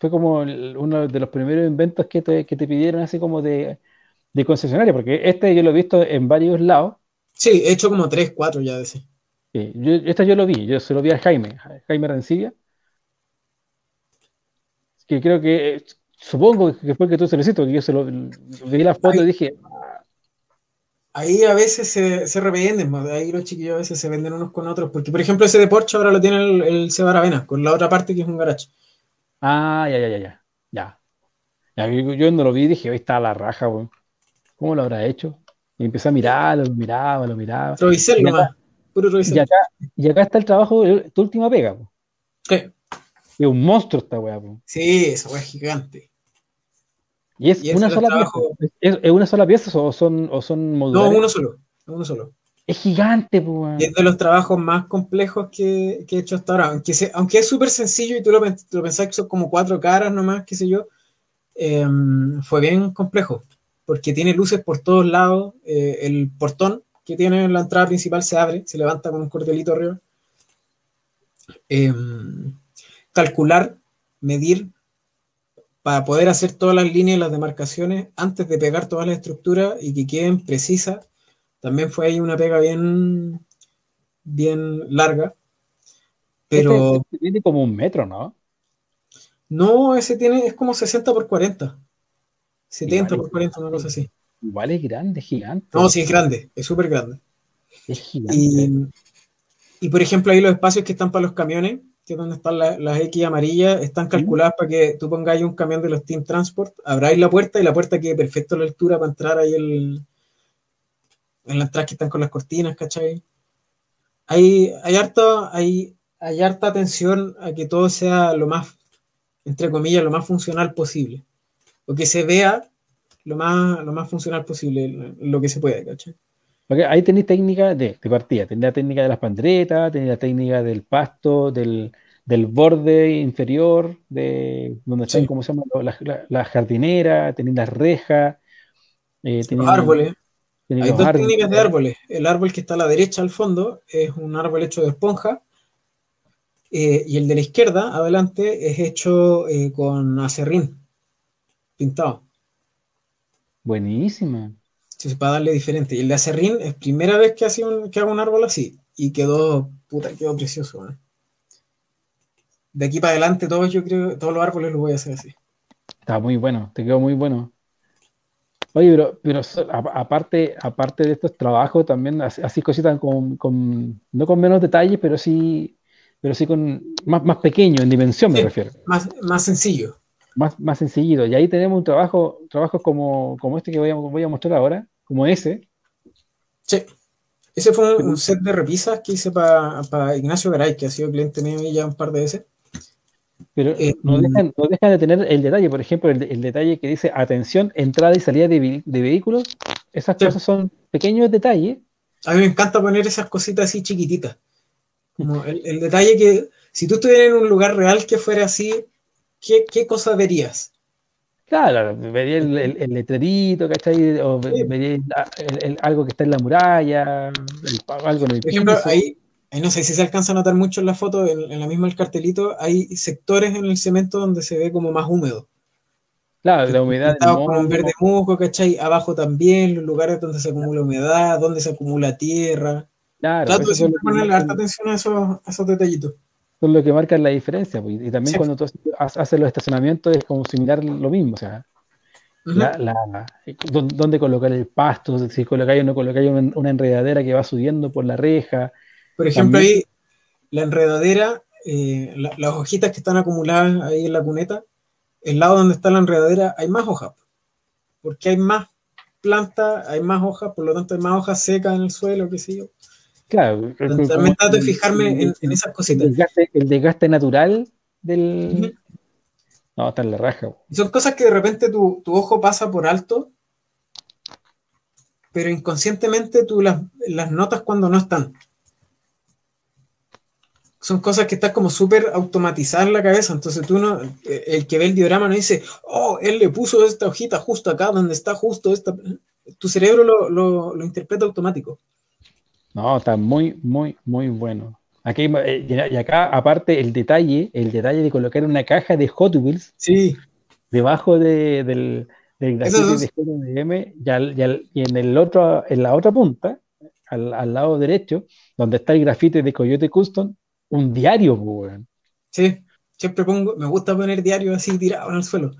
Fue como uno de los primeros inventos que te pidieron así como de concesionario, porque este yo lo he visto en varios lados, Sí, he hecho como 3, 4 ya de ese. Sí, esta yo lo vi, yo se lo vi a Jaime Rencilla. Que creo que, supongo que fue el que tú se lo hiciste, porque yo se lo vi la foto ahí, y dije... Ahí a veces se revenden, ahí los chiquillos a veces se venden unos con otros, porque por ejemplo ese de Porsche ahora lo tiene el Seba Aravena, con la otra parte que es un garage. Ah, ya. Yo no lo vi y dije, ahí está la raja, güey. ¿Cómo lo habrá hecho? Y empecé a mirar, lo miraba. Trovisel nomás, puro Trovisel. Y acá está el trabajo, tu última pega, güey. ¿Qué? Es un monstruo esta weá, po. Sí, esa weá es gigante. ¿Y es una sola pieza? ¿Es una sola pieza o son modulares? No, uno solo. Es gigante, po, weá. Y es de los trabajos más complejos que he hecho hasta ahora. Aunque es súper sencillo y tú lo pensás que son como 4 caras nomás, qué sé yo, fue bien complejo. Porque tiene luces por todos lados. El portón que tiene en la entrada principal se abre, se levanta con un cordelito arriba. Calcular, medir, para poder hacer todas las líneas y las demarcaciones antes de pegar todas las estructuras y que queden precisas. También fue ahí una pega bien larga. Pero este tiene como 1 metro, ¿no? No, ese tiene, es como 60 por 40. 70 por 40, una cosa así. Igual es grande, gigante. No, sí, es grande, es súper grande. Es gigante. Y por ejemplo, ahí los espacios que están para los camiones, que es donde están las X amarillas, están calculadas para que tú pongáis un camión de los Team Transport, abráis la puerta y la puerta quede perfecta a la altura para entrar ahí en la entrada que están con las cortinas, ¿cachai? Hay harta atención a que todo sea lo más, entre comillas, lo más funcional posible, o que se vea lo más funcional posible, lo que se pueda, ¿cachai? Okay, ahí tenés técnica de partida, tenés la técnica de las panderetas, tenés la técnica del pasto, del borde inferior, de donde están, sí, ¿cómo se llama? Las jardineras, tenés las rejas, tenés los árboles. Hay dos técnicas de árboles. El árbol que está a la derecha al fondo es un árbol hecho de esponja, y el de la izquierda adelante es hecho con acerrín pintado. Buenísima. Para darle diferente. Y el de acerrín es primera vez que hago un árbol así. Y quedó precioso, ¿no? De aquí para adelante todos los árboles los voy a hacer así. Está muy bueno, te quedó muy bueno. Oye, pero aparte de estos trabajos también, así cositas no con menos detalles, pero sí con más pequeño, en dimensión me refiero. Más sencillo. Más sencillito, y ahí tenemos un trabajos como este que voy a mostrar ahora, como ese. Sí, ese fue un set de repisas que hice para Ignacio Garay, que ha sido cliente mío ya un par de veces. Pero no dejan de tener el detalle, por ejemplo, el detalle que dice, atención, entrada y salida de vehículos, esas cosas son pequeños detalles. A mí me encanta poner esas cositas así chiquititas, como el detalle que, si tú estuvieras en un lugar real que fuera así, ¿Qué cosa verías? Claro, vería el letrerito, ¿cachai? O vería algo que está en la muralla, algo en el piso. Por ejemplo, ahí no sé si se alcanza a notar mucho en la foto, en la misma el cartelito, hay sectores en el cemento donde se ve como más húmedo. Claro, la humedad. Con un verde musgo, ¿cachai? Abajo también, los lugares donde se acumula humedad, donde se acumula tierra. Claro, tú siempre pones harta atención a esos detallitos. Son lo que marcan la diferencia, pues. Y también cuando tú haces los estacionamientos es como similar lo mismo, o sea, dónde colocar el pasto, si colocáis o no colocáis una enredadera que va subiendo por la reja. Por ejemplo, también, ahí la enredadera, las hojitas que están acumuladas ahí en la cuneta, el lado donde está la enredadera hay más hojas, porque hay más plantas, hay más hojas, por lo tanto hay más hojas secas en el suelo, qué sé yo. Claro, también trato de fijarme en esas cositas. El desgaste natural del... No, está en la raja. Y son cosas que de repente tu ojo pasa por alto, pero inconscientemente tú las notas cuando no están. Son cosas que están como súper automatizadas en la cabeza, entonces tú no... El que ve el diorama no dice, oh, él le puso esta hojita justo acá, donde está justo esta... Tu cerebro lo interpreta automático. No, está muy, muy, muy bueno. Aquí, y acá, aparte, el detalle de colocar una caja de Hot Wheels debajo del grafito de GM, y en la otra punta al lado derecho, donde está el grafite de Coyote Custom, un diario, weón. Sí, siempre pongo, me gusta poner diarios así tirados en el suelo.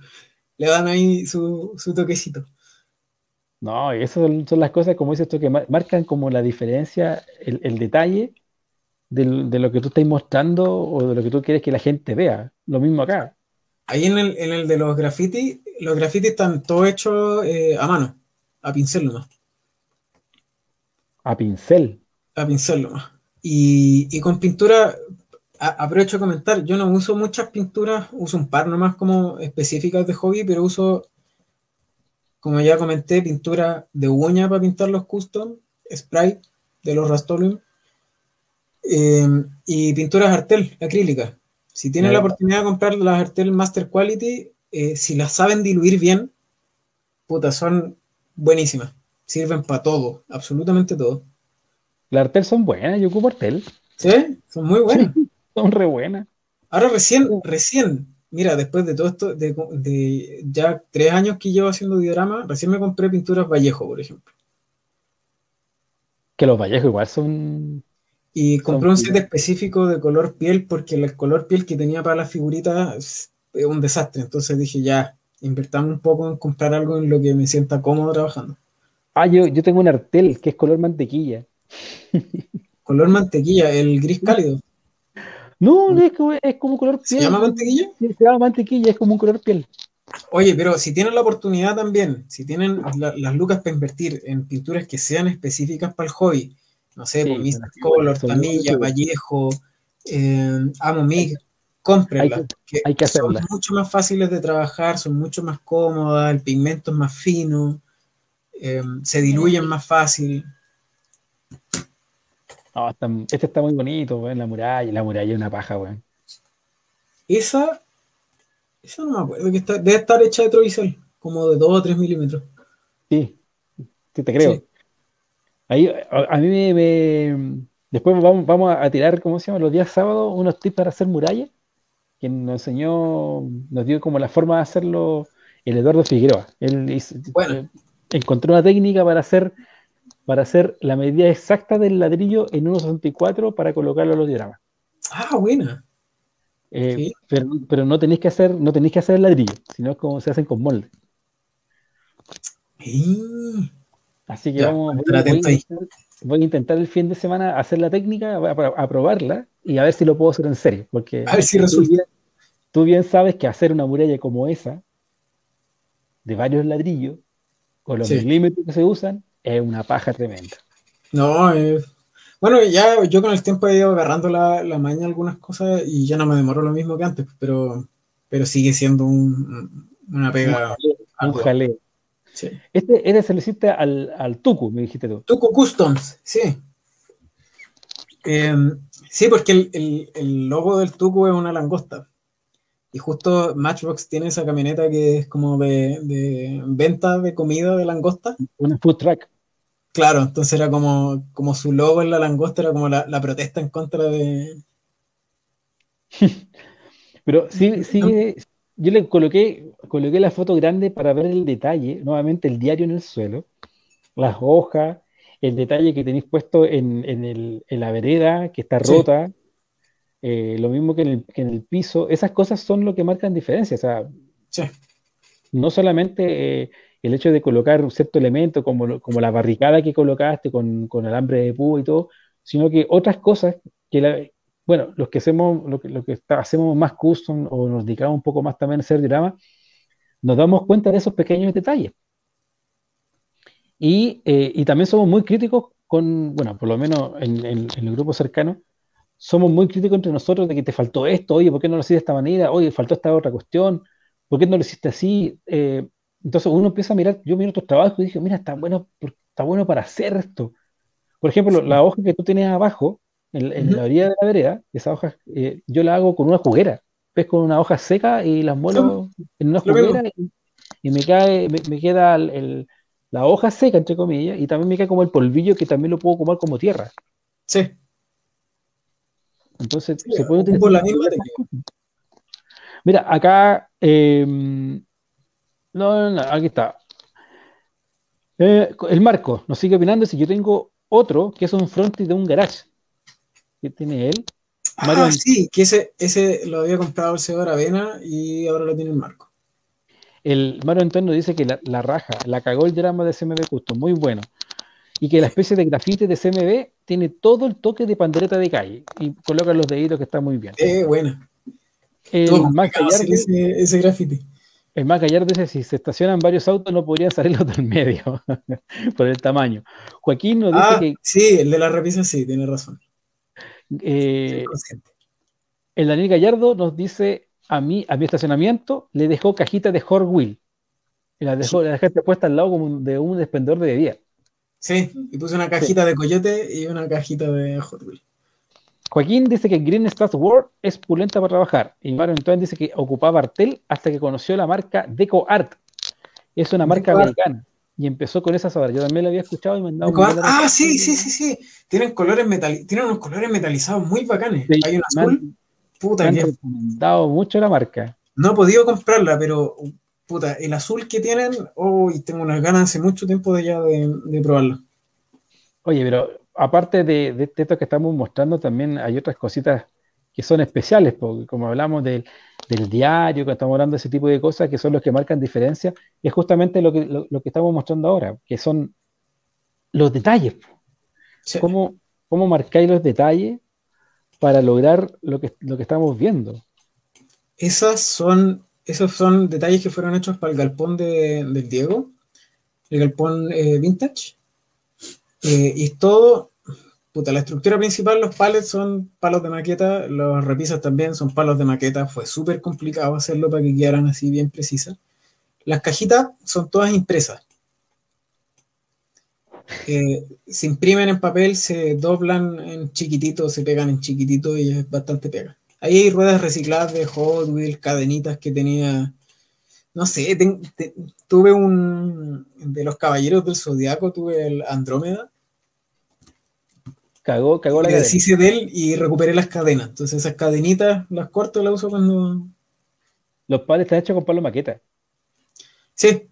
Le dan ahí su toquecito. No, y esas son las cosas, como dices tú, que marcan como la diferencia, el detalle de lo que tú estás mostrando o de lo que tú quieres que la gente vea. Lo mismo acá. Ahí en el de los grafitis están todos hechos a mano, a pincel nomás. A pincel. A pincel nomás. Y con pintura, aprovecho de comentar, yo no uso muchas pinturas, uso un par nomás como específicas de hobby, pero uso, como ya comenté, pintura de uña para pintar los custom, spray de los Rust-Oleum, y pinturas Artel, acrílicas. Si tienen la oportunidad de comprar las Artel Master Quality, si las saben diluir bien, puta, son buenísimas. Sirven para todo, absolutamente todo. Las Artel son buenas, yo ocupo Artel. Sí, son muy buenas. Sí, son re buenas. Ahora recién, mira, después de todo esto, de ya 3 años que llevo haciendo diorama, recién me compré pinturas Vallejo, por ejemplo. Que los Vallejo igual son... Y compré un set específico de color piel, porque el color piel que tenía para las figuritas es un desastre. Entonces dije, ya, invertamos un poco en comprar algo en lo que me sienta cómodo trabajando. Ah, yo tengo un Artel que es color mantequilla. Color mantequilla, el gris cálido. No, es como color piel. ¿Se llama mantequilla? Sí, se llama mantequilla, es como un color piel. Oye, pero si tienen la oportunidad también, si tienen las lucas para invertir en pinturas que sean específicas para el hobby, no sé, sí, mis Color, Tamilla, Vallejo, Amomig, cómprenlas. Hay que hacerlas. Son mucho más fáciles de trabajar, son mucho más cómodas, el pigmento es más fino, se diluyen más fácil. No, este está muy bonito, weón, la muralla es una paja, weón. Esa no me acuerdo, que debe estar hecha de trovisol, como de 2 o 3 milímetros. Sí, te creo. Sí. Ahí, a mí después vamos a tirar, ¿cómo se llama? Los días sábados, unos tips para hacer murallas, que nos dio como la forma de hacerlo el Eduardo Figueroa. Él encontró una técnica para hacer la medida exacta del ladrillo en 1.64 para colocarlo a los dioramas. Ah, buena. Sí. Pero no tenéis que hacer el ladrillo, sino como se hacen con molde. Sí. Así que ya, voy a intentar el fin de semana hacer la técnica, a probarla y a ver si lo puedo hacer en serio. Porque a ver si resulta. Tú bien sabes que hacer una muralla como esa, de varios ladrillos, con los milímetros que se usan, es una paja tremenda. No, bueno, ya yo con el tiempo he ido agarrando la maña algunas cosas y ya no me demoró lo mismo que antes, pero sigue siendo una pega. Un jaleo. Sí. Este se lo hiciste al Tucu, me dijiste tú. Tucu Customs, sí. Sí, porque el logo del Tucu es una langosta. Y justo Matchbox tiene esa camioneta que es como de venta de comida de langosta. Un food truck. Claro, entonces era como su logo en la langosta, era como la protesta en contra de... Pero sí. Yo le coloqué la foto grande para ver el detalle, nuevamente el diario en el suelo, las hojas, el detalle que tenéis puesto en la vereda, que está rota, lo mismo que en el piso. Esas cosas son lo que marcan diferencias. O sea, no solamente el hecho de colocar un cierto elemento, como la barricada que colocaste con alambre de púa y todo, sino que otras cosas que... Bueno, los que hacemos hacemos más custom o nos dedicamos un poco más también a hacer diorama, nos damos cuenta de esos pequeños detalles. Y también somos muy críticos por lo menos en el grupo cercano, somos muy críticos entre nosotros de que te faltó esto, oye, ¿por qué no lo hiciste de esta manera? Oye, faltó esta otra cuestión, ¿por qué no lo hiciste así? Entonces uno empieza a mirar, yo miro tus trabajos y dije, mira, está bueno para hacer esto. Por ejemplo, la hoja que tú tienes abajo, en la orilla de la vereda, esas hojas yo las hago con una juguera. Ves, con una hoja seca y las muelo en una juguera y me queda la hoja seca, entre comillas, y también me queda como el polvillo que también lo puedo comer como tierra. Sí. Entonces, se puede utilizar la misma técnica. Mira, acá... no, aquí está. El Marco nos sigue opinando si yo tengo otro que es un frontis de un garage que tiene él. Mario, ah, sí, que ese lo había comprado el señor Avena y ahora lo tiene el Marco. El Mario Antonio dice que la raja, la cagó el drama de CMB Custom, muy bueno. Y que la especie de grafite de CMB tiene todo el toque de pandereta de calle. Y coloca los deditos, que está muy bien. Bueno. Ese grafite. El Max Gallardo dice, si se estacionan varios autos no podrían salir los del medio por el tamaño. Joaquín nos dice que... Sí, el de la repisa sí, tiene razón. El Daniel Gallardo nos dice, a mi estacionamiento le dejó cajita de Hot Wheels. La dejaste puesta al lado como de un despendedor de bebida. Sí, y puse una cajita de Coyote y una cajita de Hot Wheels. Joaquín dice que Green Star World es pulenta para trabajar. Y Mario Antoine dice que ocupaba Artel hasta que conoció la marca Deco Art. Es una marca americana. Y empezó con esas obras. Yo también la había escuchado y me han dado un... Sí. Tienen unos colores metalizados muy bacanes. Sí, hay un azul. Puta, me han recomendado mucho la marca. No he podido comprarla, pero puta, el azul que tienen, y tengo unas ganas hace mucho tiempo de ya de probarlo. Oye, pero aparte de esto que estamos mostrando, también hay otras cositas que son especiales, porque como hablamos del diario, que estamos hablando de ese tipo de cosas, que son los que marcan diferencia, y es justamente lo que estamos mostrando ahora, que son los detalles. Sí. ¿Cómo marcáis los detalles para lograr lo que estamos viendo? Esos son detalles que fueron hechos para el galpón del Diego, el galpón vintage. Y todo, puta, la estructura principal, los palets son palos de maqueta, los repisas también son palos de maqueta, fue súper complicado hacerlo para que quedaran así bien precisas. Las cajitas son todas impresas. Se imprimen en papel, se doblan en chiquitito, se pegan en chiquitito y es bastante pega. Ahí hay ruedas recicladas de Hot Wheels, cadenitas que tenía... No sé, tuve de los Caballeros del Zodiaco, tuve el Andrómeda. Cagó la cadena. Me deshice de él y recuperé las cadenas. Entonces esas cadenitas las corto y las uso cuando... Los palos están hechos con palo maqueta. Sí.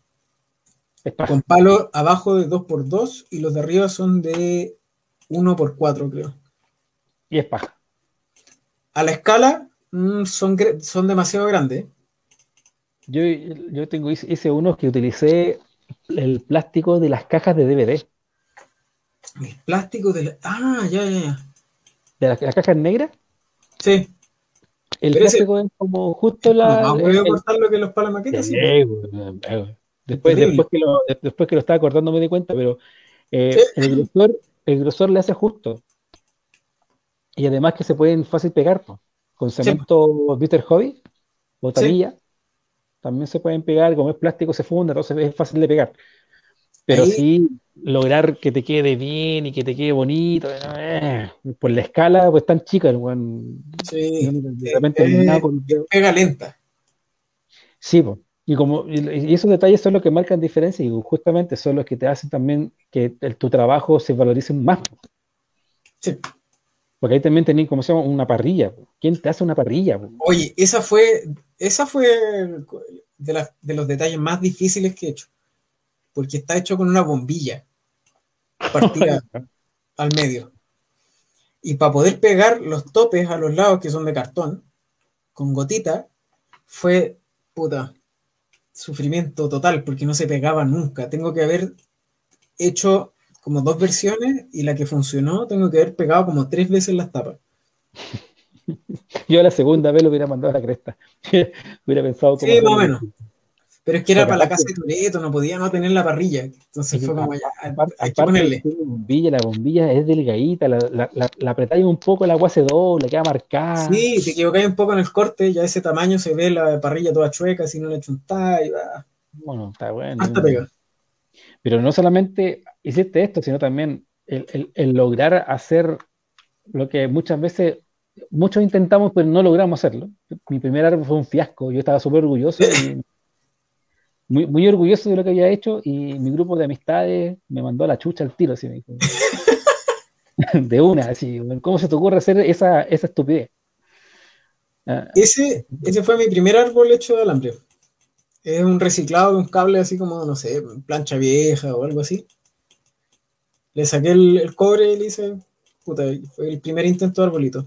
Con palos abajo de 2x2 y los de arriba son de 1x4, creo. Y es paja. A la escala son demasiado grandes. Yo hice unos que utilicé el plástico de las cajas de DVD. El plástico de la... Ah, ya. ¿De las cajas negras? Sí. El pero plástico es como justo la... No, voy a cortarlo que los palos maquetas. Sí, después que lo estaba cortando me di cuenta, pero el grosor le hace justo. Y además que se pueden fácil pegar, ¿no? Con cemento Bitter Hobby, botanilla. Sí. También se pueden pegar, como es plástico se funda, entonces es fácil de pegar. Pero ahí, sí, lograr que te quede bien y que te quede bonito, por la escala, pues tan chica, el weón. Sí, de repente pega lenta. Sí, pues. Y esos detalles son los que marcan diferencia y justamente son los que te hacen también que tu trabajo se valorice más. Sí. Porque ahí también tenían, como se llama, una parrilla. ¿Quién te hace una parrilla? Oye, esa fue de los detalles más difíciles que he hecho. Porque está hecho con una bombilla partida al medio. Y para poder pegar los topes a los lados, que son de cartón, con gotita, fue, puta, sufrimiento total, porque no se pegaba nunca. Tengo que haber hecho como 2 versiones, y la que funcionó tengo que haber pegado como 3 veces las tapas. Yo la segunda vez lo hubiera mandado a la cresta. Hubiera pensado como... Sí, más o menos. Pero es que era para la casa de Toreto, no podía no tener la parrilla. Entonces fue como, hay que ponerle. La bombilla es delgadita, la apretáis un poco, la agua se dobla, queda marcada. Sí, te equivocáis un poco en el corte, ya ese tamaño se ve la parrilla toda chueca, si no la chuntáis. Bueno, está bueno. Hasta pegar. Pero no solamente hiciste esto, sino también el lograr hacer lo que muchas veces, muchos intentamos, pero no logramos hacerlo. Mi primer árbol fue un fiasco, yo estaba súper orgulloso, muy, muy orgulloso de lo que había hecho, y mi grupo de amistades me mandó a la chucha al tiro, así me dijo. De una, así, ¿cómo se te ocurre hacer esa estupidez? Ese fue mi primer árbol hecho de alambre. Es un reciclado de un cable así como, no sé, plancha vieja o algo así. Le saqué el cobre y le hice... Puta, fue el primer intento de arbolito.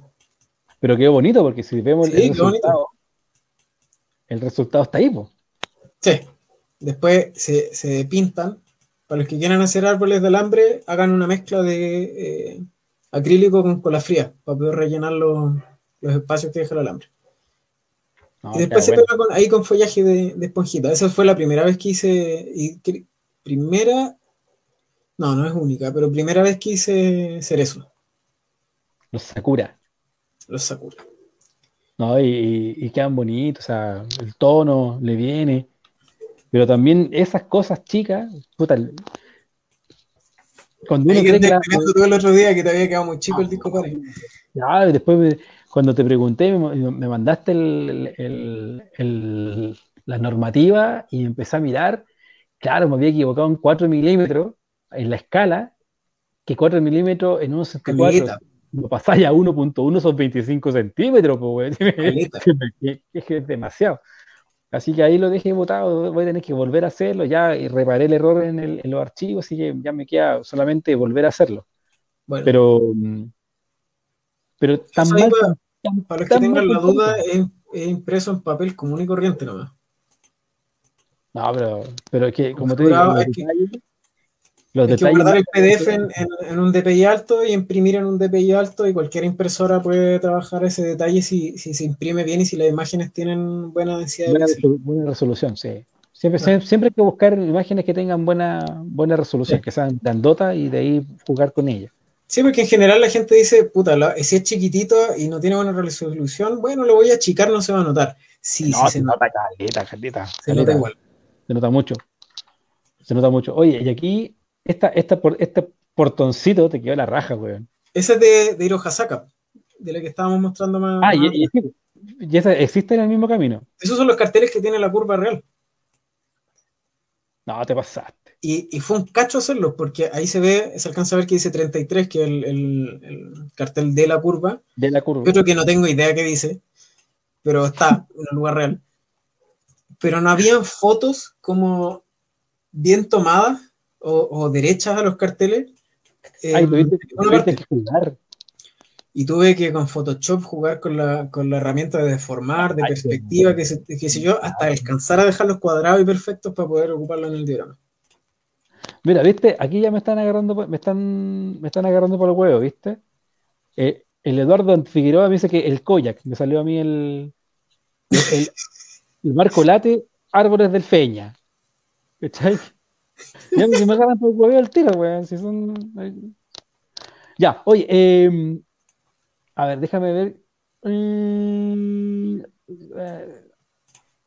Pero quedó bonito, porque si vemos sí, el resultado... Bonito. El resultado está ahí, po. Sí. Después se pintan. Para los que quieran hacer árboles de alambre, hagan una mezcla de acrílico con cola fría, para poder rellenar los espacios que deja el alambre. No, y después se pega ahí con follaje de esponjita. Esa fue la primera vez que hice... No es única, pero primera vez que hice cerezo. Los sakura. Los sakura. No, y quedan bonitos, o sea, el tono le viene. Pero también esas cosas chicas, puta. Cuando uno cree que tú el otro día que te había quedado muy chico el disco para. Ya, después cuando te pregunté, me mandaste la normativa y empecé a mirar. Claro, me había equivocado en 4 milímetros. En la escala, que 4 milímetros en 1.74 lo pasáis a 1.1 son 25 centímetros, pues, es demasiado. Así que ahí lo dejé botado, voy a tener que volver a hacerlo, ya reparé el error en los archivos, así que ya me queda solamente volver a hacerlo. Bueno, pero tan mal, para los que tengan la duda, es impreso en papel común y corriente nomás. No, pero es que, como te digo, hay que guardar el PDF en un DPI alto y imprimir en un DPI alto, y cualquier impresora puede trabajar ese detalle si se imprime bien y si las imágenes tienen buena densidad. Buena resolución, sí. Siempre hay que buscar imágenes que tengan buena resolución, sí, que sean grandotas y de ahí jugar con ellas. Sí, porque en general la gente dice, puta, si es chiquitito y no tiene buena resolución, bueno, lo voy a achicar, no se va a notar. Sí, no, sí se nota. Se nota igual. Se nota mucho. Oye, y aquí... Este portoncito te quedó la raja, weón. Esa es de Irohazaka, de la que estábamos mostrando más. Ah, más y esa existe en el mismo camino. Esos son los carteles que tiene la curva real. No, te pasaste. Y fue un cacho hacerlos, porque ahí se alcanza a ver que dice 33, que es el cartel de la curva. Yo creo que no tengo idea qué dice, pero está en el lugar real. Pero no había fotos como bien tomadas o derechas a los carteles. Tuviste que jugar. Y tuve que con Photoshop jugar con la herramienta de deformar, de perspectiva, que hasta alcanzar a dejarlos cuadrados y perfectos para poder ocuparlo en el diagrama. Mira, viste, aquí ya me están agarrando por el huevo, viste. El Eduardo Figueroa me dice que el Koyak, me salió a mí el Marco Late, árboles del Feña. ¿Cachai? Ya me agarran por el huevo al tiro, weón. Si son... Ya, oye, a ver, déjame ver.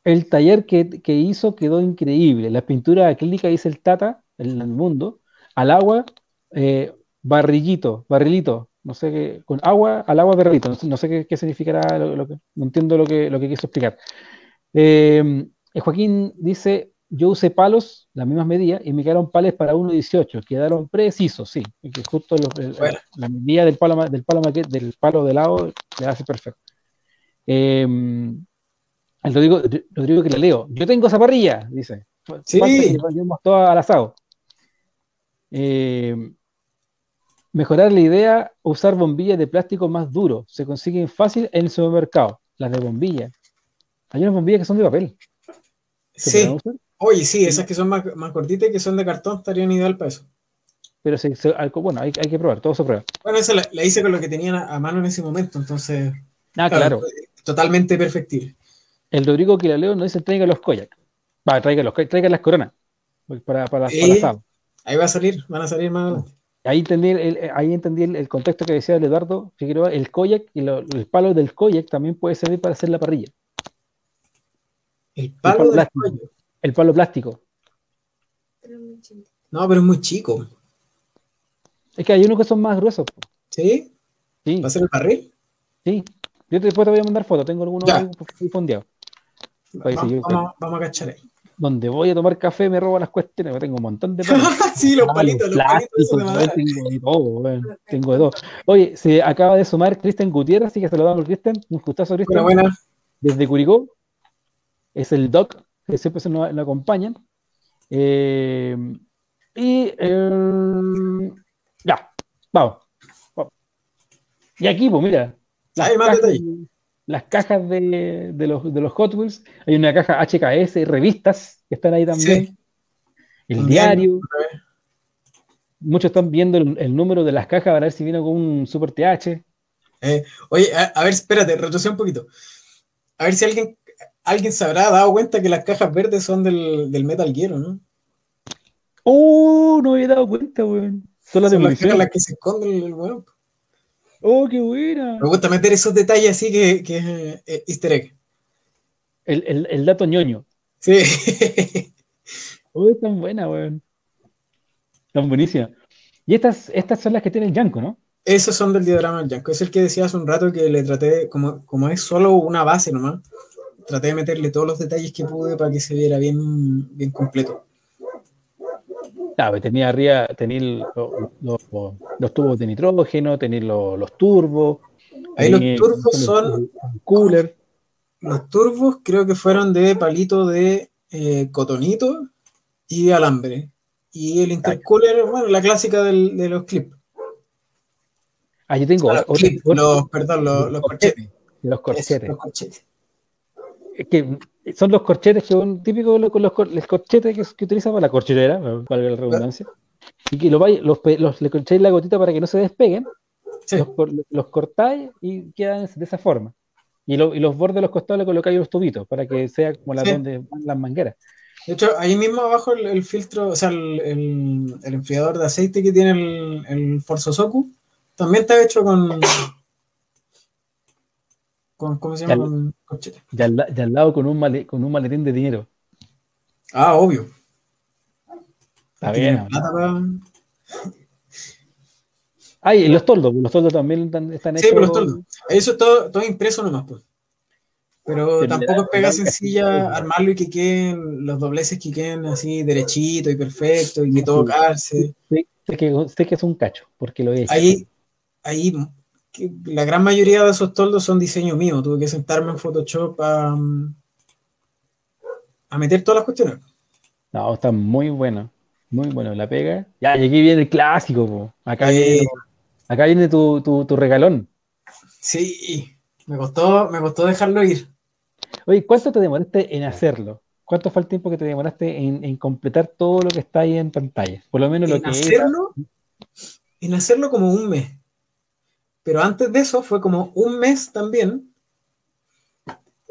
El taller que hizo quedó increíble. Las pinturas acrílicas hizo el Tata, el mundo, al agua, barrilito, no sé qué, con agua, al agua barrilito, no sé qué significará, no entiendo lo que quiso explicar. Joaquín dice... Yo usé palos, las mismas medidas, y me quedaron pales para 1.18, quedaron precisos, sí, que justo la medida del palo de lado le hace perfecto. Rodrigo Quilaleo, yo tengo esa parrilla, dice. Sí. Llevamos todo al asado. Mejorar la idea, usar bombillas de plástico más duro, se consiguen fácil en el supermercado, las de bombilla. Hay unas bombillas que son de papel. Sí. Oye, sí, esas que son más cortitas y que son de cartón estarían ideal para eso. Pero bueno, hay que probar, todo se prueba. Bueno, esa la hice con lo que tenían a mano en ese momento, entonces... Ah, claro. Totalmente perfectible. El Rodrigo Quilaleo nos dice, traiga los koyak. Va, traiga las coronas. Para asado. Ahí van a salir más adelante. Ahí entendí el contexto que decía el Eduardo Figueroa, el koyak y el palo del koyak también puede servir para hacer la parrilla. El palo plástico. Pero es muy chico. No, pero es muy chico. Es que hay unos que son más gruesos. ¿Sí? Sí. ¿Va a ser el barril? Sí. Yo después te voy a mandar fotos. Tengo algunos ahí fondeados. Vamos a cachar ahí. Donde voy a tomar café me robo las cuestiones. Tengo un montón de palos. Sí, los palitos. Tengo de todo, bueno. Tengo de todo. Oye, se acaba de sumar Cristian Gutiérrez, así que saludamos a Cristian. Un gustazo, Cristian. Buenas. Desde Curicó. Es el Doc, que siempre se nos acompañan. Ya, vamos. Y aquí, pues mira, las cajas de los Hot Wheels, hay una caja HKS, revistas que están ahí también, sí. El diario, muchos están viendo el número de las cajas para ver si vino con un Super TH. Oye, a ver, espérate, retrocede un poquito. A ver si alguien se habrá dado cuenta que las cajas verdes son del Metal Gear, ¿no? Oh, no me había dado cuenta, weón. Son las cajas las que se esconden el weón. Oh, qué buena. Me gusta meter esos detalles así que es easter egg. El dato ñoño. Sí. Oh, es tan buena, weón. Tan buenísima. Y estas son las que tiene el Yanko, ¿no? Esos son del diagrama del Yanko. Es el que decía hace un rato que le traté, como es solo una base nomás, traté de meterle todos los detalles que pude para que se viera bien, bien completo. Claro, tenía arriba, los tubos de nitrógeno, tenía los turbos. Ahí los turbos son... Cooler. Los turbos creo que fueron de palito de cotonito y de alambre. Y el intercooler, bueno, la clásica de los clips. Ah, yo tengo los corchetes. Los corchetes. Los corchetes. Que son los corchetes que son típicos los corchetes que utiliza para la corchetera, valga la redundancia. Y que le corcháis la gotita para que no se despeguen. Sí. Los cortáis y quedan de esa forma. Y los bordes de los costados le colocáis los tubitos para que sea como donde van las mangueras. De hecho, ahí mismo abajo el filtro, o sea, el enfriador de aceite que tiene el Bōsōzoku también está hecho con ¿cómo se llama? Con corchete. Y al lado con un maletín de dinero. Ah, obvio. Está bien. Y los toldos también están hechos. Sí, pero los toldos. Eso todo impreso nomás, pues. Pero tampoco es pega sencilla armarlo y que queden los dobleces que queden así derechito y perfecto y que todo calce. Sí, sé que es un cacho, porque lo he hecho. Ahí la gran mayoría de esos toldos son diseño mío. Tuve que sentarme en Photoshop a meter todas las cuestiones. No, está muy bueno. Muy bueno, la pega. Ya, y aquí viene el clásico, po. Acá viene tu regalón. Sí, me costó dejarlo ir. Oye, ¿cuánto te demoraste en hacerlo? ¿Cuánto fue el tiempo que te demoraste en completar todo lo que está ahí en pantalla? Por lo menos lo que hacerlo, en hacerlo como un mes. Pero antes de eso fue como un mes también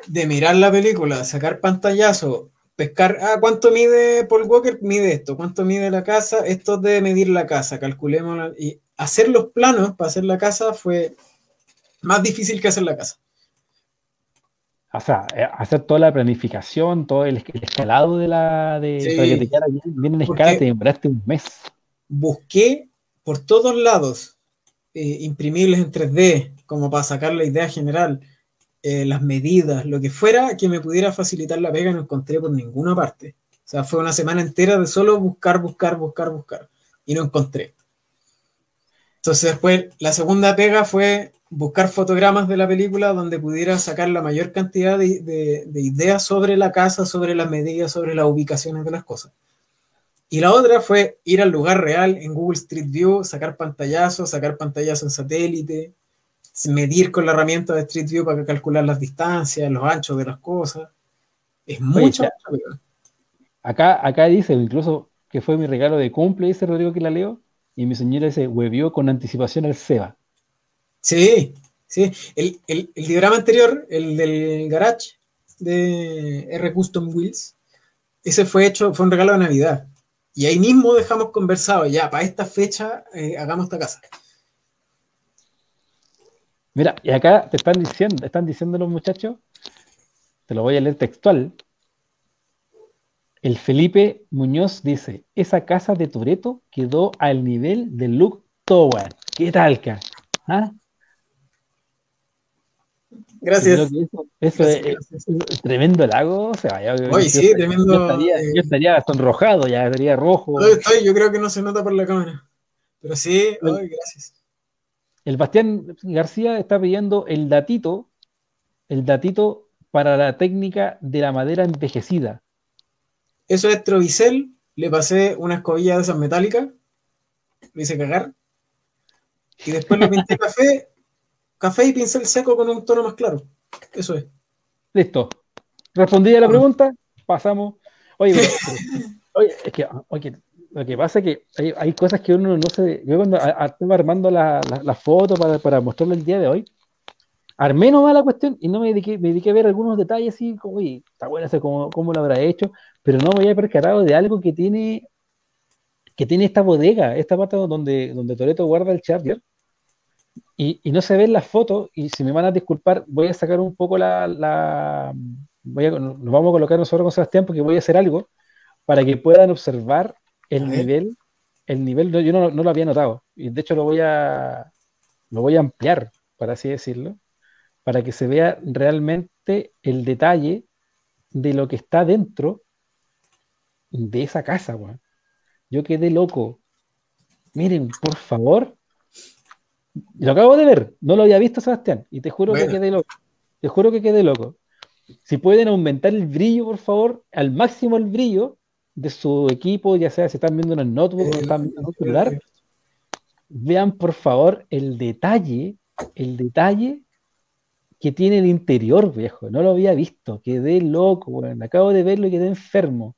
de mirar la película, sacar pantallazo, pescar, ¿cuánto mide Paul Walker? Mide esto, ¿cuánto mide la casa? Esto de medir la casa, calculemos. Y hacer los planos para hacer la casa fue más difícil que hacer la casa. O sea, hacer toda la planificación, todo el escalado para que te quedara bien en escala, te demoraste un mes. Busqué por todos lados imprimibles en 3D, como para sacar la idea general, las medidas, lo que fuera que me pudiera facilitar la pega, no encontré por ninguna parte. O sea, fue una semana entera de solo buscar, y no encontré. Entonces después, la segunda pega fue buscar fotogramas de la película donde pudiera sacar la mayor cantidad de ideas sobre la casa, sobre las medidas, sobre las ubicaciones de las cosas. Y la otra fue ir al lugar real en Google Street View, sacar pantallazos en satélite, medir con la herramienta de Street View para calcular las distancias, los anchos de las cosas. Es mucho. Acá dice, incluso que fue mi regalo de cumple, dice Rodrigo Quilaleo, y mi señora se huevió con anticipación al Seba. Sí. El diagrama anterior, el del garage de R Custom Wheels, ese fue un regalo de Navidad. Y ahí mismo dejamos conversado, ya, para esta fecha hagamos esta casa. Mira, y acá te están diciendo los muchachos, te lo voy a leer textual. El Felipe Muñoz dice, esa casa de Toretto quedó al nivel de Luke Towan. ¿Qué tal, cara? ¿Ah? Gracias. Eso es tremendo halago. O sea, yo estaría sonrojado, ya estaría rojo. Yo creo que no se nota por la cámara. Pero sí, gracias. El Bastián García está pidiendo el datito para la técnica de la madera envejecida. Eso es Trovicel. Le pasé una escobilla de esas metálicas. Lo hice cagar. Y después lo pinté café y pincel seco con un tono más claro. Eso es. Listo. Respondida la pregunta, pasamos. Oye, lo que pasa es que hay cosas que uno no se... Yo cuando estaba armando la foto para mostrarlo el día de hoy, armé nomás la cuestión y no me dediqué a ver algunos detalles así, como, uy, está bueno, sé cómo lo habrá hecho, pero no me había percatado de algo que tiene esta bodega, esta parte donde Toretto guarda el Charger, y no se ven las fotos, y si me van a disculpar, voy a sacar un poco nos vamos a colocar nosotros con Sebastián, porque voy a hacer algo para que puedan observar el nivel, yo no lo había notado, y de hecho lo voy a ampliar, por así decirlo, para que se vea realmente el detalle de lo que está dentro de esa casa, güey. Yo quedé loco. Miren, por favor. Lo acabo de ver. No lo había visto, Sebastián. Y te juro que quedé loco. Te juro que quedé loco. Si pueden aumentar el brillo, por favor, al máximo el brillo de su equipo, ya sea si están viendo en el notebook o están viendo en un celular, vean, por favor, el detalle que tiene el interior, viejo. No lo había visto. Quedé loco, bueno. Acabo de verlo y quedé enfermo.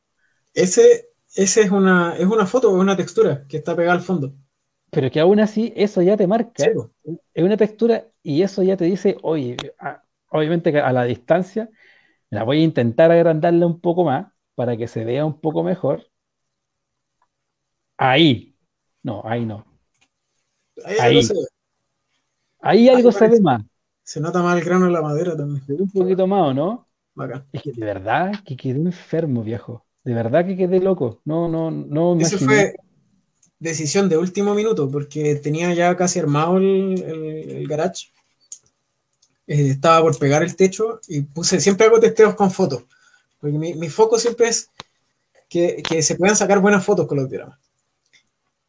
Ese es una foto o una textura que está pegada al fondo. Pero que aún así eso ya te marca. Sí. Es una textura y eso ya te dice, oye, obviamente que a la distancia la voy a intentar agrandarla un poco más para que se vea un poco mejor. Ahí no. Ahí algo se ve más. Se nota más el grano en la madera también. Un poquito más, ¿o no? Acá. Es que de verdad que quedé enfermo, viejo. De verdad que quedé loco. No. Eso fue decisión de último minuto, porque tenía ya casi armado el garage. Estaba por pegar el techo y puse, siempre hago testeos con fotos, porque mi foco siempre es que se puedan sacar buenas fotos con los dioramas.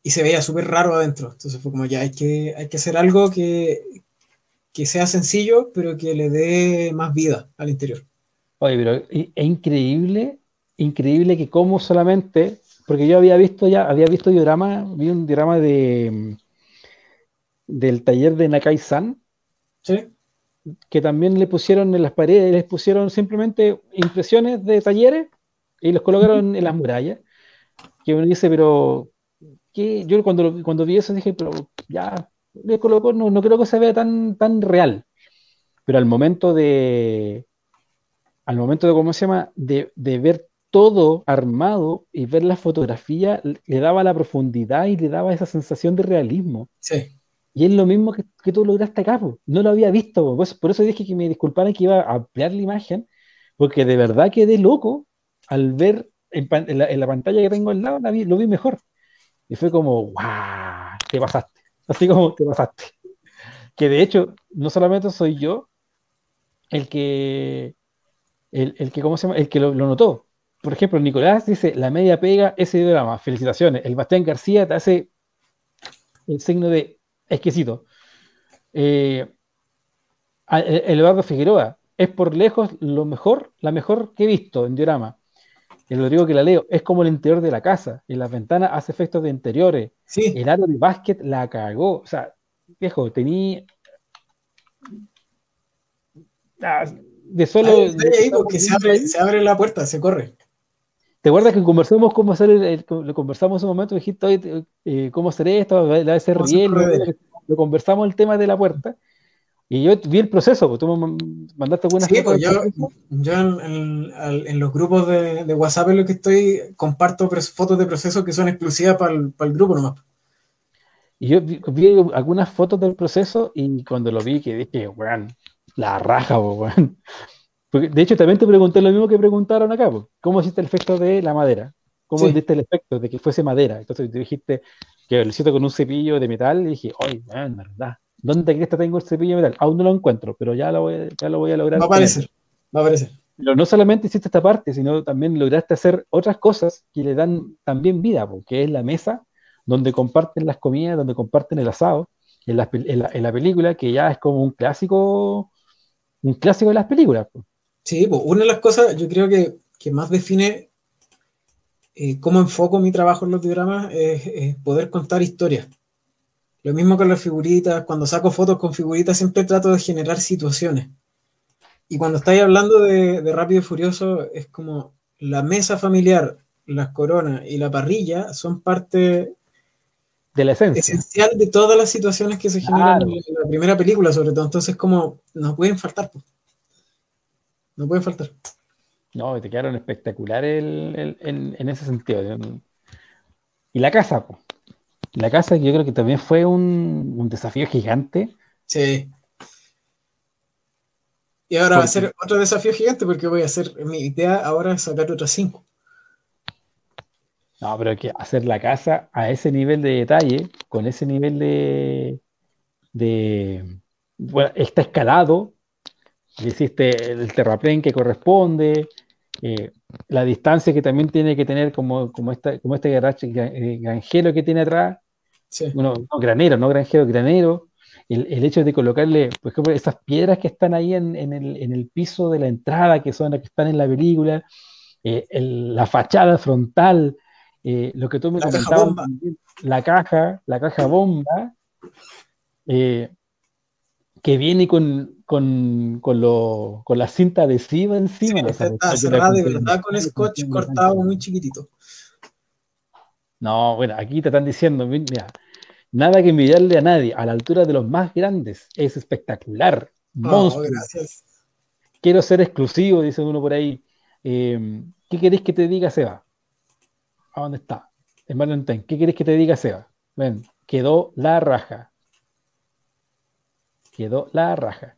Y se veía súper raro adentro. Entonces fue como, ya, hay que hacer algo que sea sencillo, pero que le dé más vida al interior. Oye, pero es increíble que como solamente, porque yo había visto diorama, vi un diorama del taller de Nakai-san, ¿sí?, que también le pusieron en las paredes, les pusieron simplemente impresiones de talleres y los colocaron en las murallas, que uno dice, pero ¿qué? Yo cuando vi eso dije, pero ya, le colocó, no creo que se vea tan real, pero al momento de ¿cómo se llama?, de ver todo armado y ver la fotografía, le daba la profundidad y le daba esa sensación de realismo. Sí. Y es lo mismo que tú lograste acá, po. No lo había visto, por eso dije que me disculparan, que iba a ampliar la imagen, porque de verdad quedé loco al ver en la pantalla que tengo al lado, lo vi mejor. Y fue como, ¡guau! Te pasaste. Así como te pasaste. Que de hecho, no solamente soy yo el que ¿cómo se llama?, el que lo notó. Por ejemplo, Nicolás dice, la media pega ese diorama, felicitaciones. El Bastián García te hace el signo de exquisito. El Eduardo Figueroa, es por lejos la mejor que he visto en diorama. El Rodrigo Quilaleo, es como el interior de la casa, en las ventanas hace efectos de interiores. Sí. El aro de básquet la cagó. O sea, viejo, tenía... De solo, se abre la puerta, se corre. ¿Te acuerdas que conversamos cómo hacer lo conversamos en un momento? Dijiste, ¿cómo hacer esto? La de ser bien. Lo conversamos el tema de la puerta. Y yo vi el proceso, porque tú me mandaste algunas cosas. Sí, pues yo en los grupos de WhatsApp en los que estoy, comparto fotos de proceso que son exclusivas para el grupo nomás. Y yo vi algunas fotos del proceso y cuando lo vi, que dije, bueno, la raja, weón. De hecho, también te pregunté lo mismo que preguntaron acá, po. ¿Cómo hiciste el efecto de la madera? ¿Cómo hiciste el efecto de que fuese madera? Entonces te dijiste que lo hiciste con un cepillo de metal y dije, ¡ay, weón, verdad! ¿Dónde crees que tengo el cepillo de metal? Aún no lo encuentro, pero ya lo voy a lograr. Va a aparecer. Pero no solamente hiciste esta parte, sino también lograste hacer otras cosas que le dan también vida, porque es la mesa donde comparten las comidas, donde comparten el asado, en la película, que ya es como un clásico... Un clásico de las películas. Sí, pues una de las cosas, yo creo que más define cómo enfoco mi trabajo en los dioramas es poder contar historias. Lo mismo con las figuritas. Cuando saco fotos con figuritas siempre trato de generar situaciones. Y cuando estáis hablando de Rápido y Furioso, es como la mesa familiar, las coronas y la parrilla son parte de la esencia esencial de todas las situaciones que se generan en la primera película, sobre todo. Entonces, como no pueden faltar, pues. No pueden faltar. No, te quedaron espectaculares en ese sentido. Y la casa, pues. La casa, yo creo que también fue un desafío gigante. Sí. Y ahora va a ser otro desafío gigante, porque voy a hacer, mi idea ahora es sacar otras 5. No, pero que hacer la casa a ese nivel de detalle, con ese nivel de bueno, está escalado, hiciste el terraplén que corresponde, la distancia que también tiene que tener como este garage, granjero que tiene atrás, sí. Uno, no, granero, no granjero, granero. El hecho de colocarle, por ejemplo, esas piedras que están ahí en el piso de la entrada, que son las que están en la película, la fachada frontal, lo que tú me comentabas, la caja bomba, que viene con la cinta adhesiva encima. Sí, está cerrada de verdad con scotch cortado muy chiquitito. No, bueno, aquí te están diciendo, mira, nada que envidiarle a nadie, a la altura de los más grandes, es espectacular, monstruo. Gracias. Quiero ser exclusivo, dice uno por ahí. ¿Qué querés que te diga, Seba? ¿A dónde está? En Valentine, ¿qué querés que te diga, Seba? Ven, quedó la raja. Quedó la raja.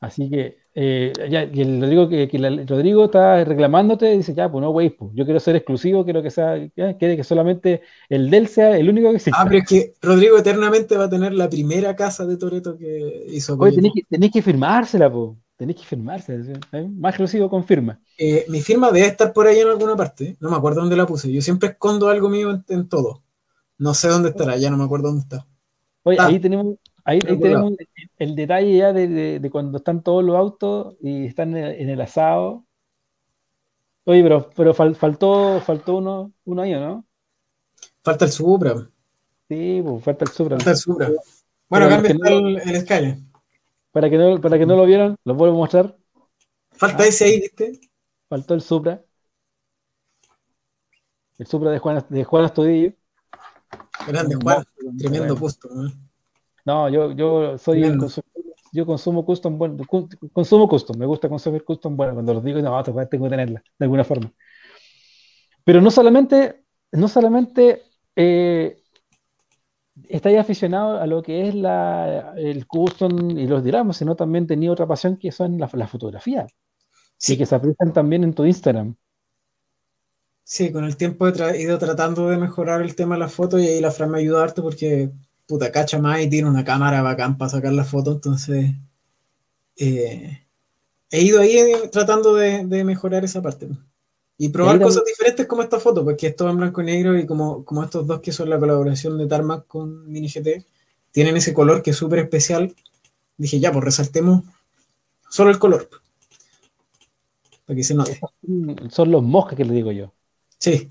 Así que, ya, y el Rodrigo, Rodrigo está reclamándote, dice, ya, pues no, wey, pues, yo quiero ser exclusivo, quiero que sea, quiere que solamente el del sea el único que existe. Ah, pero es que Rodrigo eternamente va a tener la primera casa de Toretto que hizo. Oye, tenés que firmársela, po. Tenés que firmársela. ¿Sí? Más exclusivo con firma. Mi firma debe estar por ahí en alguna parte, ¿eh? No me acuerdo dónde la puse. Yo siempre escondo algo mío en todo. No sé dónde estará, ya no me acuerdo dónde está. Oye, ahí tenemos... Ahí tenemos el detalle ya de cuando están todos los autos y están en el asado. Oye, pero faltó uno ahí, ¿no? Falta el Supra. Sí, pues, falta el Supra. Bueno, acá está el Skyline. Para que no lo vieron, lo vuelvo a mostrar. Falta ese ahí, ¿viste? Faltó el Supra. El Supra de Juan Astudillo. Grande Juan, tremendo puesto, ¿no? No, yo consumo custom, bueno, consumo custom, me gusta consumir custom, bueno, cuando los digo, no, tengo que tenerla, de alguna forma. Pero no solamente estáis aficionados a lo que es el custom y los diramos, sino también tenía otra pasión que son las fotografías, sí, y que se aprecian también en tu Instagram. Sí, con el tiempo he ido tratando de mejorar el tema de las fotos y ahí la Fran me ayuda harto porque... puta, cacha más y tiene una cámara bacán para sacar la foto, entonces he ido ahí tratando de mejorar esa parte y probar cosas diferentes como esta foto, porque es todo en blanco y negro y como estos dos que son la colaboración de Tarmac con Mini GT, tienen ese color que es súper especial. Dije, ya, pues resaltemos solo el color para que se note. Son los moscas que le digo yo. Sí.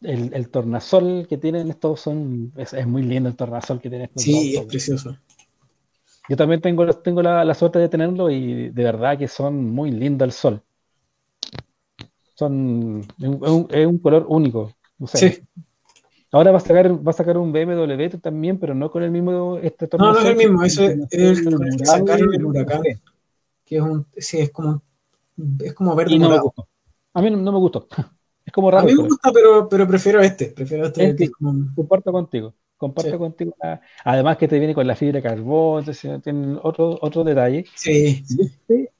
El tornasol que tienen estos es muy lindo el tornasol que tienen estos. Sí, es precioso. Yo también tengo la suerte de tenerlo y de verdad que son muy lindos al sol. Es un color único. O sea, sí. Ahora va a sacar un BMW también, pero no con el mismo este tornasol. No, no es el mismo, eso es el que sacaron el Huracán. Que es como verde. A mí no me gustó. Es como raro. A mí me gusta, pero prefiero este. Comparto contigo. Además que te viene con la fibra de carbón, entonces tiene otro detalle. Sí. Este,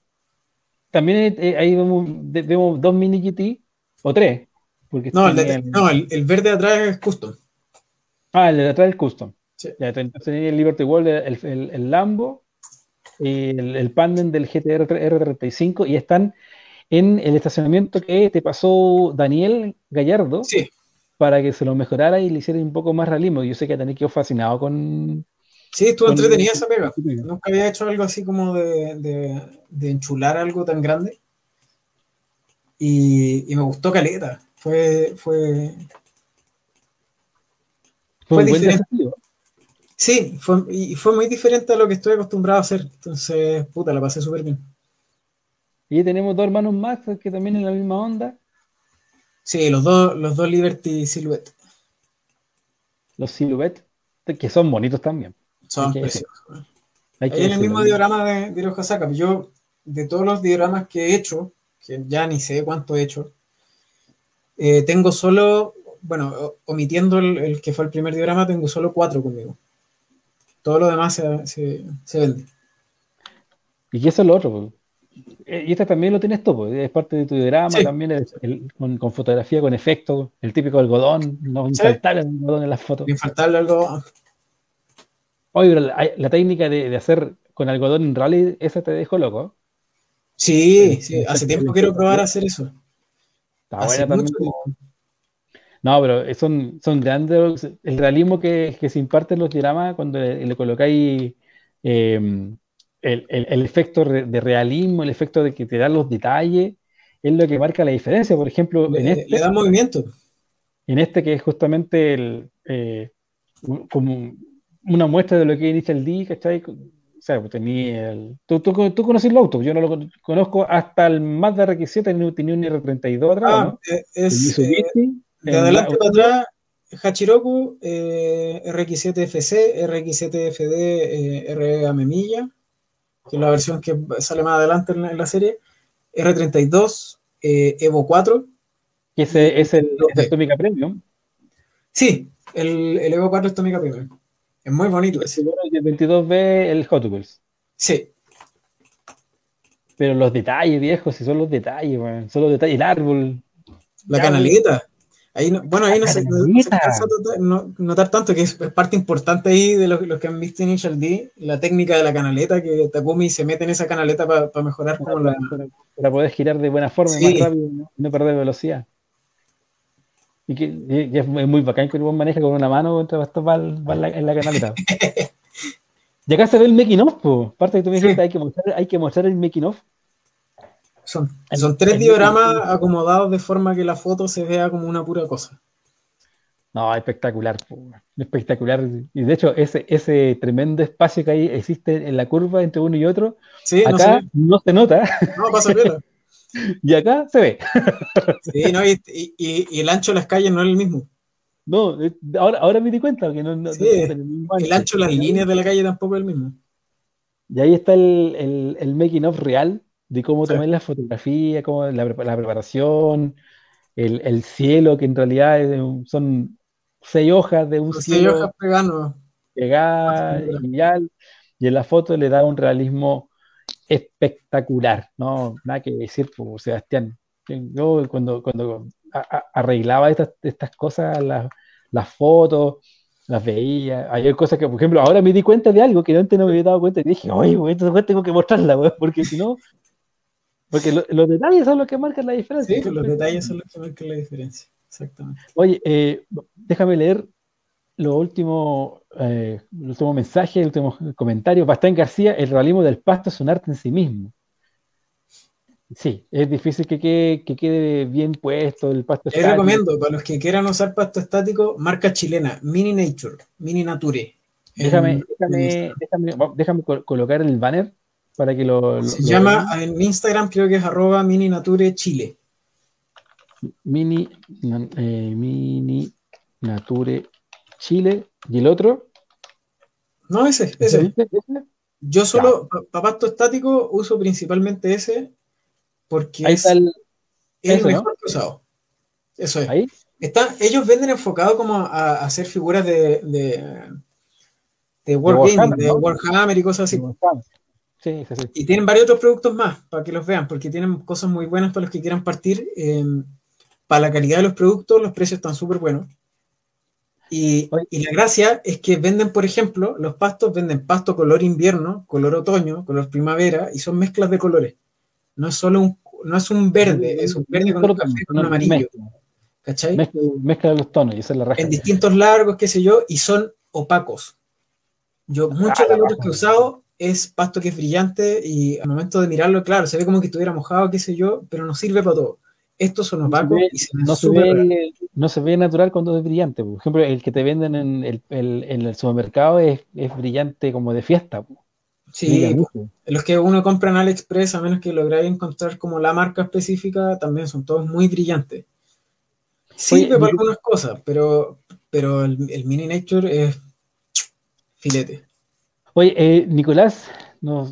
también ahí vemos dos mini GT, o tres. Porque el verde de atrás es custom. Ah, el de atrás es custom. Sí. Ya, entonces el Liberty World, el Lambo, el Pandan del GTR R35, y están... en el estacionamiento que te pasó Daniel Gallardo, sí, para que se lo mejorara y le hiciera un poco más realismo. Yo sé que Daniel quedó fascinado con... Sí, estuvo entretenida esa pega. Nunca había hecho algo así como de enchular algo tan grande. Y me gustó caleta. Fue diferente. Sí, fue muy diferente a lo que estoy acostumbrado a hacer. Entonces, puta, la pasé súper bien. Y tenemos dos hermanos más que también en la misma onda. Sí, los dos Liberty Silhouette. Los Silhouette, que son bonitos también. Son preciosos. Hay en el mismo diorama de Irohazaka. Yo, de todos los dioramas que he hecho, que ya ni sé cuánto he hecho, tengo solo, bueno, omitiendo el que fue el primer diorama, tengo solo 4 conmigo. Todo lo demás se vende. Y eso es lo otro. Y esta también lo tienes tú, es parte de tu diorama, sí. También con fotografía, con efecto, el típico algodón, no infaltable el algodón en las fotos. Infaltable algodón. Oye, pero la técnica de hacer con algodón en rally, esa te dejó loco. Sí, hace tiempo quiero probar a hacer eso. Está buena también. No, pero son grandes. El realismo que se imparte en los dioramas cuando le colocáis el efecto de realismo, el efecto de que te dan los detalles, es lo que marca la diferencia. Por ejemplo, en este. Le da movimiento. En este, que es justamente como una muestra de lo que Initial D, ¿cachai? O sea, tenía tú conoces el auto, yo no lo conozco hasta el Mazda RX-7, tenía un R32 atrás. ¿No? Es. De adelante para atrás, Hachiroku, RX7FC, RX7FD, RE Amemilla, que es la versión que sale más adelante en la serie, R32, Evo 4. ¿Y ese es el Tomica Premium? Sí, el Evo 4 es Tomica Premium. Es muy bonito ese. El 22B, el Hot Wheels. Sí. Pero los detalles, viejo, si son los detalles, man, son los detalles. El árbol. La canaleta. Ahí no, bueno, ahí no se alcanza a notar tanto, que es parte importante ahí de los que han visto en Initial D, la técnica de la canaleta, que Takumi se mete en esa canaleta para mejorar. Para poder girar de buena forma, sí. Más rápido, no perder velocidad. Y que es muy bacán que uno maneja con una mano en la canaleta. Y acá se ve el making off, po. Parte de tu sí. Hay que mostrar el making off. Son 3 dioramas acomodados de forma que la foto se vea como una pura cosa. No, espectacular. Espectacular. Y de hecho, ese tremendo espacio que ahí existe en la curva entre uno y otro, sí, acá no se nota. No, pasa bien. Y acá se ve. Sí, no, y el ancho de las calles no es el mismo. No, ahora me di cuenta que no, sí, no es el mismo. El ancho de las líneas de la calle tampoco es el mismo. Y ahí está el making of real. De cómo tomar la fotografía, cómo la preparación, el cielo, que en realidad son 6 hojas de un cielo. 6 hojas pegadas, genial. Y en la foto le da un realismo espectacular, ¿no? Nada que decir, por Sebastián. Yo cuando arreglaba estas cosas, las fotos, las veía. Hay cosas que, por ejemplo, ahora me di cuenta de algo que antes no me había dado cuenta y dije, oye, esto tengo que mostrarla, wey, porque si no. Porque los detalles son los que marcan la diferencia. Sí, los detalles son los que marcan la diferencia. Exactamente. Oye, déjame leer el último mensaje, el último comentario. Bastán García, el realismo del pasto es un arte en sí mismo. Sí, es difícil que quede bien puesto el pasto estático. Les recomiendo, para los que quieran usar pasto estático, marca chilena, Mini Nature, Mini Nature. Déjame colocar el banner. Para que se llama en Instagram, creo que es @ Mini Nature Chile. Mini Nature Chile. ¿Y el otro? No, ese. Yo solo, para pasto estático, uso principalmente ese porque es el mejor, ¿no? Que usado. Eso es. ¿Ahí? Ellos venden enfocado como a hacer figuras de Wargaming, de Warhammer y cosas así. Sí. Y tienen varios otros productos más para que los vean, porque tienen cosas muy buenas para los que quieran partir. Para la calidad de los productos, los precios están súper buenos. Y la gracia es que venden, por ejemplo, los pastos, venden pasto color invierno, color otoño, color primavera, y son mezclas de colores. No es solo no es un verde, es un verde con un café, con un amarillo. ¿Cachai? Mezcla los tonos, y esa es la raja. En distintos largos, qué sé yo, y son opacos. Yo, muchos de los que he usado es pasto que es brillante y al momento de mirarlo, claro, se ve como que estuviera mojado, qué sé yo, pero nos sirve para todo. estos son opacos y se ven súper. No se ve natural cuando es brillante. Por ejemplo, el que te venden en el supermercado es brillante como de fiesta. Sí, los que uno compra en AliExpress, a menos que lográis encontrar como la marca específica, también son todos muy brillantes. Sirve para algunas cosas, pero el Mini Nature es filete. Oye, Nicolás,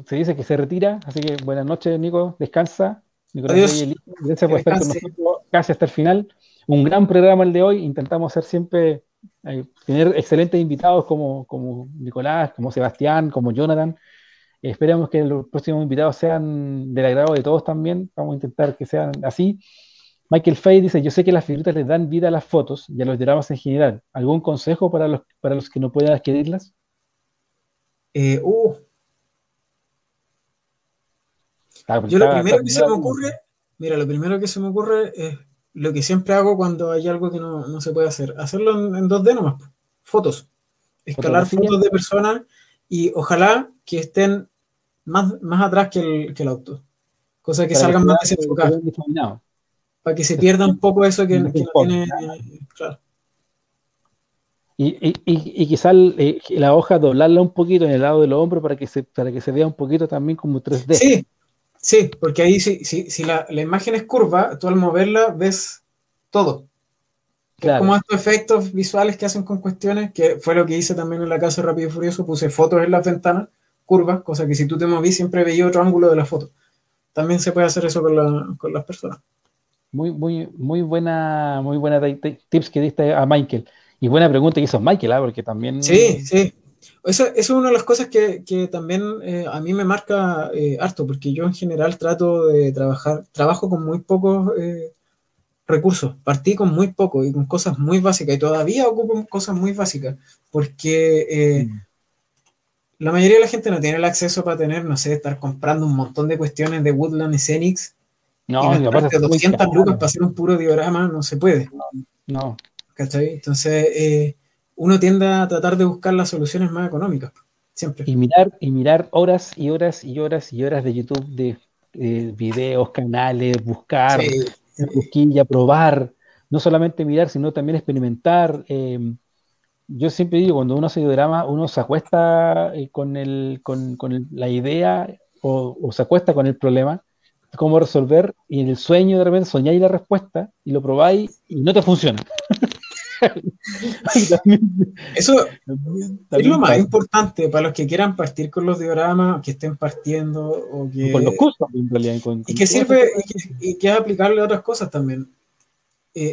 se dice que se retira, así que buenas noches, Nico, descansa. Nicolás, gracias por estar con nosotros casi hasta el final. Un gran programa el de hoy, intentamos ser siempre... tener excelentes invitados como Nicolás, como Sebastián, como Jonathan. Esperamos que los próximos invitados sean del agrado de todos también. Vamos a intentar que sean así. Michael Fay dice, yo sé que las figuritas les dan vida a las fotos y a los dramas en general. ¿Algún consejo para los que no puedan adquirirlas? Yo lo primero que se me ocurre, es lo que siempre hago cuando hay algo que no se puede hacer. Hacerlo en 2D nomás. Fotos. Escalar fotos de personas y ojalá que estén más atrás que el auto. Cosa que salgan más desenfocadas. Para que se pierda un poco eso que no tiene... Claro. Y quizás la hoja doblarla un poquito en el lado del hombro para que se vea un poquito también como 3D. Sí. Sí, porque ahí si la imagen es curva, tú al moverla ves todo. Claro. Es como estos efectos visuales que hacen con cuestiones, que fue lo que hice también en la casa de Rápido y Furioso, puse fotos en las ventanas, curvas, cosa que si tú te movís siempre veía otro ángulo de la foto. También se puede hacer eso con las personas. Muy buena tips que diste a Michael. Y buena pregunta que hizo Michael, porque también... Sí. Eso es una de las cosas que también a mí me marca harto, porque yo en general trato de trabajo con muy pocos recursos, partí con muy poco y con cosas muy básicas, y todavía ocupo cosas muy básicas, porque la mayoría de la gente no tiene el acceso para tener, no sé, estar comprando un montón de cuestiones de Woodland y Scenics, y gastarte 200 lucas para hacer un puro diorama, no se puede. No. ¿Cachai? Entonces... uno tiende a tratar de buscar las soluciones más económicas, siempre. Y mirar horas y horas y horas y horas de YouTube, de videos, canales, buscar, busquilla, probar. No solamente mirar, sino también experimentar. Yo siempre digo, cuando uno hace diorama, uno se acuesta con la idea o se acuesta con el problema, cómo resolver, y en el sueño de repente soñáis la respuesta y lo probáis y no te funciona. Eso es lo más importante para los que quieran partir con los dioramas, que estén partiendo o que, con los cursos, en realidad, y que sirve y que es aplicarle a otras cosas también.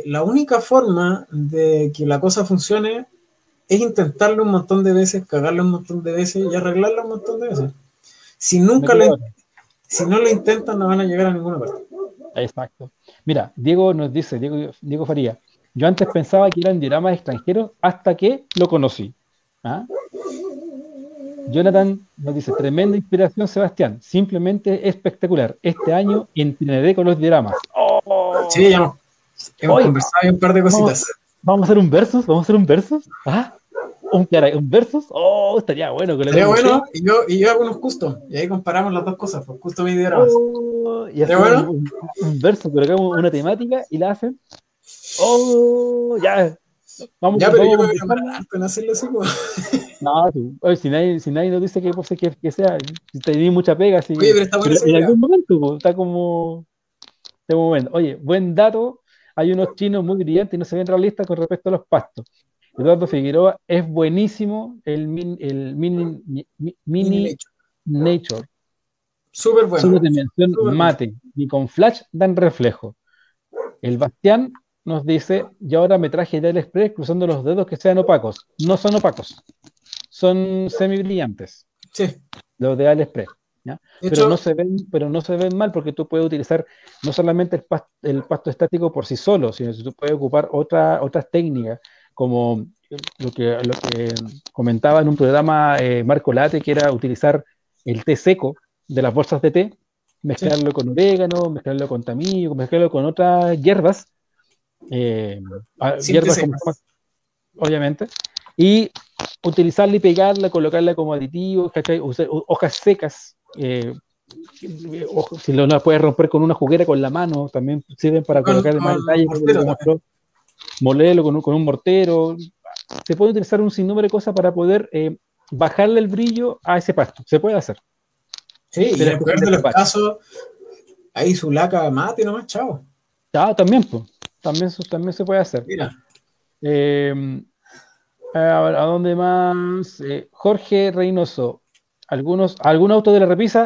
La única forma de que la cosa funcione es intentarlo un montón de veces, cagarlo un montón de veces y arreglarlo un montón de veces. Si no lo intentan, no van a llegar a ninguna parte. Exacto. Mira, Diego nos dice, Diego Faría, yo antes pensaba que eran dioramas extranjeros hasta que lo conocí. ¿Ah? Jonathan nos dice, tremenda inspiración, Sebastián. Simplemente espectacular. Este año entrenaré con los dioramas. ¡Oh! Sí, ya hemos conversado un par de cositas. ¿Vamos a hacer un versus? ¿Ah? ¿Un versus? ¡Oh! Estaría bueno. Estaría bueno. Y yo hago unos custom. Y ahí comparamos las dos cosas. Pues, custom y dioramas. Estaría bueno. Un versus, colocamos una temática y la hacen. Oh, ya. Pero yo me voy a parar en hacerlo así. No, si nadie nos dice que sea, tenés mucha pega. Así, oye, pero está buena en algún momento, está como. De momento. Oye, buen dato. Hay unos chinos muy brillantes y no se ven realistas con respecto a los pastos. Eduardo Figueroa es buenísimo el mini Nature. Súper bueno. Solo dimensión mate. Ni con flash dan reflejo. El Bastián nos dice, y ahora me traje de AliExpress cruzando los dedos que sean opacos. No son opacos, son semibrillantes. Sí. Los de AliExpress. ¿Ya? Pero no se ven mal, porque tú puedes utilizar no solamente el pasto estático por sí solo, sino que tú puedes ocupar otras técnicas, como lo que comentaba en un programa Marco Late, que era utilizar el té seco de las bolsas de té, mezclarlo con orégano, mezclarlo con tomillo, mezclarlo con otras hierbas. Hierbas como, obviamente, y utilizarla y pegarla, colocarla como aditivo, hojas secas, Ojo, si lo no puedes romper con una juguera con la mano, también sirven para colocar más detalles. Molerlo con un mortero. Se puede utilizar un sinnúmero de cosas para poder bajarle el brillo a ese pasto. Se puede hacer. Sí, y en el peor de los casos, ahí su laca mate nomás, chao. Chao, también, pues. También se puede hacer. Mira. ¿A dónde más? Jorge Reynoso. ¿Algún auto de la repisa?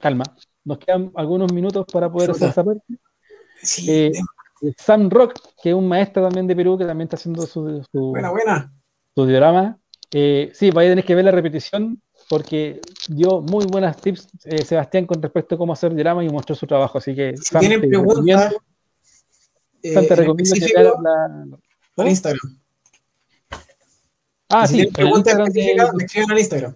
Calma. Nos quedan algunos minutos para poder hacer esa parte. Sí. Sam Rock, que es un maestro también de Perú, que también está haciendo su diorama. Sí, vais a tener que ver la repetición porque dio muy buenas tips, Sebastián, con respecto a cómo hacer diorama y mostró su trabajo. Así que, si Sam, tienen preguntas, te recomiendo llegar a la Instagram. Ah, si sí, preguntas específicas, me escriben al Instagram.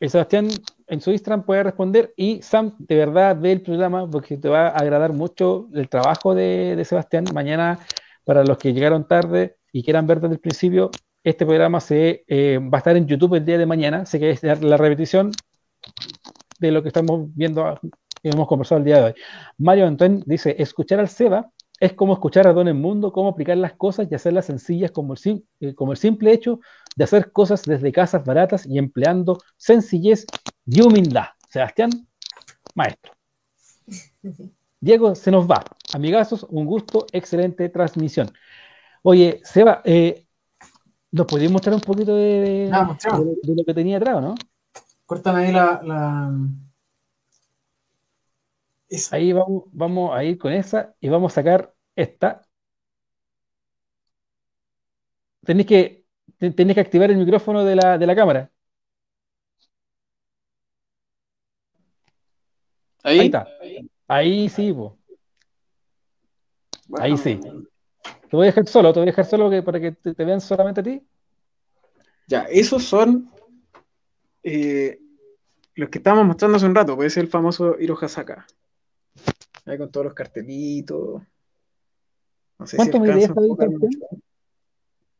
Sebastián en su Instagram puede responder, y Sam, de verdad, ve el programa porque te va a agradar mucho el trabajo de Sebastián. Mañana, para los que llegaron tarde y quieran ver desde el principio, este programa va a estar en YouTube el día de mañana, así que es la repetición de lo que estamos viendo y hemos conversado el día de hoy. Mario Antoine dice, escuchar al Seba es como escuchar a Don El Mundo, cómo aplicar las cosas y hacerlas sencillas, como el simple hecho de hacer cosas desde casas baratas y empleando sencillez y humildad. Sebastián, maestro. Diego se nos va. Amigazos, un gusto, excelente transmisión. Oye, Seba, ¿nos podías mostrar un poquito de lo que tenía atrás, no? Córtame ahí la... Esa. Ahí vamos a ir con esa y vamos a sacar esta. Tenés que activar el micrófono de la cámara. Ahí está. Ahí sí, po. Bueno. Ahí sí. Te voy a dejar solo para que te vean solamente a ti. Ya, esos son los que estábamos mostrando hace un rato, puede ser el famoso Irohazaka. Ahí con todos los cartelitos. No sé si alcanza un poco mucho,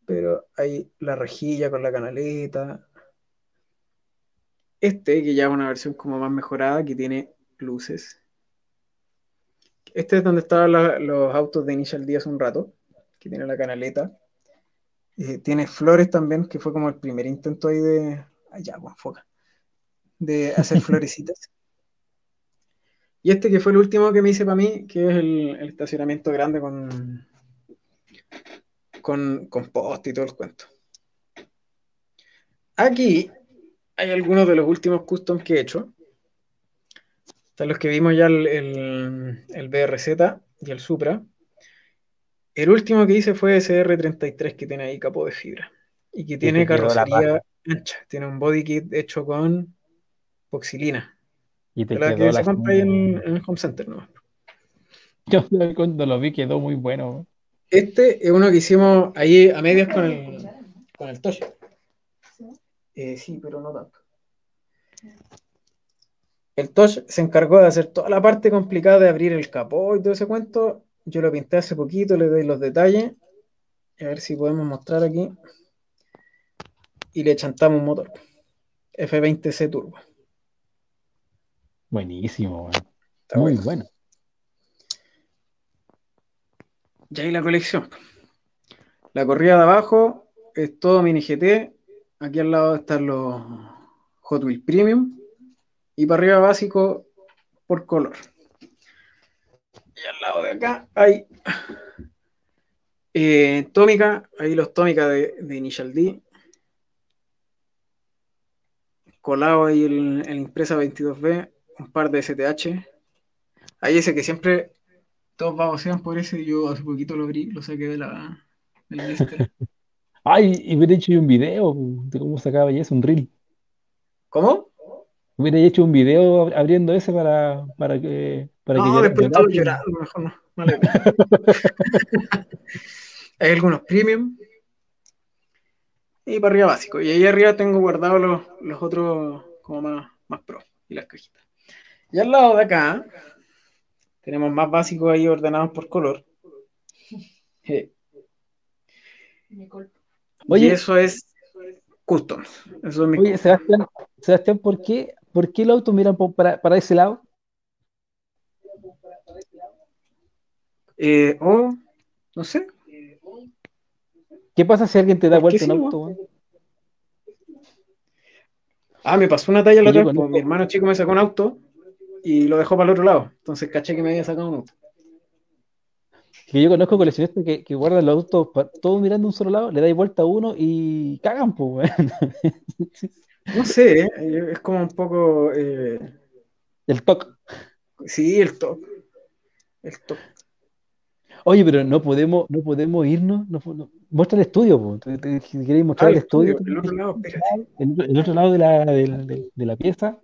pero hay la rejilla con la canaleta. Este, que ya es una versión como más mejorada, que tiene luces. Este es donde estaban los autos de Initial D hace un rato, que tiene la canaleta. Tiene flores también, que fue como el primer intento ahí de... Allá, bueno, foca. De hacer florecitas. Y este que fue el último que me hice para mí, que es el estacionamiento grande con post y todo el cuento. Aquí hay algunos de los últimos customs que he hecho. Están los que vimos ya, el BRZ y el Supra. El último que hice fue SR33, que tiene ahí capó de fibra. Y que tiene carrocería ancha. Tiene un body kit hecho con boxilina. Y te la que se compra ahí en el Home Center, ¿no? Yo cuando lo vi quedó muy bueno. Este es uno que hicimos ahí a medias con el Touch. Sí, pero no tanto. El Touch se encargó de hacer toda la parte complicada de abrir el capó y todo ese cuento. Yo lo pinté hace poquito, le doy los detalles. A ver si podemos mostrar aquí. Y le chantamos un motor. F20C Turbo. Buenísimo, bueno. Está muy bueno. Ya hay la colección. La corrida de abajo es todo Mini GT. Aquí al lado están los Hot Wheels Premium. Y para arriba básico por color. Y al lado de acá hay Tomica. Ahí los Tomica de Initial D. Colado ahí el Impresa 22B. Un par de STH. Ahí ese que siempre todos babosean por ese. Yo hace poquito lo abrí, lo saqué de la lista. Ay, y hubiera hecho un video de cómo sacaba ya, es un reel. ¿Cómo? Hubiera hecho un video abriendo ese para no, que después estaba llorando, mejor no. Vale. Hay algunos premium. Y para arriba básico. Y ahí arriba tengo guardados los otros como más pro y las cajitas. Y al lado de acá, tenemos más básicos ahí ordenados por color. Oye, y eso es custom. Eso es mi Sebastián, ¿por qué el auto miran para ese lado? O, no sé. ¿Qué pasa si alguien te da vuelta en auto? ¿No? Ah, me pasó una talla la otra vez. Mi hermano chico me sacó un auto y lo dejó para el otro lado. Entonces caché que me había sacado un auto. Que yo conozco coleccionistas que guardan los autos todos mirando a un solo lado, le dais vuelta a uno y cagan, pues. No sé, es como un poco... El toque. Sí, el toque. El toque. Oye, pero no podemos irnos. No. Muestra el estudio, po. ¿Queréis mostrar el estudio? El otro lado de la pieza.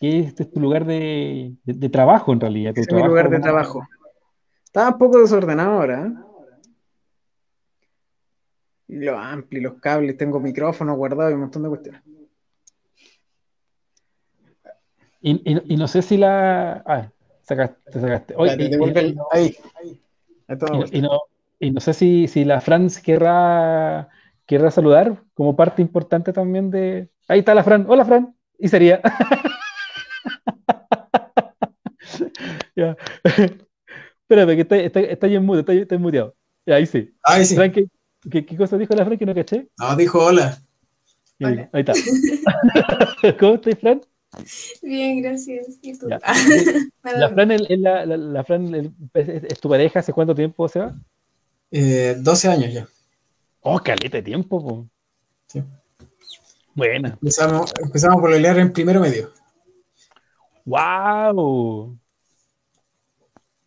Que este es tu lugar de trabajo, en realidad. Es mi lugar de trabajo. Está un poco desordenado ahora, ¿eh? Y lo amplio, los cables, tengo micrófonos guardados y un montón de cuestiones. Y no sé si la... Ah, te sacaste. Oye, y no sé si la Franz querrá saludar como parte importante también de... Ahí está la Fran. Hola, Fran. Y sería... Ya. Espérate, que está en mute, está muteado. Ahí sí. Fran, ¿qué cosa dijo la Fran que no caché? No, dijo hola. Bien, ahí está. ¿Cómo estás, Fran? Bien, gracias. ¿Y tú? La Fran es tu pareja. ¿Hace cuánto tiempo se va? 12 años ya. Oh, caleta de tiempo, po. Sí. Bueno. Empezamos por leer en primero medio. ¡Wow!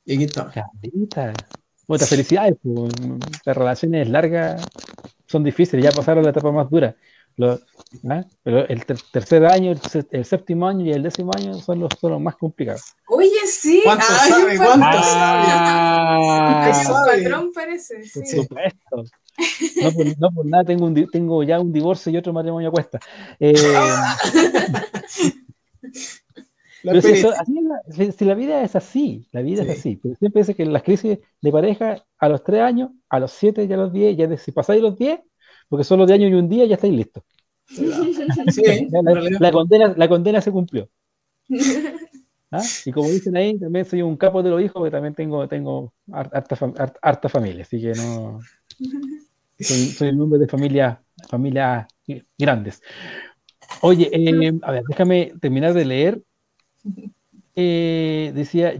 Y aquí estamos. Caleta. Muchas felicidades, po. Las relaciones largas son difíciles. Ya pasaron la etapa más dura. Pero el tercer año, el séptimo año y el décimo año son los más complicados. Oye, sí. ¿Cuánto sabe? El patrón parece. Sí. Por supuesto. No por nada tengo ya un divorcio y otro matrimonio a cuesta. Si la vida es así, la vida es así. Pero siempre dice que las crisis de pareja a los 3 años, a los 7 y a los 10, ya si pasáis los 10, porque son los de año y un día ya estáis listos. Sí, la condena se cumplió. ¿Ah? Y como dicen ahí, también soy un capo de los hijos, porque también tengo harta familia, así que no... Soy un hombre de familia grandes. Oye, a ver, déjame terminar de leer. Decía,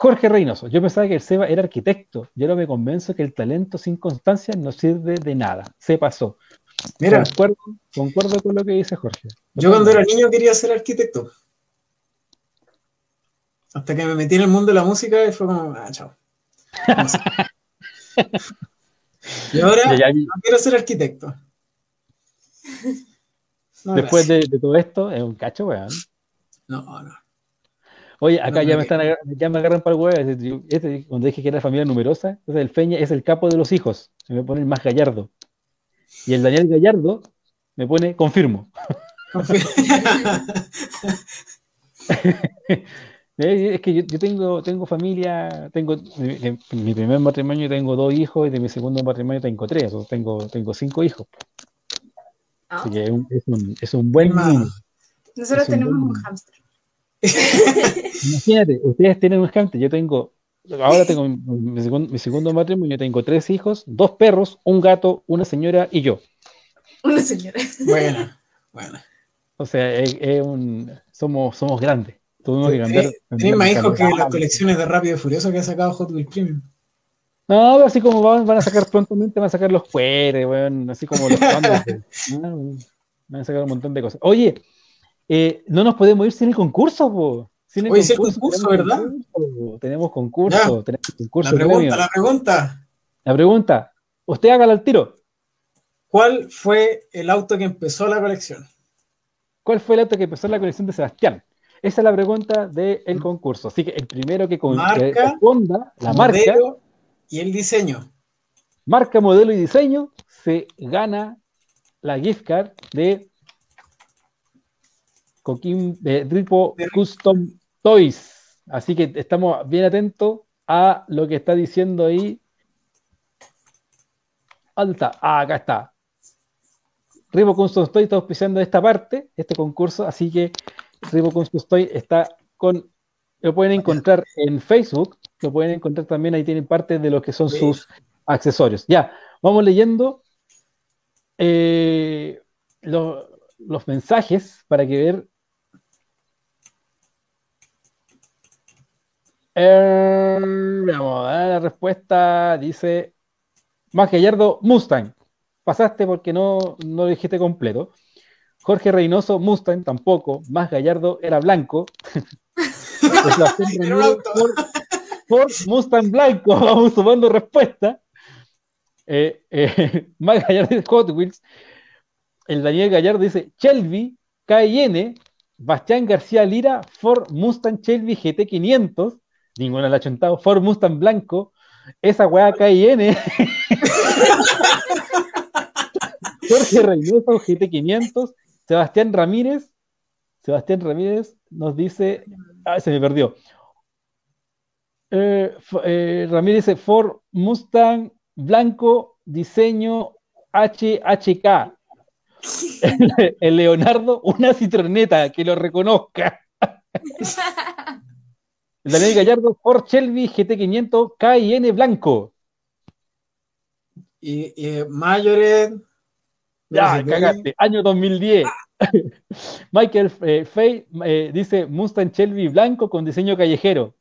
Jorge Reynoso, yo pensaba que el Seba era arquitecto. Yo no me convenzo que el talento sin constancia no sirve de nada. Se pasó. Mira, concuerdo con lo que dice Jorge. Yo cuando era niño quería ser arquitecto. Hasta que me metí en el mundo de la música y fue como, chao. Y ahora no quiero ser arquitecto. No, después de todo esto, es un cacho, weón. No. Oye, acá ya me agarran para el huevo. Cuando dije que era familia numerosa, entonces el Feña es el capo de los hijos. Se me pone el Max Gallardo. Y el Daniel Gallardo me pone confirmo. Es que yo tengo familia, tengo mi primer matrimonio tengo 2 hijos y de mi segundo matrimonio tengo 3, o tengo 5 hijos. Oh. Así que es un buen... Nosotros tenemos un hámster. Imagínate, ustedes tienen un hámster, yo tengo... Ahora tengo mi segundo matrimonio, tengo 3 hijos, 2 perros, un gato, una señora y yo. Una señora. Bueno. O sea, somos grandes. Tuvimos que cambiar. Tenés más hijos que las colecciones de Rápido y Furioso que ha sacado Hot Wheels Premium. No, pero así como van a sacar prontamente, van a sacar los fueres, bueno, así como los bandos. Van a sacar un montón de cosas. Oye, no nos podemos ir sin el concurso, po. Hoy es el concurso, ¿verdad? Tenemos concurso. La pregunta. Usted hágala al tiro. ¿Cuál fue el auto que empezó la colección? ¿Cuál fue el auto que empezó la colección de Sebastián? Esa es la pregunta del concurso. Así que el primero que responda la marca y el diseño. Marca, modelo y diseño se gana la gift card de Ripo Custom Toys. Así que estamos bien atentos a lo que está diciendo ahí. ¿Dónde está? Ah, acá está. Ripo Custom Toys está auspiciando esta parte, este concurso, así que Ripo Custom Toys está con Lo pueden encontrar en Facebook, lo pueden encontrar también, ahí tienen parte de lo que son sus accesorios. Ya, vamos leyendo los mensajes para que ver. Vamos a dar la respuesta, dice Max Gallardo, Mustang. Pasaste porque no lo dijiste completo. Jorge Reynoso, Mustang, tampoco. Max Gallardo era blanco. Ford Mustang blanco, vamos sumando respuesta. Max Gallardo dice Hot Wheels. El Daniel Gallardo dice Shelby Cayenne. Bastián García Lira, Ford Mustang Shelby GT500. Ninguna la ha chuntado. Ford Mustang blanco. Esa weá Cayenne. Jorge Reynoso, GT500. Sebastián Ramírez. Sebastián Ramírez nos dice... Ah, se me perdió. Ramírez dice Ford Mustang blanco, diseño HHK. El Leonardo, una citroneta, que lo reconozca. El Daniel Gallardo, Ford Shelby GT500 Cayenne blanco. Y Mayores... Ya, cagaste, año 2010. Michael Fay dice Mustang Shelby blanco con diseño callejero.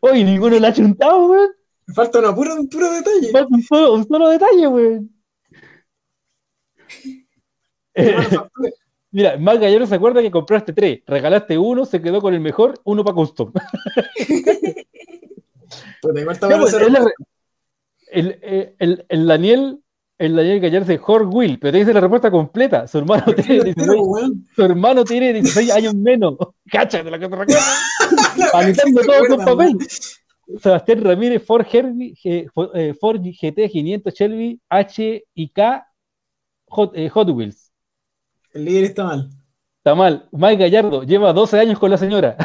Oye, ninguno la ha chuntado, weón. Falta un puro detalle. Falta un solo detalle, weón. Mira, Max Gallardo se acuerda que compraste 3, regalaste 1, se quedó con el mejor, 1 para custom. El Daniel Gallardo dice Hot Wheels, pero te dice la respuesta completa. Su hermano tiene 16 años menos. Cáchate la que te recuerda. Habitando todo con papel. Sebastián Ramírez, Ford GT500 Shelby HIK Hot Wheels. El líder está mal. Está mal. Mike Gallardo lleva 12 años con la señora.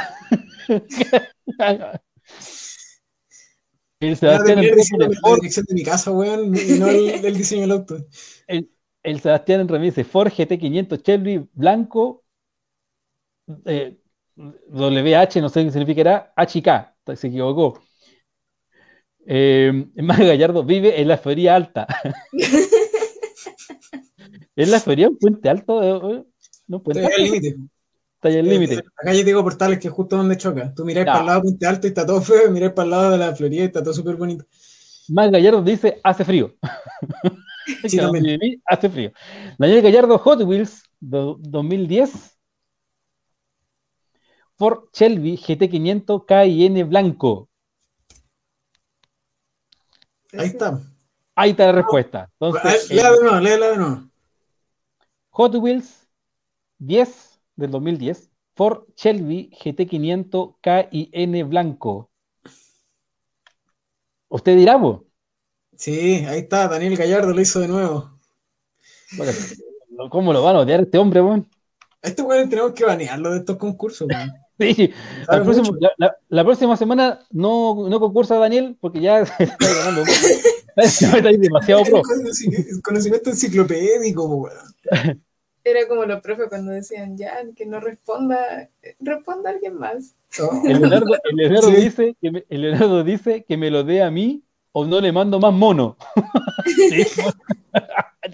El Sebastián Ramírez de mi casa, weón, no el diseño del auto. El Sebastián Ramírez dice Ford GT500 Shelby blanco WH, no sé qué significará, HK, se equivocó. Mike Gallardo vive en la feria alta. ¿Es la feria un puente alto? No, puente está al límite. Está allá al límite. Acá yo digo Portales, que es justo donde choca. Tú miráis para el lado de Puente Alto y está todo feo, y miráis para el lado de la Florida y está todo súper bonito. Max Gallardo dice, hace frío. Sí, también. Hace frío. Daniel Gallardo, Hot Wheels 2010. Ford Shelby GT500 Cayenne blanco. Ahí está. Ahí está la respuesta. Entonces, léela de nuevo. Hot Wheels 10 del 2010, Ford Shelby GT500 KIN blanco. ¿Usted dirá vos? Sí, ahí está, Daniel Gallardo lo hizo de nuevo. Bueno, ¿cómo lo van a odiar este hombre, weón? Este weón tenemos que banearlo de estos concursos, weón. Sí, la próxima semana no concursa Daniel porque ya se está ganando. Estáis demasiado pro. Conocimiento enciclopédico, weón. Era como los profes cuando decían, ya, que no responda alguien más. Oh. El Leonardo dice que me lo dé a mí o no le mando más mono. A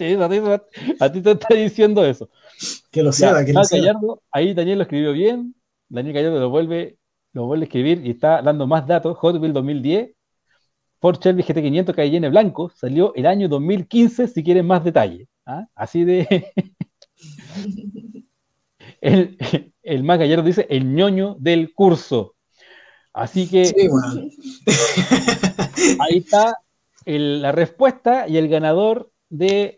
ti te está diciendo eso. Que lo sea, ya, que lo sea. Gallardo, ahí Daniel lo escribió bien. Daniel Gallardo lo vuelve a escribir y está dando más datos. Hot Wheels 2010, Ford Shelby GT500 Cayenne blanco, salió el año 2015, si quieren más detalle. ¿Ah? Así de... El Max Gallardo dice el ñoño del curso, así que sí, bueno. Ahí está la respuesta y el ganador del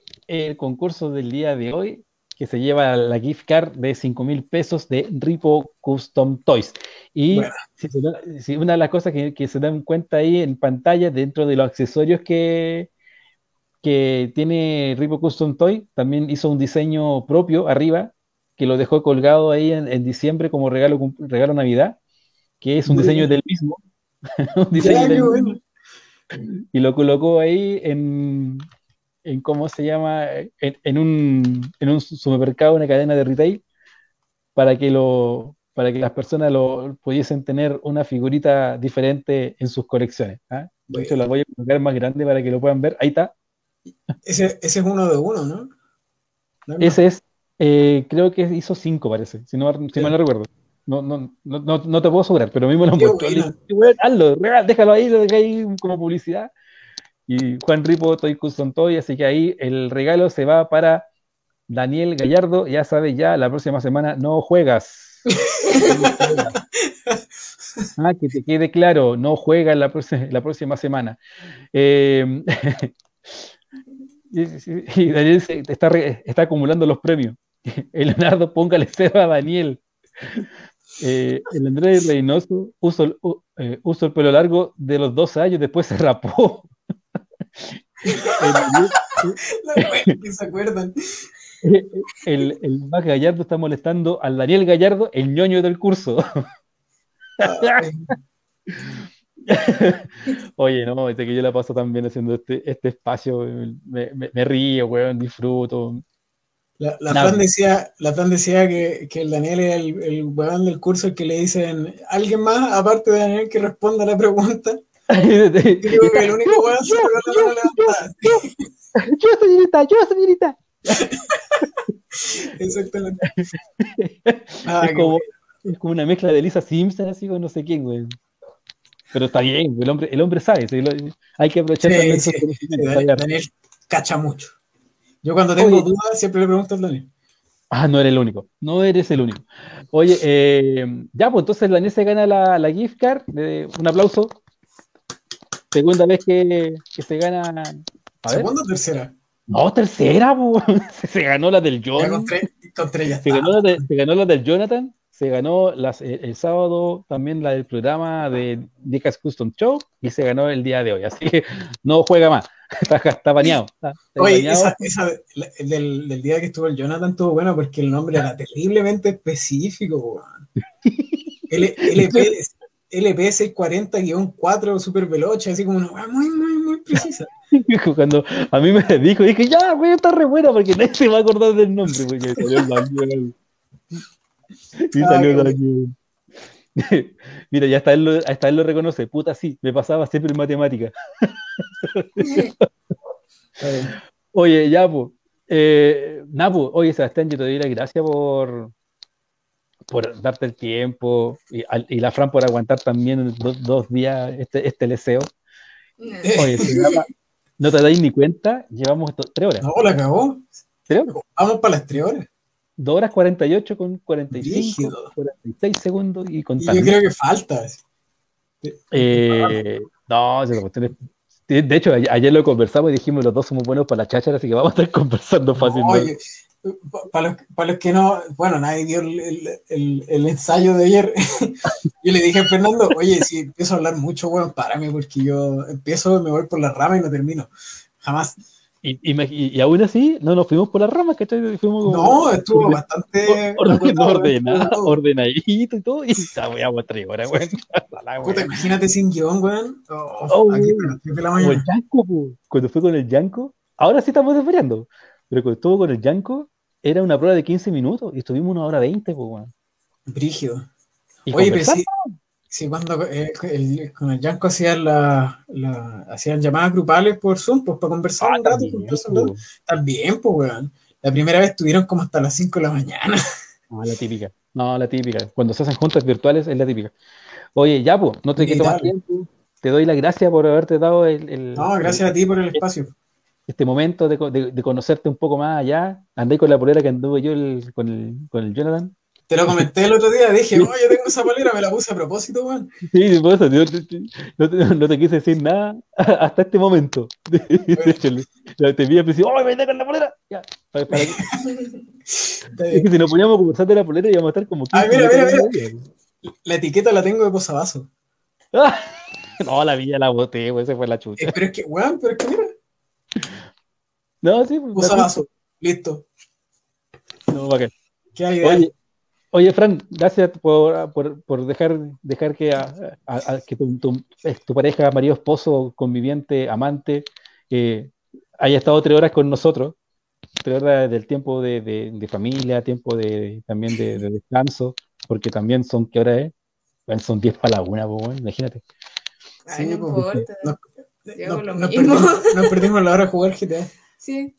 concurso del día de hoy, que se lleva la gift card de 5.000 pesos de Ripo Custom Toys. Y bueno, una de las cosas que se dan cuenta ahí en pantalla, dentro de los accesorios que tiene Ripo Custom Toy, también hizo un diseño propio arriba, que lo dejó colgado ahí en diciembre como regalo Navidad, que es un diseño del mismo. Un diseño del mismo. Y lo colocó ahí en ¿cómo se llama? En un supermercado, una cadena de retail, para que lo para que las personas pudiesen tener una figurita diferente en sus colecciones. De hecho, la voy a colocar más grande para que lo puedan ver. Ahí está. Ese es uno de uno, ¿no? Ese es, creo que hizo 5, parece, si mal no recuerdo. No te puedo asegurar, pero mismo lo muestro. Hazlo, déjalo ahí, lo dejé ahí como publicidad. Y Juan Ripo, Toy Custom Toy, así que ahí el regalo se va para Daniel Gallardo. Ya sabes, ya la próxima semana no juegas. Que te quede claro, no juegas la próxima semana. Y Daniel está acumulando los premios. El Leonardo, póngale cero a Daniel. El Andrés Reynoso usó el pelo largo de los 12 años, después se rapó. ¿Se acuerdan? El Max Gallardo está molestando al Daniel Gallardo, el ñoño del curso. Oye, no, que yo la paso también haciendo este espacio, me río, weón, disfruto. La Fran decía que el Daniel es el weón del curso, el que le dicen, ¿alguien más aparte de Daniel que responda a la pregunta? Creo que el único weón se lo levanta. Yo, señorita. Exactamente. Es como una mezcla de Lisa Simpson, así con no sé quién, güey. Pero está bien, el hombre sabe. Hay que aprovechar también. Sí, Daniel cacha mucho. Yo cuando tengo dudas siempre le pregunto al Daniel. No eres el único. Oye, ya, pues entonces Daniel se gana la gift card. Un aplauso. Segunda vez que se gana. ¿Segunda o tercera? No, tercera, bo. Se ganó la del Jonathan. Se ganó la del Jonathan. Se ganó el sábado también la del programa de Nicolás Custom Show y se ganó el día de hoy. Así que no juega más. Está baneado. Oye, esa del día que estuvo el Jonathan estuvo bueno porque el nombre era terriblemente específico. LP640-4 super velocha, así como una muy, muy, muy precisa. Cuando a mí me dijo, dije, ya, güey, está re buena porque nadie se va a acordar del nombre. Porque salió el baño. Sí, salió el baño. Mira, ya hasta él lo reconoce. Puta, sí, me pasaba siempre en matemática. Oye, ya, pues. Napu, oye, Sebastián, yo te doy las gracias por darte el tiempo y la Fran por aguantar también dos días este leseo. Oye, no te dais ni cuenta, llevamos 3 horas. No, la cagó. Vamos para las 3 horas. 2 horas 48 con 45, rígido. 46 segundos y contando. Y yo creo que falta. No, de hecho, ayer lo conversamos y dijimos los dos somos buenos para la cháchara, así que vamos a estar conversando fácilmente. Oye. Para los que no, bueno, nadie vio el ensayo de ayer. Yo le dije a Fernando, oye, si empiezo a hablar mucho, bueno, párame, porque yo empiezo, me voy por la rama y no termino. Jamás. Y aún así, no nos fuimos por las ramas, ¿cachai? Fuimos como, no, estuvo bastante ordenadito y todo. Y esa weá, 3 horas, weón. Puta, imagínate sin guión, weón. Aquí de la mañana. Cuando fue con el Yanko, ahora sí estamos desvariando. Pero cuando estuvo con el Yanko, era una prueba de 15 minutos y estuvimos 1 hora 20, pues, bueno. Brígido. Oye, pero si cuando con el Yanko hacían llamadas grupales por Zoom, pues, para conversar un rato. También, pues, weón. La primera vez estuvieron como hasta las 5 de la mañana. La típica. Cuando se hacen juntas virtuales es la típica. Oye, ya, pues, no te quiero más tiempo. Te doy las gracias por haberte dado el... No, gracias a ti por el espacio. Este momento de conocerte un poco más allá. Andé con la polera que anduve yo con el Jonathan. Te lo comenté el otro día, dije, no, yo tengo esa polera, me la puse a propósito, weón. Sí, por eso, no te quise decir nada hasta este momento. Bueno. De hecho, te vi al principio, ¡ay, me andé con la polera! Ya, para aquí. Es que si nos poníamos a conversar de la polera íbamos a estar como... Ah, mira. La etiqueta la tengo de posavasos. Ah, no, la vi, la boté, weón, esa fue la chucha. Pero es que, weón, mira. No, sí, Bōsōzoku, listo. No, okay. ¿Qué hay de oye, Fran, gracias por dejar que tu pareja, marido, esposo, conviviente, amante, haya estado 3 horas con nosotros. 3 horas del tiempo de familia, tiempo también de descanso, Porque también son, ¿qué hora es? Son 10 para la una, pues, imagínate. Ay, sí, no importa. Nos perdimos la hora de jugar GTA. Sí.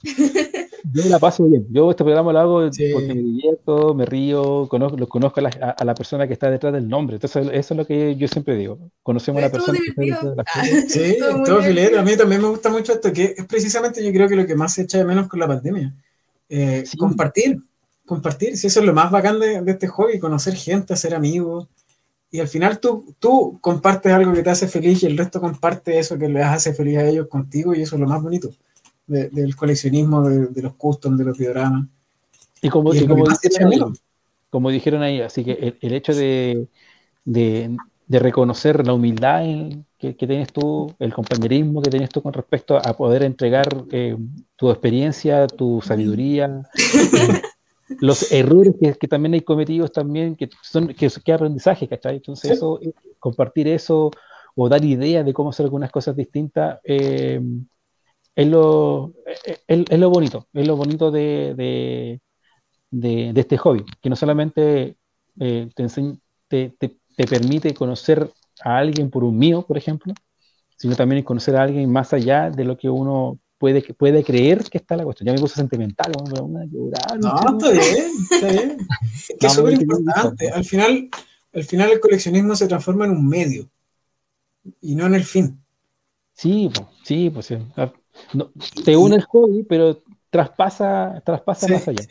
Yo me la paso bien. Yo este programa lo hago porque me divierto, me río, conozco a la persona que está detrás del nombre. Entonces, eso es lo que yo siempre digo. Conocemos a la persona que está detrás de la gente. Sí, todo filete. A mí también me gusta mucho esto, que es precisamente yo creo que lo que más se echa de menos con la pandemia. Compartir. Sí, eso es lo más bacán de este hobby, conocer gente, hacer amigos. Y al final tú compartes algo que te hace feliz y el resto comparte eso que les hace feliz a ellos contigo, y eso es lo más bonito del coleccionismo, de los custom, de los dioramas. Y como dijeron ahí, así que el hecho de reconocer la humildad que tienes tú, el compañerismo que tienes tú con respecto a poder entregar tu experiencia, tu sabiduría... los errores que también hay cometidos también, que aprendizaje, ¿cachai? Entonces eso, compartir eso o dar ideas de cómo hacer algunas cosas distintas es lo bonito de este hobby, que no solamente te permite conocer a alguien por un mío, por ejemplo, sino también conocer a alguien más allá de lo que uno puede creer que está la cuestión. Ya me puse sentimental, no, está bien. Es que es súper importante. Al final el coleccionismo se transforma en un medio y no en el fin. Sí. No, te une el hobby, pero traspasa más allá.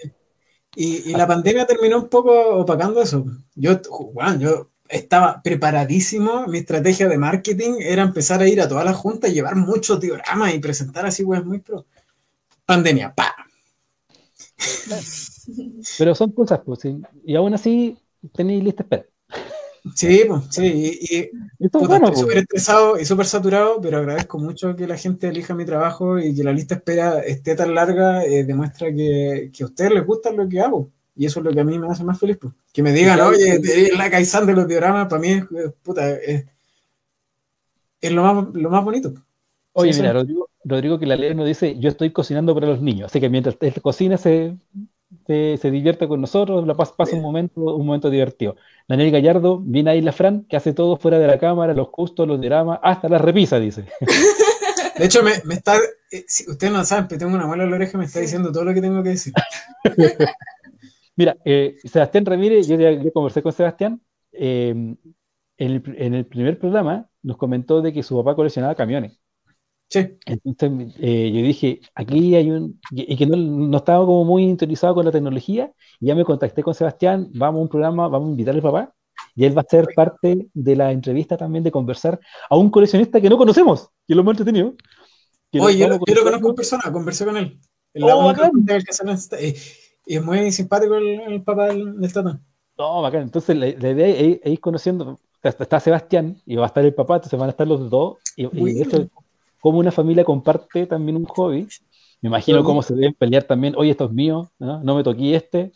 Sí. Y la pandemia terminó un poco opacando eso. Yo estaba preparadísimo, mi estrategia de marketing era empezar a ir a todas las juntas, llevar muchos dioramas y presentar así, güey, muy pro. Pandemia, ¡pa! Pero son cosas, pues, y aún así tenéis lista espera. Sí, pues, sí, estoy súper estresado y súper saturado, pero agradezco mucho que la gente elija mi trabajo y que la lista espera esté tan larga, demuestra que a ustedes les gusta lo que hago. Y eso es lo que a mí me hace más feliz, pues. Que me digan, oye, la Kaizan de los dioramas, para mí es lo más bonito. Oye, sí, mira, Rodrigo Quilaleo nos dice, yo estoy cocinando para los niños, así que mientras él cocina se divierte con nosotros, pasa un momento divertido. Daniel Gallardo, viene ahí la Fran, que hace todo fuera de la cámara, los custos, los dioramas, hasta las repisas, dice. De hecho, me está, si ustedes no saben, pero tengo una abuela en la oreja, me está diciendo todo lo que tengo que decir. Mira, Sebastián Ramírez, yo conversé con Sebastián, en el primer programa nos comentó de que su papá coleccionaba camiones. Sí. Entonces yo dije, aquí hay y que no estaba como muy interesado con la tecnología, y ya me contacté con Sebastián, vamos a un programa, vamos a invitar al papá, y él va a ser parte de la entrevista también, de conversar a un coleccionista que no conocemos, que lo hemos entretenido. Oye, yo lo conozco en persona, conversé con él. Y es muy simpático el papá del Tata. No, bacán. Entonces la idea es ir conociendo. Está Sebastián y va a estar el papá, entonces van a estar los dos. Y de hecho, como una familia comparte también un hobby, me imagino cómo se deben pelear también. Oye, esto es mío, no me toqué este.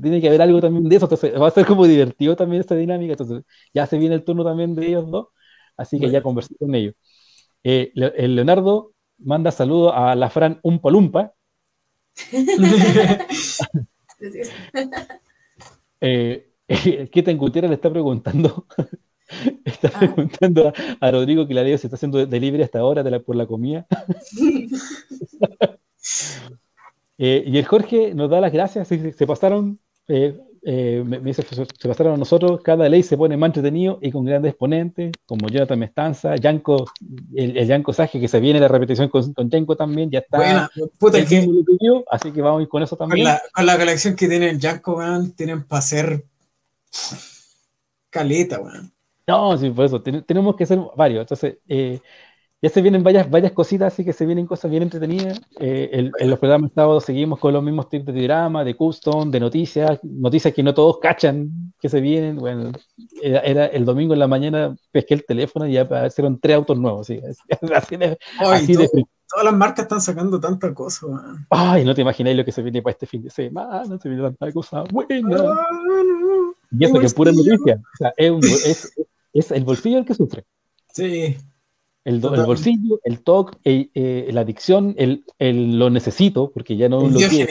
Tiene que haber algo también de eso. Entonces va a ser como divertido también esta dinámica. Entonces ya se viene el turno también de ellos dos. Así que ya conversé con ellos. El Leonardo manda saludos a la Fran Umpalumpa. Ketan Gutiérrez le está preguntando a Rodrigo Quilaleo si está haciendo delivery hasta ahora por la comida. Y el Jorge nos da las gracias, se pasaron, me dice, se pasaron a nosotros, cada ley se pone más entretenido y con grandes exponentes como Jonathan Mestanza, Yanko, el Yanko Sage, que se viene la repetición con Yanko también, ya está. Buena, puta, así que vamos a ir con eso también. Con la colección que tiene el Yanko, man, tienen para hacer caleta, man. No, sí, por eso, tenemos que hacer varios, entonces ya se vienen varias cositas, así que se vienen cosas bien entretenidas. En los programas sábados seguimos con los mismos tips de diorama, de custom, de noticias que no todos cachan, que se vienen. Bueno, era el domingo en la mañana, pesqué el teléfono y ya aparecieron 3 autos nuevos. ¿Sí? Así de todas las marcas están sacando tanta cosa, man. Ay, no te imagináis lo que se viene para este fin de semana, se viene tanta cosa buena. No. Y eso que es pura noticia. O sea, es el bolsillo el que sufre. Sí. El bolsillo, el TOC, la adicción, lo necesito, porque ya no lo quiero.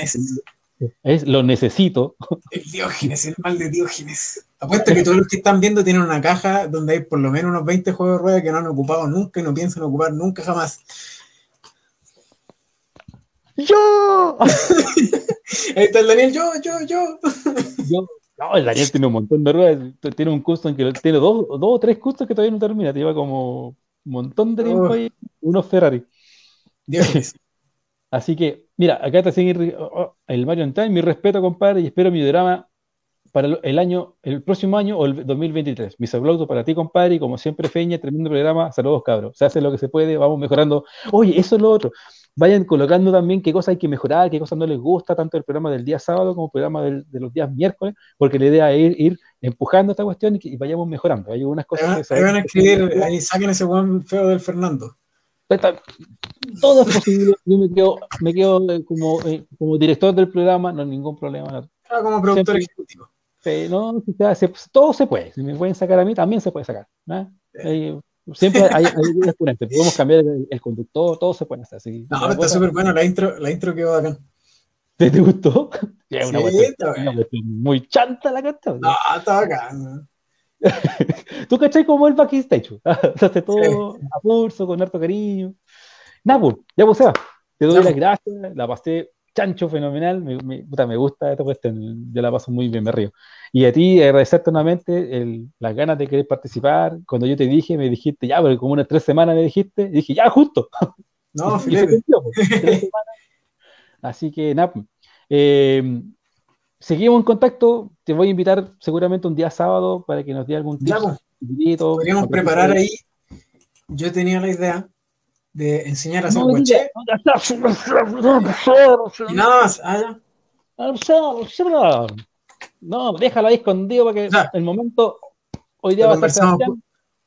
Es lo necesito. El Diógenes, el mal de Diógenes. Apuesto que todos los que están viendo tienen una caja donde hay por lo menos unos 20 juegos de ruedas que no han ocupado nunca y no piensan ocupar nunca jamás. ¡Yo! Ahí está el Daniel, yo. No, el Daniel tiene un montón de ruedas. Tiene un custom que tiene dos o tres customs que todavía no termina. Te lleva como un montón de tiempo ahí. Unos Ferrari. Dios. Así que, mira, acá te sigue el Mario en Time. Mi respeto, compadre, y espero mi drama para el próximo año o el 2023. Mis aplausos para ti, compadre, y como siempre, Feña, tremendo programa. Saludos, cabros. Se hace lo que se puede, vamos mejorando. Oye, eso es lo otro. Vayan colocando también qué cosas hay que mejorar, qué cosas no les gusta, tanto el programa del día sábado como el programa de los días miércoles, porque la idea es ir empujando esta cuestión y vayamos mejorando. Hay unas cosas que se van a escribir, ahí saquen ese buen feo del Fernando. Todo es posible, yo me quedo como director del programa, no hay ningún problema. Claro, como productor ejecutivo. No, todo se puede, si me pueden sacar a mí, también se puede sacar, ¿no? Siempre hay exponentes, podemos cambiar el conductor, todo se puede hacer. Así, no, está súper bueno, la intro quedó acá. ¿Te gustó? Sí, una cuestión muy chanta la canción. No, está bacán. Tú cachai como el backstage. Hace todo a pulso, con harto cariño. Nabu, ya pues, Seba, te doy las gracias, la pasé chancho fenomenal, me gusta esta cuestión, yo la paso muy bien, me río. Y a ti, agradecerte nuevamente las ganas de querer participar. Cuando yo te dije, me dijiste, ya, porque como unas 3 semanas me dijiste, dije, ya, justo. No, filete. Así que, nada, seguimos en contacto, te voy a invitar seguramente un día sábado para que nos dé algún tip. Podríamos preparar ahí, yo tenía la idea de enseñar a hacer un coche. Y nada más, no, déjala ahí escondido para que el momento hoy día va a estar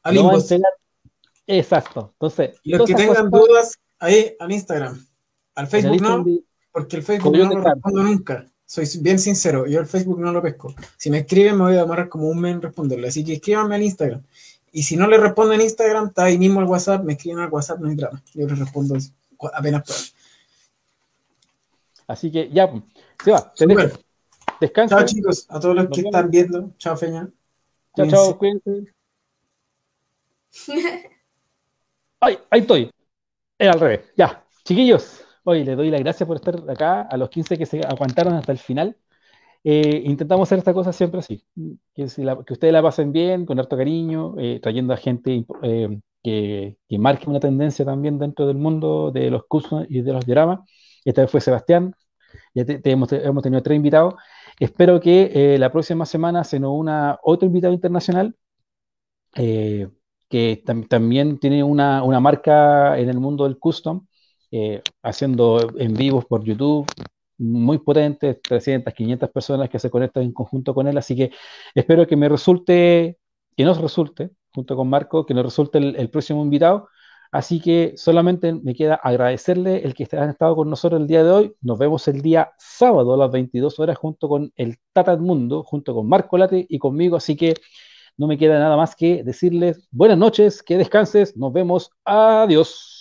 al inbox. Exacto. Entonces, y los que tengan dudas, ahí al Instagram. Al Facebook no, porque el Facebook no lo respondo nunca. Soy bien sincero, yo el Facebook no lo pesco. Si me escriben me voy a demorar como un mes en responderle, así que escríbanme al Instagram. Y si no le respondo en Instagram, está ahí mismo el WhatsApp, me escriben al WhatsApp, no hay drama. Yo les respondo apenas puedo. Así que ya, se va. Descansa. Chao, chicos, a todos los que están viendo. Chao, Feña. Chao, chao, cuídense. Ay, ahí estoy. Era al revés. Ya, chiquillos. Hoy les doy las gracias por estar acá, a los 15 que se aguantaron hasta el final. Intentamos hacer esta cosa siempre así, que ustedes la pasen bien, con harto cariño, trayendo a gente que marque una tendencia también dentro del mundo de los cursos y de los dramas. Esta vez fue Sebastián, ya hemos tenido 3 invitados. Espero que la próxima semana se nos una otro invitado internacional, que también tiene una marca en el mundo del custom, haciendo en vivos por YouTube, muy potentes, 300, 500 personas que se conectan en conjunto con él, así que espero que nos resulte, junto con Marco, que nos resulte el próximo invitado, así que solamente me queda agradecerle el que han estado con nosotros el día de hoy. Nos vemos el día sábado a las 22 horas junto con el Tata Edmundo, junto con Marco Late y conmigo, así que no me queda nada más que decirles buenas noches, que descanses, nos vemos, adiós.